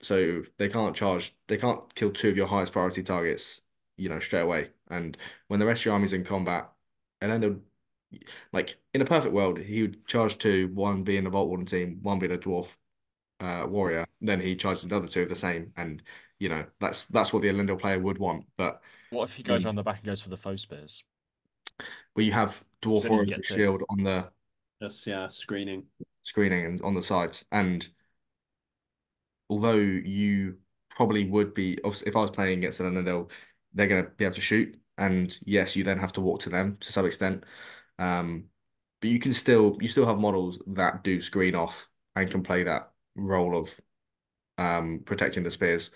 So they can't charge, they can't kill two of your highest priority targets, you know, straight away. And when the rest of your army's in combat, and then, like, in a perfect world, he would charge two, one being a Volt Warden team, one being a Dwarf uh, Warrior. Then he charges the other two of the same. And, you know, that's that's what the Elendil player would want. But what if he goes um, around the back and goes for the foe spears? Well, you have Dwarf Warrior so shield to... on the... Just, yeah, screening. Screening and on the sides, and although you probably would be, obviously, if I was playing against an Elendil, they're going to be able to shoot, and yes, you then have to walk to them to some extent, um, but you can still you still have models that do screen off and can play that role of um, protecting the spears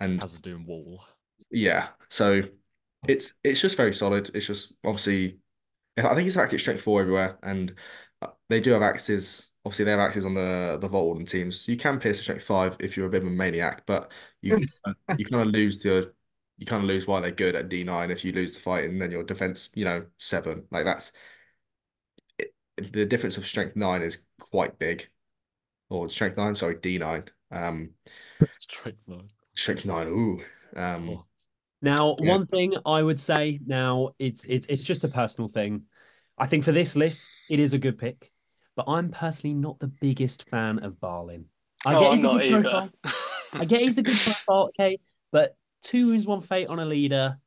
and Khazad-dûm wall. Yeah, so it's it's just very solid. It's just obviously, I think it's actually strength four everywhere, and they do have axes. Obviously, they have axes on the the Vault Warden teams. You can pierce a strength five if you're a bit of a maniac, but you you kind of lose the you kind of lose why they're good at D nine if you lose the fight and then your defense, you know, seven. Like that's it, the difference of strength nine is quite big, or strength nine. Sorry, D nine. Um, strength nine. Strength nine. Ooh. Um, now, yeah. One thing I would say now it's it's it's just a personal thing. I think for this list, it is a good pick. But I'm personally not the biggest fan of Balin. I oh, get I'm not either. I get he's a good profile, okay? But two is one fate on a leader.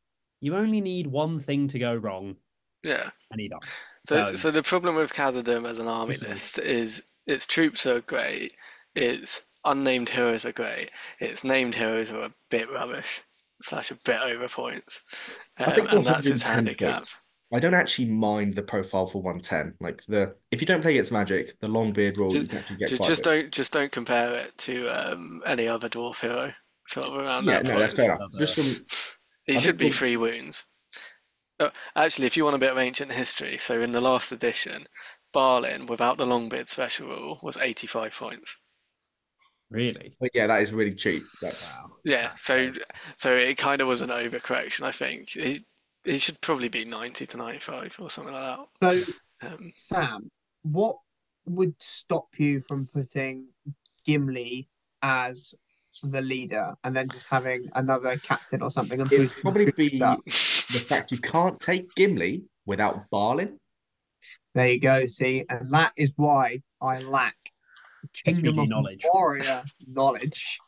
You only need one thing to go wrong. Yeah. And he does. So, so, so the problem with Khazad-dûm as an army list is its troops are great, its unnamed heroes are great, its named heroes are a bit rubbish, slash a bit over points. Um, and that's its handicap. Points. I don't actually mind the profile for one ten. Like the if you don't play against magic, the long beard rule just, you can actually get just, just don't just don't compare it to um, any other dwarf hero sort of around yeah, that. Yeah, no, point. That's fair enough. Just he I should be we'll... three wounds. Oh, actually, if you want a bit of ancient history, so in the last edition, Balin without the long beard special rule was eighty-five points. Really? But yeah, that is really cheap. That's... Wow. Yeah, so so it kind of was an overcorrection, I think. It, It should probably be ninety to ninety-five or something like that. So, um, Sam, what would stop you from putting Gimli as the leader and then just having another captain or something? It would probably be the fact you can't take Gimli without Balin. There you go. See, and that is why I lack Kingdom S B G of knowledge. Warrior knowledge.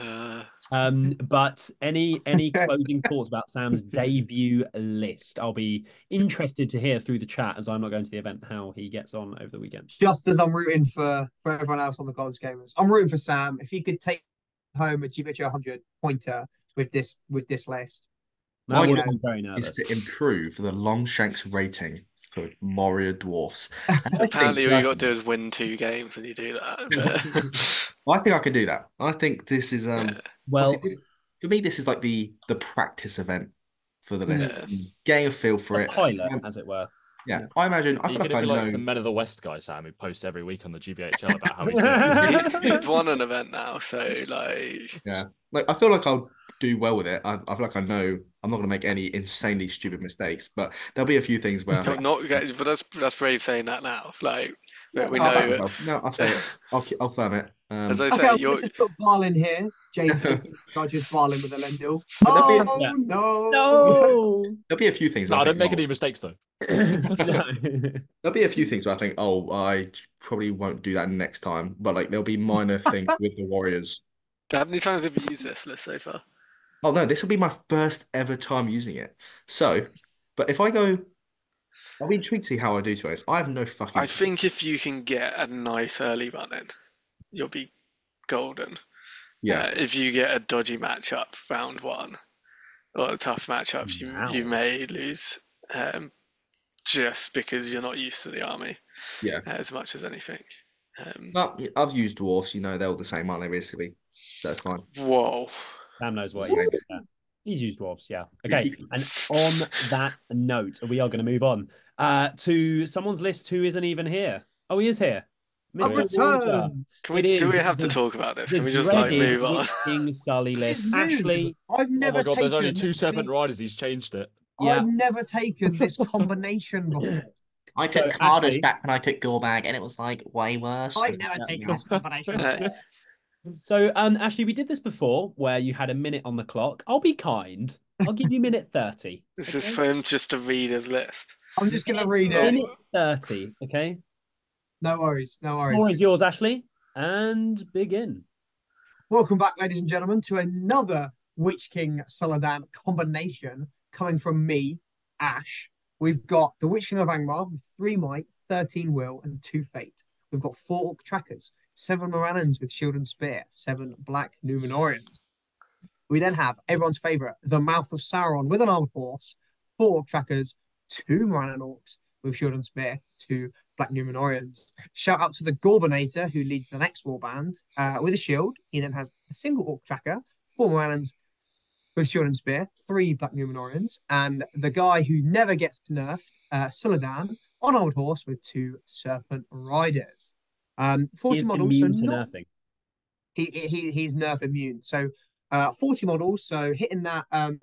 uh... Um, but any any closing thoughts about Sam's debut list? I'll be interested to hear through the chat as I'm not going to the event how he gets on over the weekend. Just as I'm rooting for, for everyone else on the Gollum's Gamers, I'm rooting for Sam. If he could take home a G B H L one hundred pointer with this with this list, my well, you know, is to improve the Longshanks rating for Moria dwarfs. Apparently, all you got to do is win two games, and you do that. But... I think I could do that. I think this is um. Yeah. Well, for me, this is like the the practice event for the list, yeah. getting a feel for a it, pilot, um, as it were. Yeah, yeah. I imagine. I feel like I be know like the Men of the West guy, Sam, who posts every week on the G B H L about how he's doing. He's won an event now, so like, yeah, like I feel like I'll do well with it. I, I feel like I know I'm not going to make any insanely stupid mistakes, but there'll be a few things where I'm not. But that's that's brave saying that now. Like yeah, we I'll know. No, I'll say it. I'll I'll slam it. Um, As I say, okay, you're... let's put Balin here. James charges Balin with a Elendil. Oh, a... yeah. no. no. There'll be a few things. No, I don't make oh. any mistakes, though. There'll be a few things where I think, oh, I probably won't do that next time. But, like, there'll be minor things with the Warriors. How many times have you used this list so far? Oh, no, this will be my first ever time using it. So, but if I go... I'll be intrigued to see how I do to it. I have no fucking... I think if you can get a nice early run-in, you'll be golden. Yeah. Uh, if you get a dodgy matchup round one or a tough matchup, you wow. you may lose um, just because you're not used to the army. Yeah. Uh, as much as anything. Um, no, I've used dwarfs. You know, they're all the same, aren't they? Basically, so that's fine. Whoa. Sam knows what he's doing. Yeah. He's used dwarfs. Yeah. Okay. And on that note, we are going to move on uh, to someone's list who isn't even here. Oh, he is here. Can we, do we have to talk about this? Can we just like move on? King Sully list. Actually, I've never. Oh my god, there's only two Serpent Riders. He's changed it. Yeah. I've never taken this combination before. I took so, Cardish actually, back when I took Gorebag, and it was like way worse. I've never yeah. taken this combination. So, um, Ashley, we did this before, where you had a minute on the clock. I'll be kind. I'll give you minute thirty. This okay? is for him just to read his list. I'm just gonna read it. Minute thirty, okay. No worries, no worries. More is yours, Ashley, and begin. Welcome back, ladies and gentlemen, to another Witch King Sullivan combination coming from me, Ash. We've got the Witch King of Angmar with three might, thirteen will, and two fate. We've got four Orc trackers, seven Moranans with shield and spear, seven Black Numenorians. We then have everyone's favourite, the Mouth of Sauron with an armed horse, four Orc trackers, two Moranan Orcs with shield and spear, two Black Numenorians. Shout out to the Gorbanator, who leads the next warband uh, with a shield. He then has a single Orc tracker, four Moranans with shield and spear, three Black Numenorians, and the guy who never gets nerfed, uh, Celadan, on old horse with two Serpent Riders. Um, forty models, so not... he, he he's nerf immune. So uh, forty models, so hitting that um,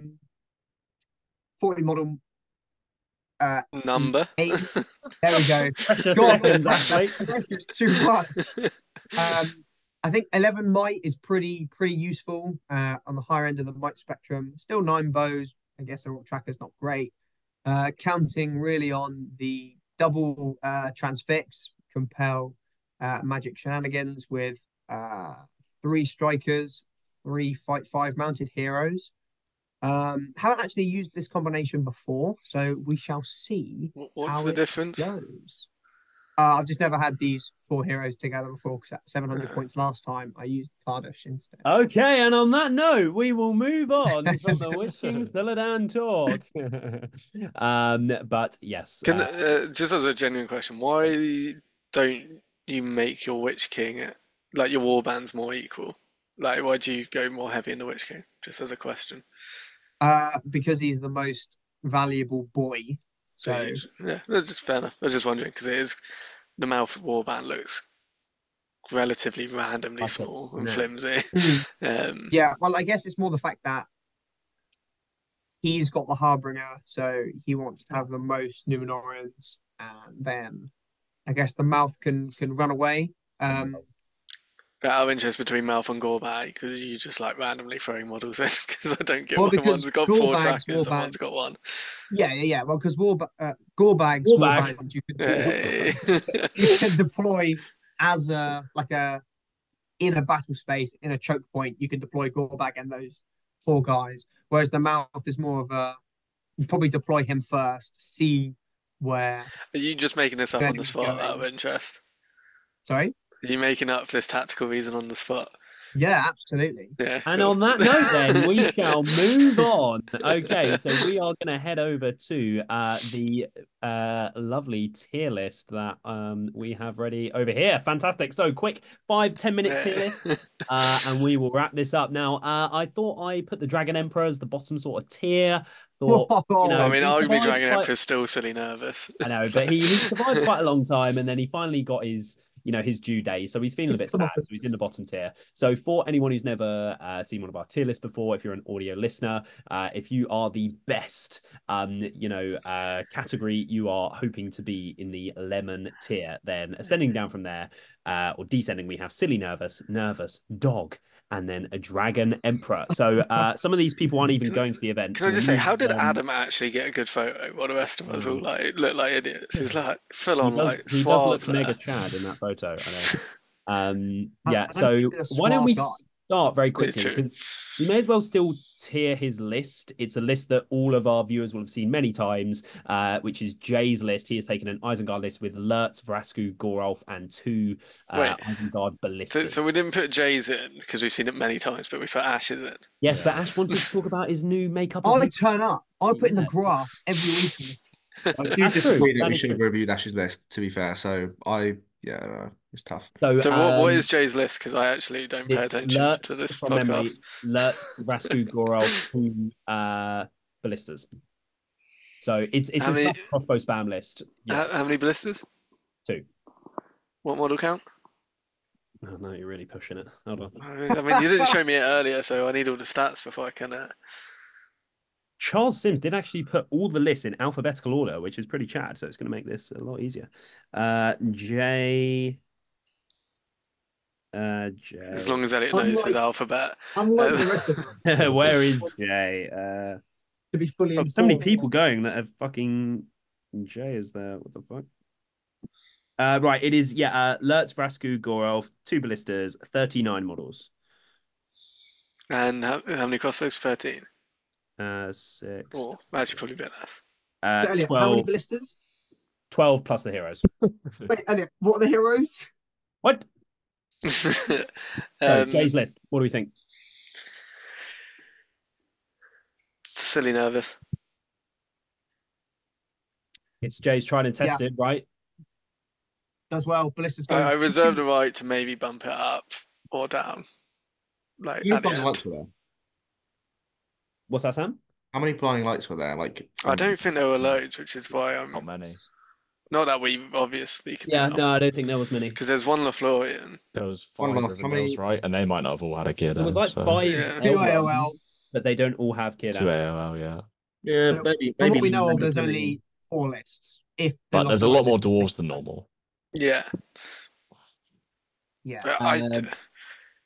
forty model. Uh, number. Eight. There we go. God, it's too much. Um, I think eleven might is pretty pretty useful uh, on the higher end of the might spectrum. Still nine bows. I guess the Orc tracker's not great. Uh, counting really on the double uh, transfix, compel uh, magic shenanigans with uh, three strikers, three fight five mounted heroes. Um, haven't actually used this combination before, so we shall see. What's how the it difference? Goes. Uh, I've just never had these four heroes together before because at seven hundred uh. points last time I used Kardash instead. Okay, and on that note, we will move on from the Witch King Celadan talk. um, but yes, Can, uh, uh, just as a genuine question, why don't you make your Witch King like your warbands more equal? Like, why do you go more heavy in the Witch King? Just as a question. Uh, because he's the most valuable boy. So yeah, that's just fair enough. I was just wondering because it is the Mouth Warband looks relatively randomly like small and yeah. flimsy. um, yeah, well, I guess it's more the fact that he's got the Harbinger, so he wants to have the most Numenorians, and then I guess the Mouth can can run away. Um, But out of interest between Mouth and Gorebag, because you just like randomly throwing models in, because I don't get well, one. One's got four trackers and one's got one. Yeah, yeah, yeah. Well, because uh, Gorebag's Gorebag. Warband, you could hey. you can deploy as a like a in a battle space in a choke point. You can deploy Gorebag and those four guys, whereas the Mouth is more of a you probably deploy him first, see where. Are you just making this up on the spot going. Out of interest? Sorry. Are you making up this tactical reason on the spot? Yeah, absolutely. Yeah. And on that note, then, we shall move on. Okay, so we are going to head over to uh, the uh, lovely tier list that um, we have ready over here. Fantastic. So quick five, ten minute tier list, uh, and we will wrap this up now. Uh, I thought I put the Dragon Emperor as the bottom sort of tier. Thought, you know, I mean, arguably Dragon quite... Emperor's still silly nervous. I know, but he, he survived quite a long time, and then he finally got his... you know, his due day. So he's feeling a bit sad, so he's in the bottom tier. So for anyone who's never uh, seen one of our tier lists before, if you're an audio listener, uh, if you are the best, um, you know, uh, category, you are hoping to be in the lemon tier. Then ascending down from there, uh, or descending, we have silly nervous, nervous, dog, and then a Dragon Emperor. So uh, some of these people aren't even going to the event. Can I just say, how did um, Adam actually get a good photo? What the rest of us all like look like idiots. He's like full on does, like suave. Mega Chad in that photo. I know. Um, yeah. So why don't we start very quickly? Because you may as well still tier his list. It's a list that all of our viewers will have seen many times, uh, which is Jay's list. He has taken an Isengard list with Lurtz, Vrasku, Gorulf, and two uh, Isengard ballistics. So, so we didn't put Jay's in because we've seen it many times, but we put Ash's in. Yes, yeah. But Ash wanted to talk about his new makeup. I his... turn up. I put in the graph every week. I do disagree that we should have reviewed Ash's list, to be fair. So I, yeah, no, it's tough. So, so um, what, what is Jay's list? Because I actually don't pay attention Lurtz, to this podcast. Lurtz, Vrasku, Gorulf, two uh, ballistas. So it's it's how a many, crossbow spam list. Yeah. How, how many ballistas? Two. What model count? Oh, no, you're really pushing it. Hold on. I mean, you didn't show me it earlier, so I need all the stats before I can... Uh... Charles Sims did actually put all the lists in alphabetical order, which is pretty chad, so it's going to make this a lot easier. Uh, Jay... Uh, Jay... As long as Elliot knows his alphabet. Unlike um... the rest of them. Where is Jay? Uh... To be fully oh, so many people going that have fucking... Jay is there. What the fuck? Uh, right, it is, yeah, uh, Lurtz, Vrasku, Gorulf, two ballistas, thirty-nine models. And how, how many crossbows? thirteen. Uh, six. Oh, actually, probably better. Uh, Elliot, twelve, how many ballistas? twelve plus the heroes. Wait, Elliot, what are the heroes? What? um, oh, Jay's list. What do we think? Silly nervous. It's Jay's tried and tested, yeah. Right? Does well. Ballistas. Going. I, I reserve the right to maybe bump it up or down. Like you bump it up to there. What's that, Sam? How many blinding lights were there? Like, from... I don't think there were loads, which is why I'm not many. Not that we obviously. Could yeah, no, I don't think there was many. Because there's one Lothlorien. There was five of them, many... right? And they might not have all had a kid. There was like so... five, yeah. Two A O L, but they don't all have kid. Two A O L, yeah. Yeah, so, maybe. Maybe we know of, there's only four lists. If but there's a lot more dwarves than normal. Yeah. Yeah. Um, I,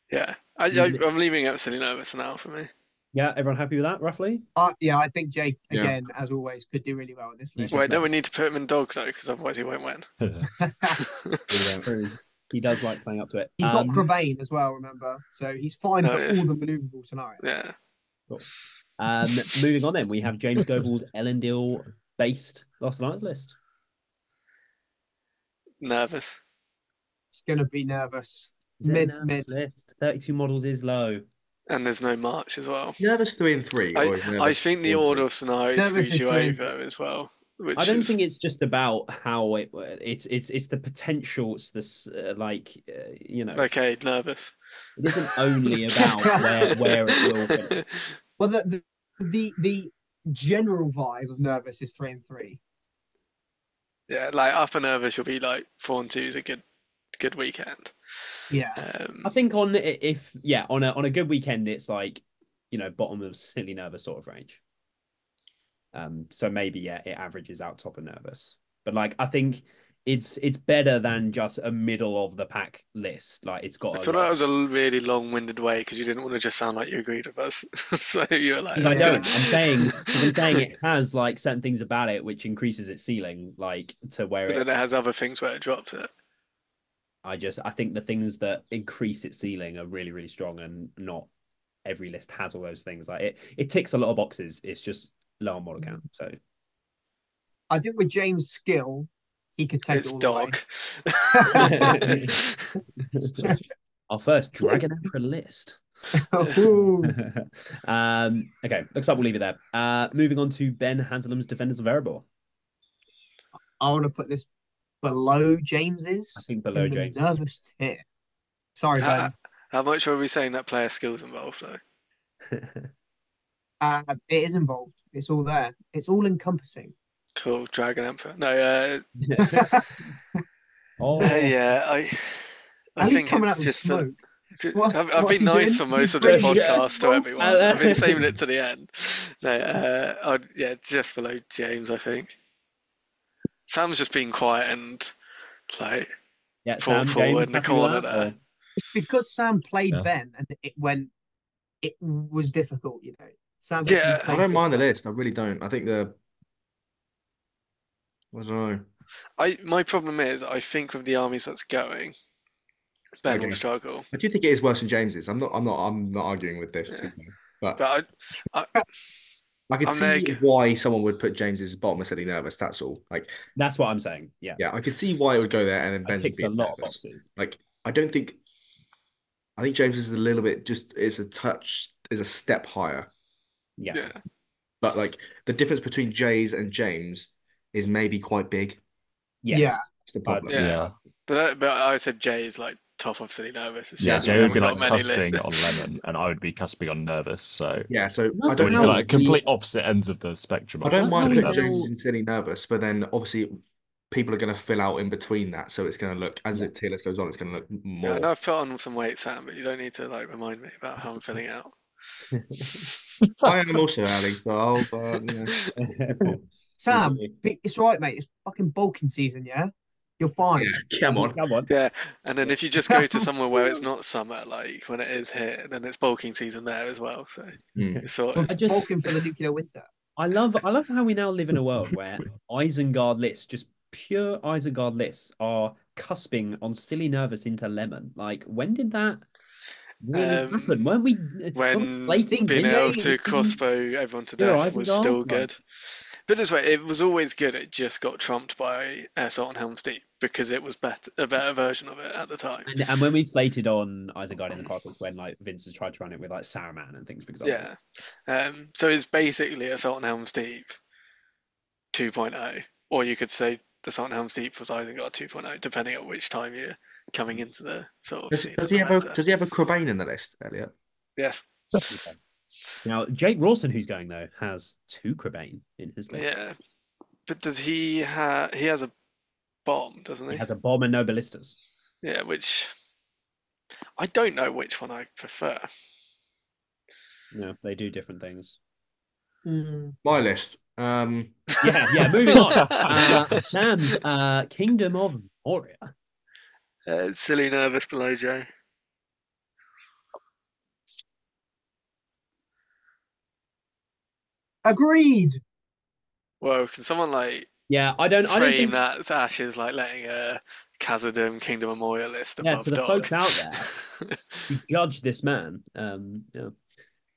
yeah. I, I, I'm leaving out silly nervous now for me. Yeah, everyone happy with that, roughly? Uh, yeah, I think Jake, again, yeah. as always, could do really well at this list. Wait, don't we need to put him in dog, though? Because otherwise he won't win. He does like playing up to it. He's um, got Crabane as well, remember? So he's fine oh, for yeah. all the manoeuvrable scenarios. Yeah. Cool. Um, moving on then, we have James Goble's Elendil-based Lost Alliance list. Nervous. It's going to be nervous. Mid, nervous mid. List. thirty-two models is low. And there's no March as well. Nervous three and three. I, I think the order of scenarios screws you over as well. Which I don't is... think it's just about how it. It's it's it's the potential. It's this uh, like uh, you know. Okay, nervous. It isn't only about where where it will go. Well, the, the the the general vibe of nervous is three and three. Yeah, like upper nervous, you'll be like four and two is a good good weekend. Yeah, um, I think on if yeah on a on a good weekend it's like you know bottom of silly nervous sort of range. Um, so maybe yeah it averages out top of nervous, but like I think it's it's better than just a middle of the pack list. Like it's got. I feel like that was a really long winded way because you didn't want to just sound like you agreed with us. So you're like I don't. Gonna... I'm saying I'm saying it has like certain things about it which increases its ceiling like to where. But it... then it has other things where it drops it. I just, I think the things that increase its ceiling are really, really strong, and not every list has all those things. Like it, it ticks a lot of boxes. It's just low on model count. So, I think with James' skill, he could take it's all dog. The way. our first Dragon Emperor list. um, okay, looks like we'll leave it there. Uh, moving on to Ben Haslam's Defenders of Erebor. I want to put this below James's. I think below James's. Nervous tier. Sorry, Ben. Uh, how much are we saying that player skill's involved, though? uh, it is involved. It's all there. It's all encompassing. Cool, Dragon Emperor. No, uh, yeah. oh, uh, yeah. I, I At think coming it's out just. Smoke. For... What's, I've, I've been nice doing? for most of this podcast to everyone. I've been saving it to the end. No, uh, I'd, yeah, just below James, I think. Sam's just been quiet and like yeah, fall Sam, forward James in the corner there. It's because Sam played yeah. Ben, and it went. It was difficult, you know. Sam. Yeah, I don't mind the list. I really don't. I think the. I don't know. I my problem is I think with the armies that's going. Ben will struggle. I do think it is worse than James's. I'm not. I'm not. I'm not arguing with this. Yeah. But, but I, I, I could I'm see like... why someone would put James's bottom as something nervous. That's all. Like that's what I'm saying. Yeah. Yeah. I could see why it would go there, and then Ben would be a lot of boxes. Like I don't think. I think James is a little bit just. It's a touch. Is a step higher. Yeah. yeah. But like the difference between Jay's and James is maybe quite big. Yes. Yeah. That's the problem. Yeah. yeah. But but I said Jay's like. Top of silly nervous. Yeah, Jay would be like cusping on lemon, and I would be cusping on nervous. So yeah, so I don't know. Like complete opposite ends of the spectrum. I don't mind being silly nervous, but then obviously people are going to fill out in between that, so it's going to look as the tier list goes on. It's going to look more. Yeah, and I've put on some weight, Sam, but you don't need to like remind me about how I'm filling out. I am also Ali, so I'll, uh, yeah. Sam, it's right, mate. It's fucking bulking season, yeah. You're fine. Yeah, come on, come on. Yeah, and then if you just go to somewhere where it's not summer, like when it is here, then it's bulking season there as well. So, mm. so I just, bulking for the nuclear winter. I love, I love how we now live in a world where Isengard lists, just pure Isengard lists, are cusping on silly nervous into lemon. Like, when did that really um, happen? Weren't we when being being able to crossbow everyone to death was still good? Like, but this way, it was always good. It just got trumped by Assault on Helm's Deep because it was better, a better version of it at the time. And, and when we plated on Isengard in the past, was when like Vince has tried to run it with like Saruman and things, for example. Yeah. Um, so it's basically Assault on Helm's Deep two point oh, or you could say Assault on Helm's Deep was Isengard two point oh, depending on which time you're coming into the sort of. Does, scene does he have a, does he have a Cobain in the list, Elliot? Yes. Yeah. Now, Jake Rawson, who's going though, has two Crabane in his list. Yeah, but does he have? He has a bomb, doesn't he? He has a bomb and no ballistas. Yeah, which I don't know which one I prefer. No, they do different things. Mm. My list. Um... Yeah, yeah. Moving on. uh, Sam's uh, Kingdom of Moria. Uh, silly, nervous below Joe. Agreed. Well, can someone like yeah, I don't frame I don't think... that Ash is like letting a Khazad-dûm Kingdom of Moria list above. Yeah, for the Dodd. Folks out there, you judge this man. Um, yeah.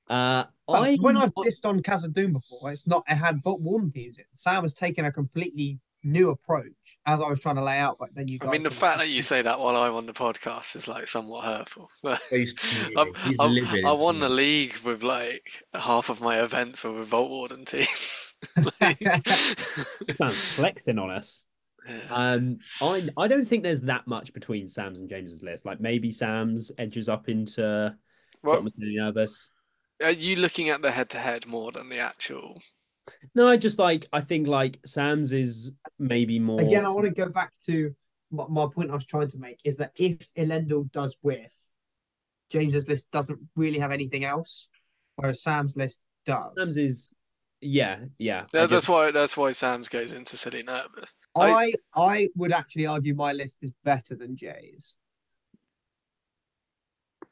uh, I when I've dissed on Khazad-dûm before, it's not it had Warm music. Sam has taken a completely new approach as I was trying to lay out. But then you, I mean, the fact that you say that while I'm on the podcast is like somewhat hurtful. He's I'm, He's I'm, I won the league with like half of my events were with Vault Warden teams. like... Sam's flexing on us. Yeah. Um, I I don't think there's that much between Sam's and James's list. Like maybe Sam's edges up into well, nervous. Are you looking at the head-to-head more than the actual? No, I just like I think like Sam's is maybe more. Again, I want to go back to my, my point I was trying to make is that if Elendil does whiff, James's list doesn't really have anything else, whereas Sam's list does. Sam's is, yeah, yeah. yeah that's just... why that's why Sam's goes into silly nervous. I, I I would actually argue my list is better than Jay's.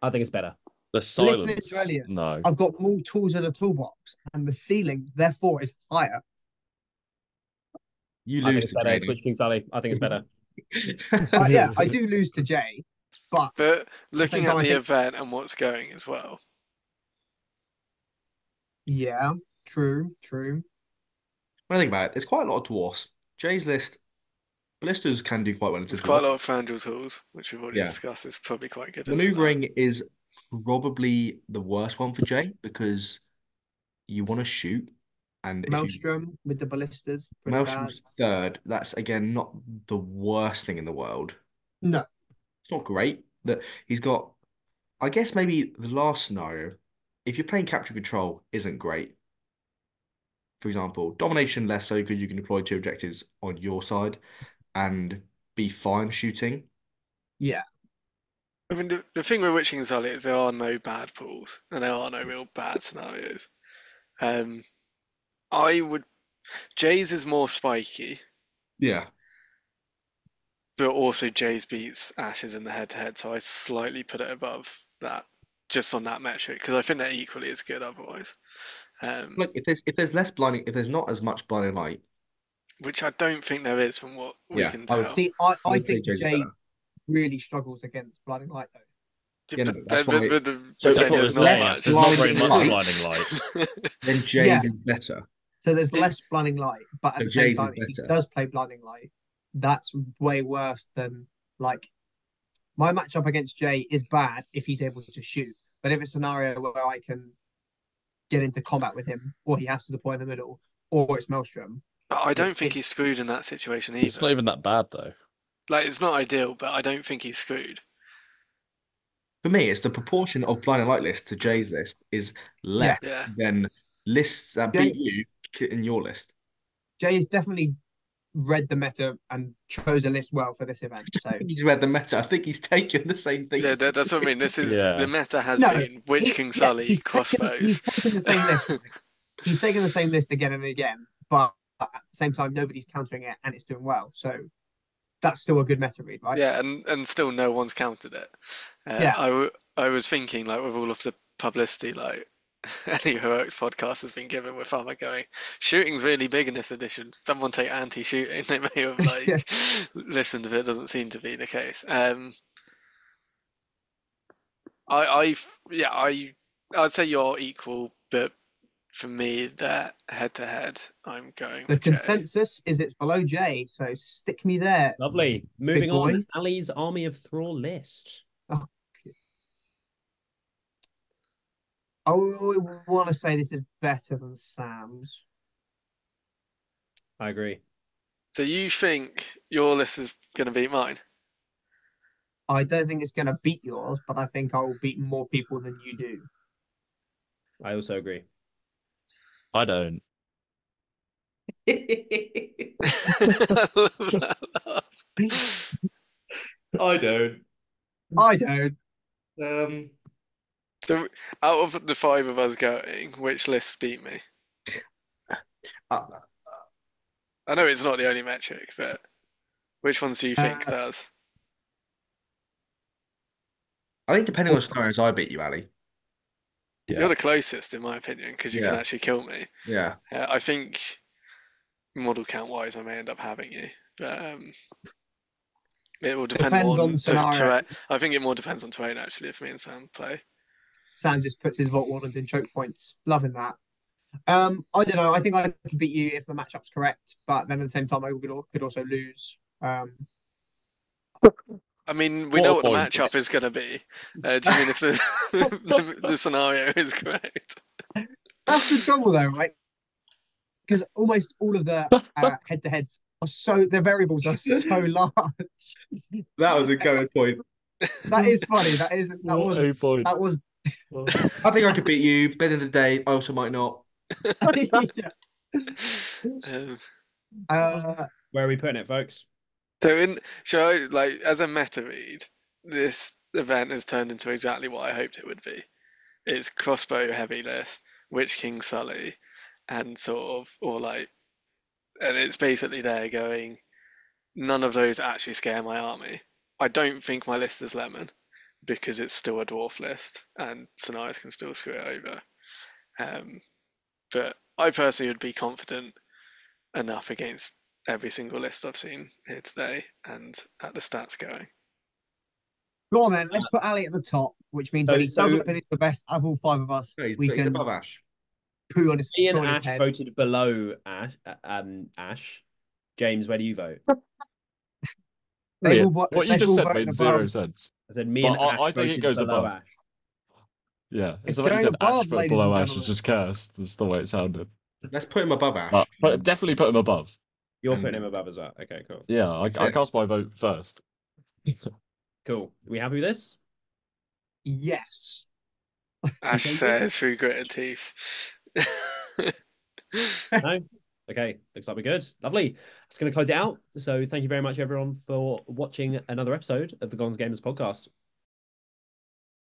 I think it's better. The silence. To Elliot, no, I've got more tools in the toolbox, and the ceiling therefore is higher. You lose to Jay. Switch King Sally. I think it's better. uh, yeah, I do lose to Jay, but but looking at the think... event and what's going as well. Yeah, true, true. When I think about it, there's quite a lot of dwarfs. Jay's list Blisters can do quite well. There's quite a lot of Thranduil's halls, which we've already yeah. discussed. It's probably quite good. Maneuvering is probably the worst one for Jay, because you want to shoot. And Maelstrom you... with the ballistas. Maelstrom's third. That's, again, not the worst thing in the world. No. It's not great. That he's got, I guess maybe the last scenario, if you're playing capture control, isn't great. For example, domination less so because you can deploy two objectives on your side and be fine shooting. Yeah. I mean, the, the thing with Witch King and Sully is there are no bad pools and there are no real bad scenarios. Um, I would... Jay's is more spiky. Yeah. But also Jay's beats Ash's in the head-to-head, so I slightly put it above that, just on that metric, because I think they're equally as good otherwise. Um, Look, if there's if there's less blinding, if there's not as much blinding light, which I don't think there is, from what we yeah, can tell. I would, see, I, I, I think Jay better. really struggles against blinding light, though. Yeah, but, that's but, but, but the so there's not much. There's not very much blinding light. Then Jay's yeah. is better. So there's less blinding light, but at so the same Jay's time, if he does play blinding light, that's way worse than like. My matchup against Jay is bad if he's able to shoot, but if it's a scenario where I can get into combat with him, or he has to deploy in the middle, or it's Maelstrom. I don't think he's screwed in that situation either. It's not even that bad, though. Like, it's not ideal, but I don't think he's screwed. For me, it's the proportion of blind and light list to Jay's list is less yeah. than lists that Jay, beat you in your list. Jay has definitely read the meta and chose a list well for this event. So he's read the meta. I think he's taken the same thing. Yeah, that, that's what I mean. This is yeah. the meta has no, been Witch King Sully yeah, he's crossbows. Taken, he's taken the same list. He's taken the same list again and again, but at the same time, nobody's countering it, and it's doing well. So that's still a good meta read, right? Yeah, and and still no one's countered it. Uh, yeah, I, w I was thinking, like, with all of the publicity, like, any heroics podcast has been given with Farmer going, shooting's really big in this edition. Someone take anti-shooting. They may have like yeah. listened, but it doesn't seem to be the case. Um, I, I, yeah, I, I'd say you're equal, but for me, that head-to-head, I'm going. The consensus is it's below Jay, so stick me there. Lovely. Moving on, Ali's Army of Thrall list. Oh. I want to say this is better than Sam's. I agree. So you think your list is going to beat mine? I don't think it's going to beat yours, but I think I will beat more people than you do. I also agree. I don't. I don't. I don't. Um... The, out of the five of us going, which lists beat me? Uh, I know it's not the only metric, but which ones do you think uh, does? I think depending on scenarios, I beat you, Ali. Yeah. You're the closest, in my opinion, because you yeah. can actually kill me. Yeah. Uh, I think model count-wise, I may end up having you. But, um, it will depend depends on, on scenario. Terrain. I think it more depends on terrain, actually, if me and Sam play. Sam just puts his Vault Wardens in choke points. Loving that. Um, I don't know. I think I could beat you if the matchup's correct, but then at the same time, I could, could also lose. Um... I mean, we what know what the matchup is going to be. Uh, do you mean if the, the, the scenario is correct? That's the trouble, though, right? Because almost all of the uh, head-to-heads are so... The variables are so large. That was a going point. That is funny. That is... That was... Point. That was Well, I think I could beat you. Better than the day, I also might not. uh, Where are we putting it, folks? So, in so like as a meta read, this event has turned into exactly what I hoped it would be. It's crossbow heavy list, Witch King Sully, and sort of, or like, and it's basically there going, none of those actually scare my army. I don't think my list is lemon, because it's still a dwarf list and scenarios can still screw it over. Um, but I personally would be confident enough against every single list I've seen here today and at the stats going. Go on then, let's put Ali at the top, which means so when he doesn't finish the best of all five of us, no, we can above Ash. Poo on his, Ian poo on Ash his head. Voted below Ash, um, Ash. James, where do you vote? They all, what you just said made zero sense. Then me and Ash, I think it goes above. Yeah, it's the way he said Ash, but below Ash is just cursed. That's the way it sounded. Let's put him above Ash. But definitely put him above. You're putting him above as well. Okay, cool. Yeah, I, I cast my vote first. Cool. Are we happy with this? Yes. Ash says through gritted teeth. No? Okay, looks like we're good. Lovely. That's going to close it out. So thank you very much, everyone, for watching another episode of the Gollum's Gamers podcast.